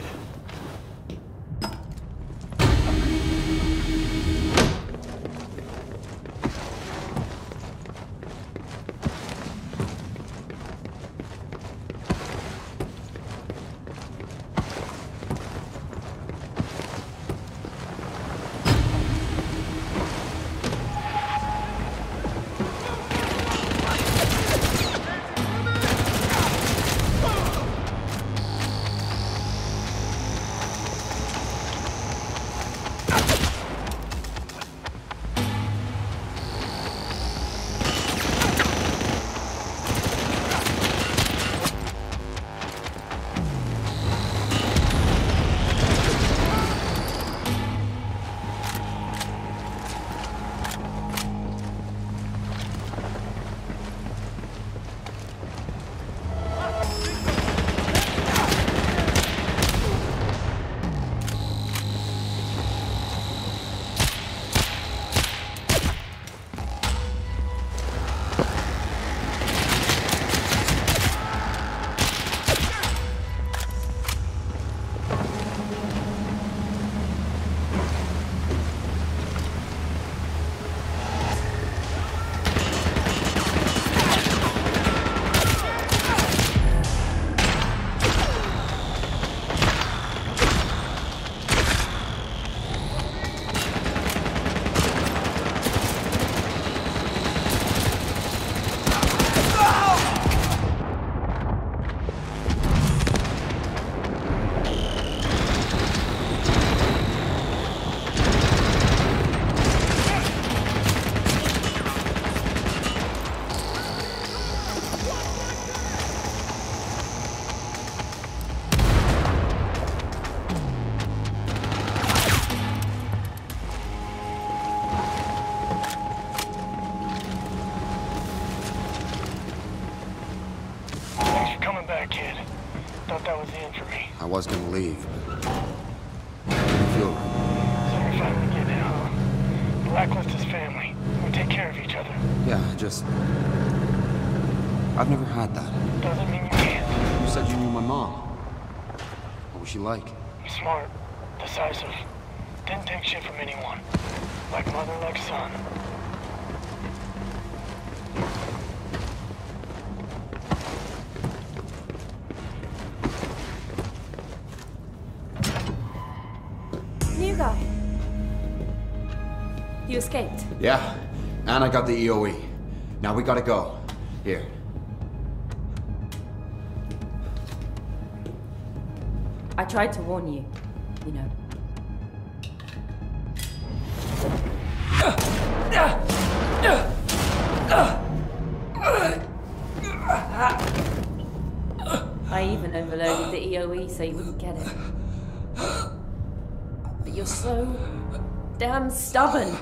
I was gonna leave, but didn't feel right. So you're finally getting it, huh? Blacklist is family. We take care of each other. Yeah, just... I've never had that. Doesn't mean you can't. You said you knew my mom. What was she like? Smart. Decisive. Didn't take shit from anyone. Like mother, like son. You escaped. Yeah, and I got the EOE. Now we gotta go. Here. I tried to warn you, you know. I even overloaded the EOE so you wouldn't get it. But you're so damn stubborn.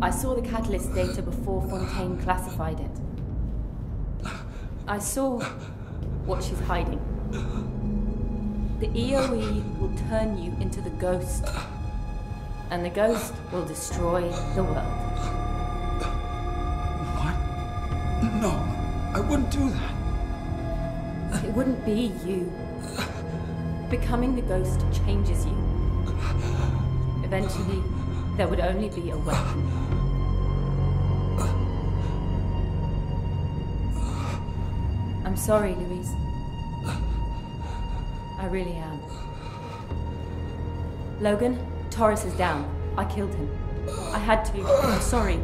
I saw the Catalyst data before Fontaine classified it. I saw what she's hiding. The EOE will turn you into the Ghost, and the Ghost will destroy the world. What? No, I wouldn't do that. It wouldn't be you. Becoming the Ghost changes you. Eventually, there would only be a weapon. I'm sorry, Luis. I really am. Logan, Torres is down. I killed him. I had to. I'm sorry.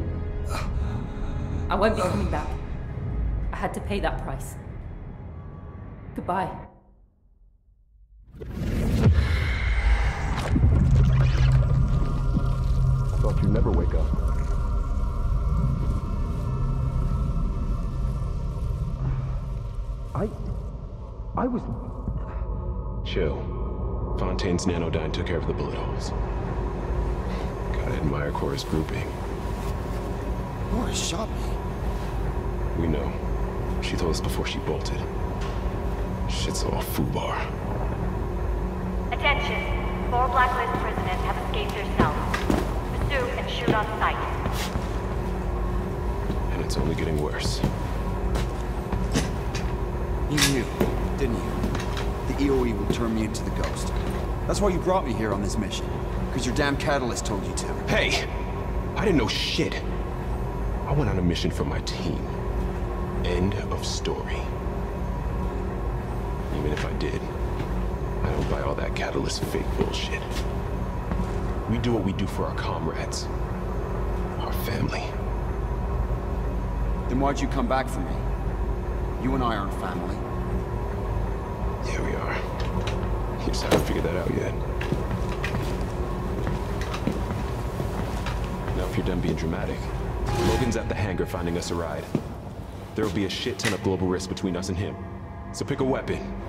I won't be coming back. I had to pay that price. Goodbye. I thought you'd never wake up. I was... Chill. Fontaine's Nanodyne took care of the bullet holes. Gotta admire Cora's grouping. Cora shot me. We know. She told us before she bolted. Shit's all foobar. Attention. 4 Blacklist prisoners have escaped their cells. Pursue and shoot on sight. And it's only getting worse. You knew, didn't you? The EOE will turn me into the Ghost. That's why you brought me here on this mission. Because your damn Catalyst told you to. Hey! I didn't know shit. I went on a mission for my team. End of story. Even if I did, I don't buy all that Catalyst fake bullshit. We do what we do for our comrades. Our family. Then why'd you come back for me? You and I aren't family. Yeah, we are. You just haven't figured that out yet. Now, if you're done being dramatic, Logan's at the hangar finding us a ride. There'll be a shit ton of global risk between us and him. So pick a weapon.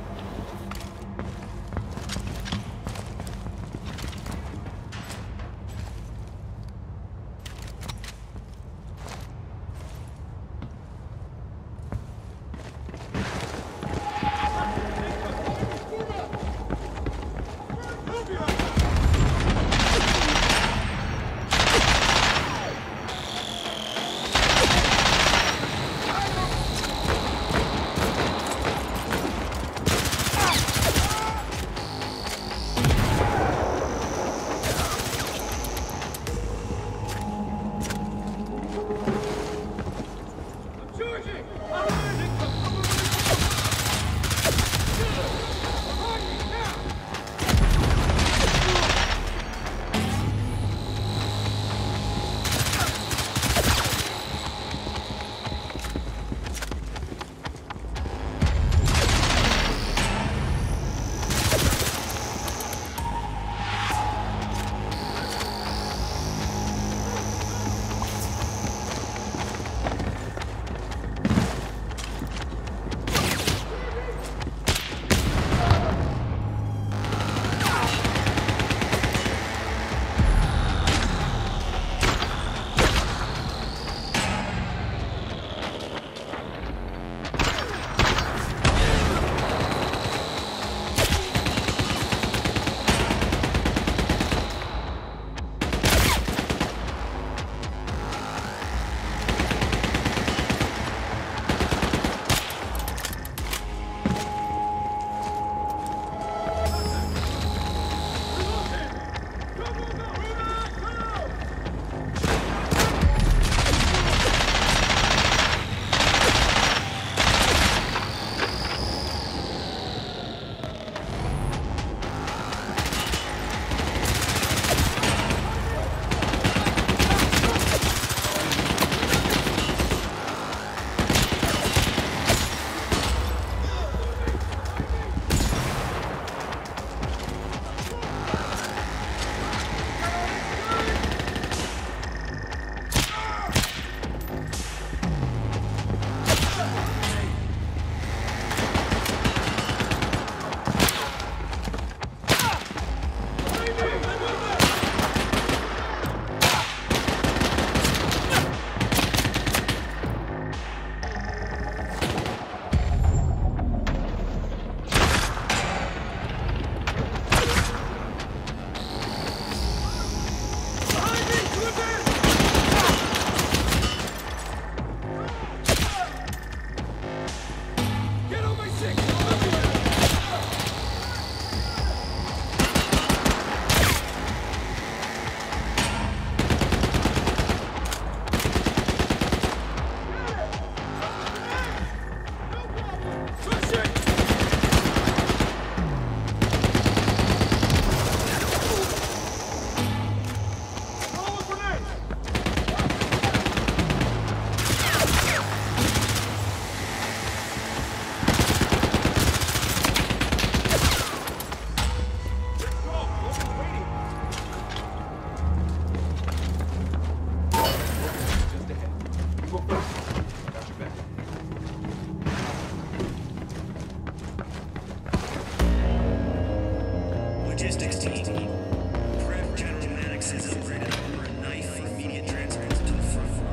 Logistics team. Prep General Maddox has upgraded armor and knife for immediate transfer to the front line.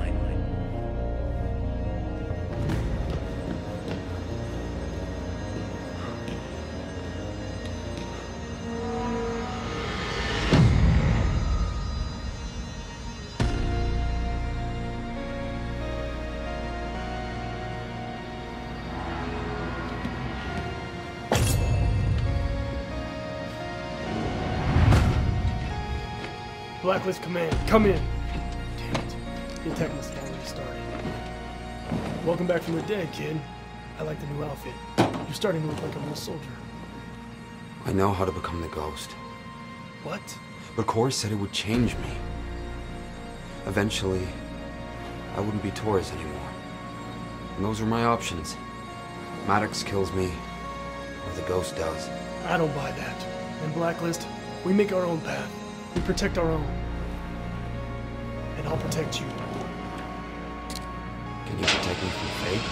Blacklist Command, come in. Damn it. The attack must have already started. Welcome back from the dead, kid. I like the new outfit. You're starting to look like a real soldier. I know how to become the ghost. What? But Cora said it would change me. Eventually, I wouldn't be Torres anymore. And those were my options. Maddox kills me, or the ghost does. I don't buy that. In Blacklist, we make our own path. We protect our own. And I'll protect you. Can you protect me from fate?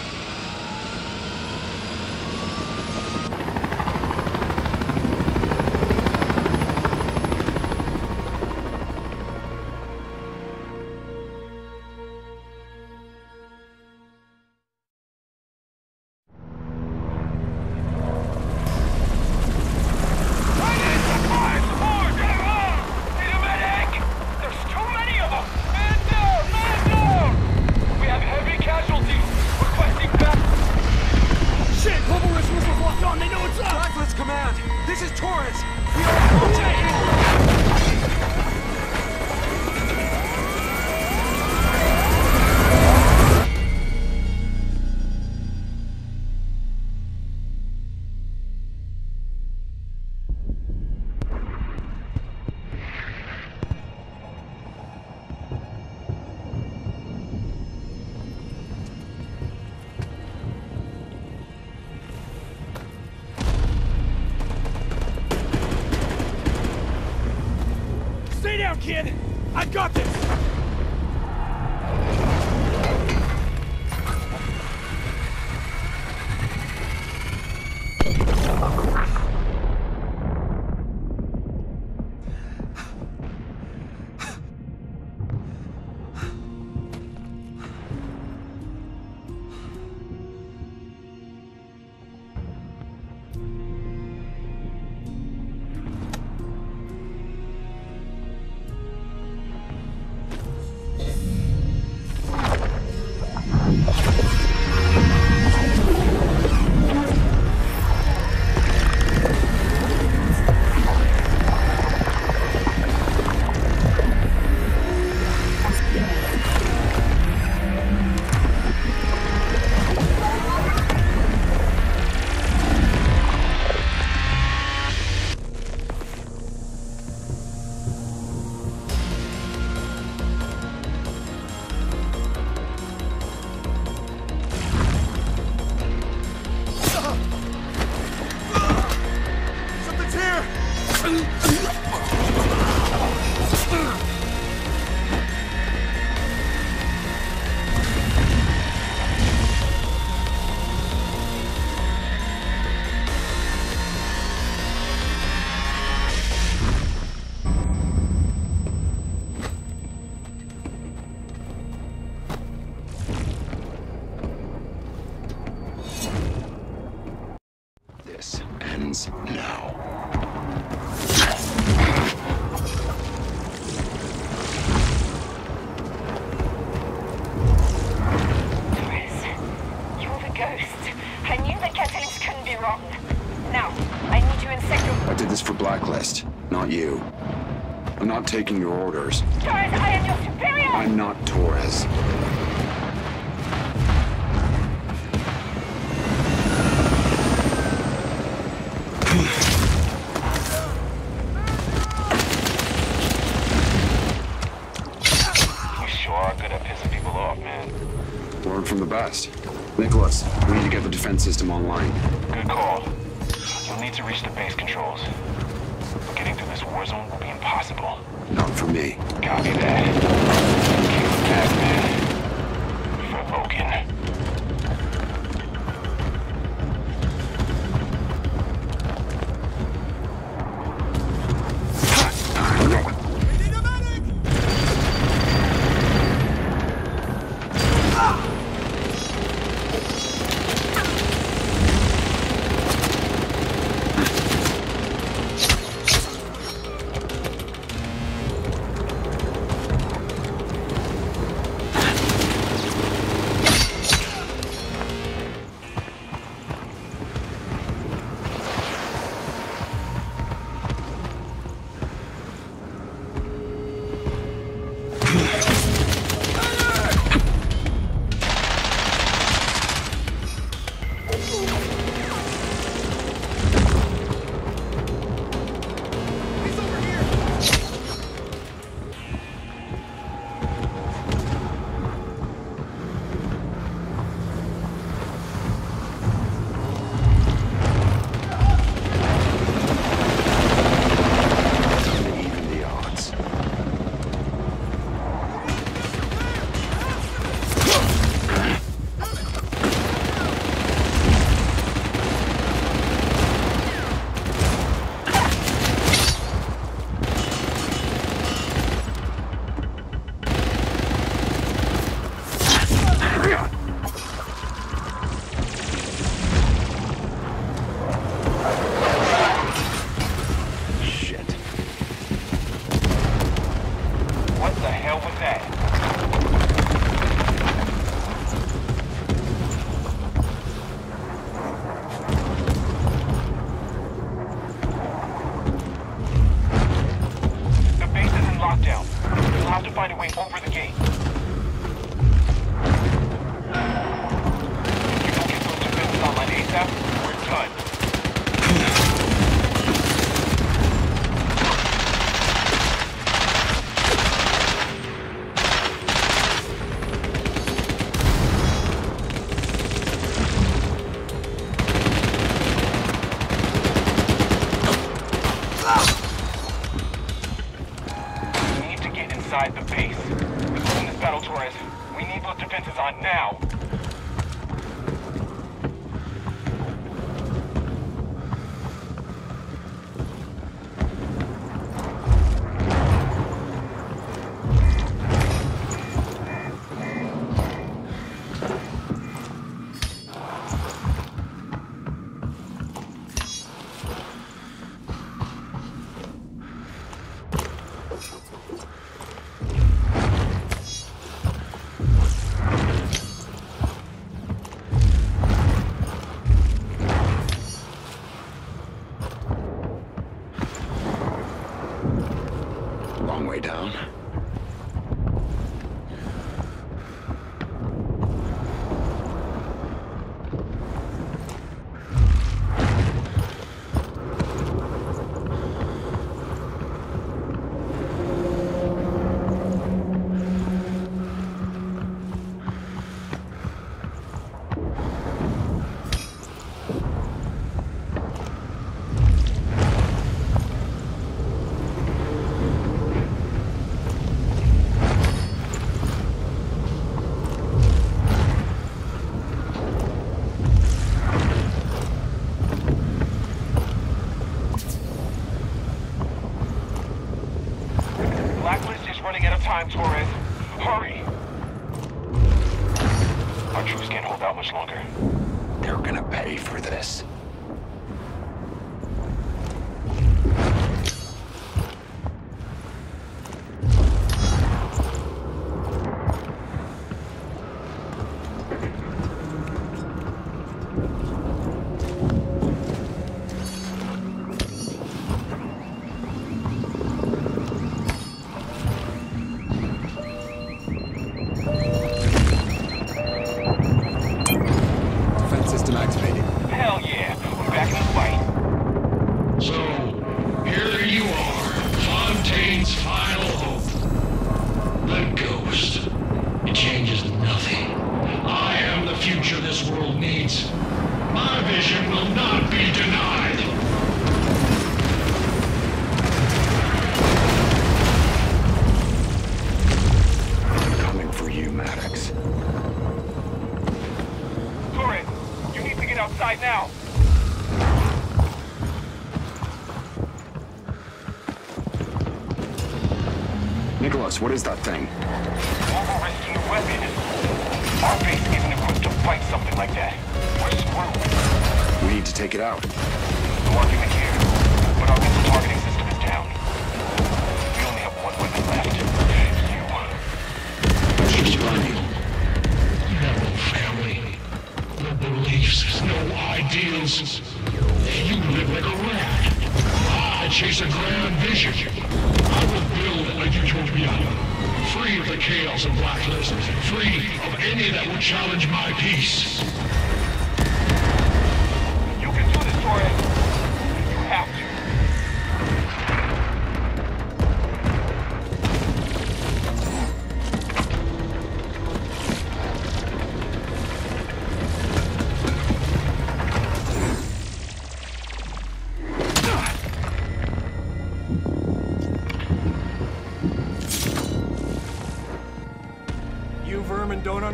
Kid, I got this! Taking your orders. Torres, I am your superior! I'm not Torres. You sure are good at pissing people off, man. Learn from the best. Nicholas, we need to get the defense system online. Good call. You'll need to reach the base controls. Getting through this war zone will be impossible. Not for me. Copy that. Keep that, man. For Logan. going over the gate. If you don't get those defenses online ASAP, we're done. Nicholas, what is that thing? Global Risk new weapon. Our base isn't equipped to fight something like that. We're screwed. We need to take it out. No argument here, but our missile targeting system is down. We only have one weapon left. You. She's running. No family. No beliefs. No ideals. You live like a rat. I chase a grand vision. I will build a usual reality, free of the chaos of Blacklist, free of any that would challenge my peace. You can do this, Torres. You have to.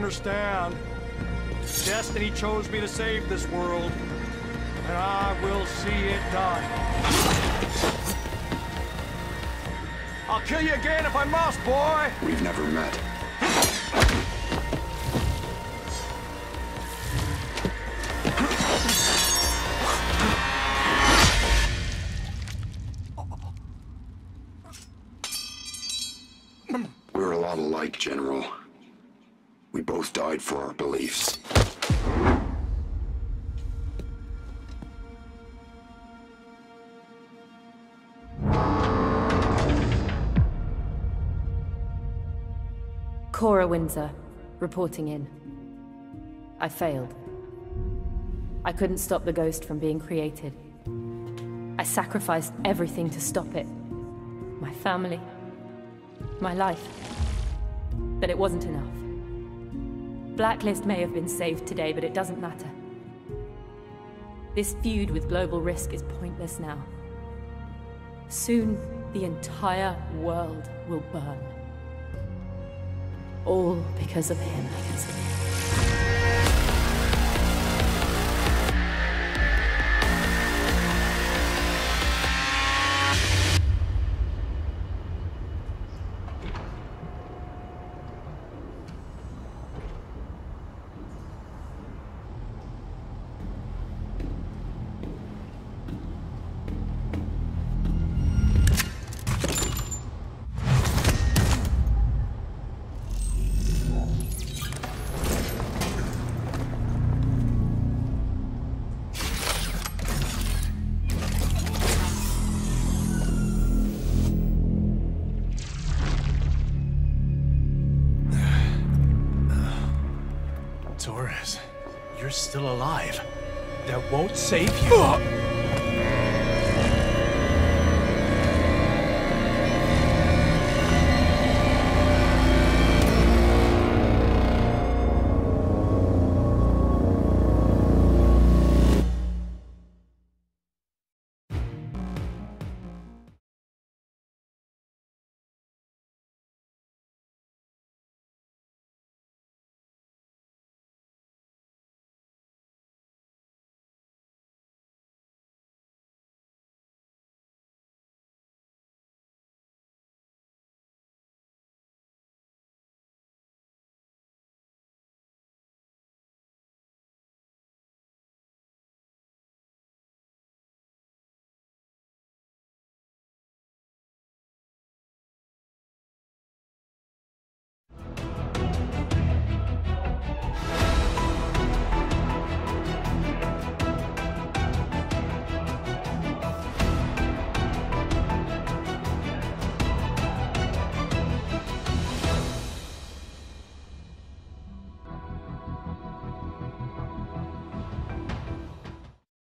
Understand. Destiny chose me to save this world, and I will see it done. I'll kill you again if I must, boy! We've never met. We're a lot alike, General. We both died for our beliefs. Cora Windsor, reporting in. I failed. I couldn't stop the ghost from being created. I sacrificed everything to stop it. My family, my life. But it wasn't enough. Blacklist may have been saved today, but it doesn't matter. This feud with Global Risk is pointless now. Soon, the entire world will burn. All because of him. Still alive. That won't save you.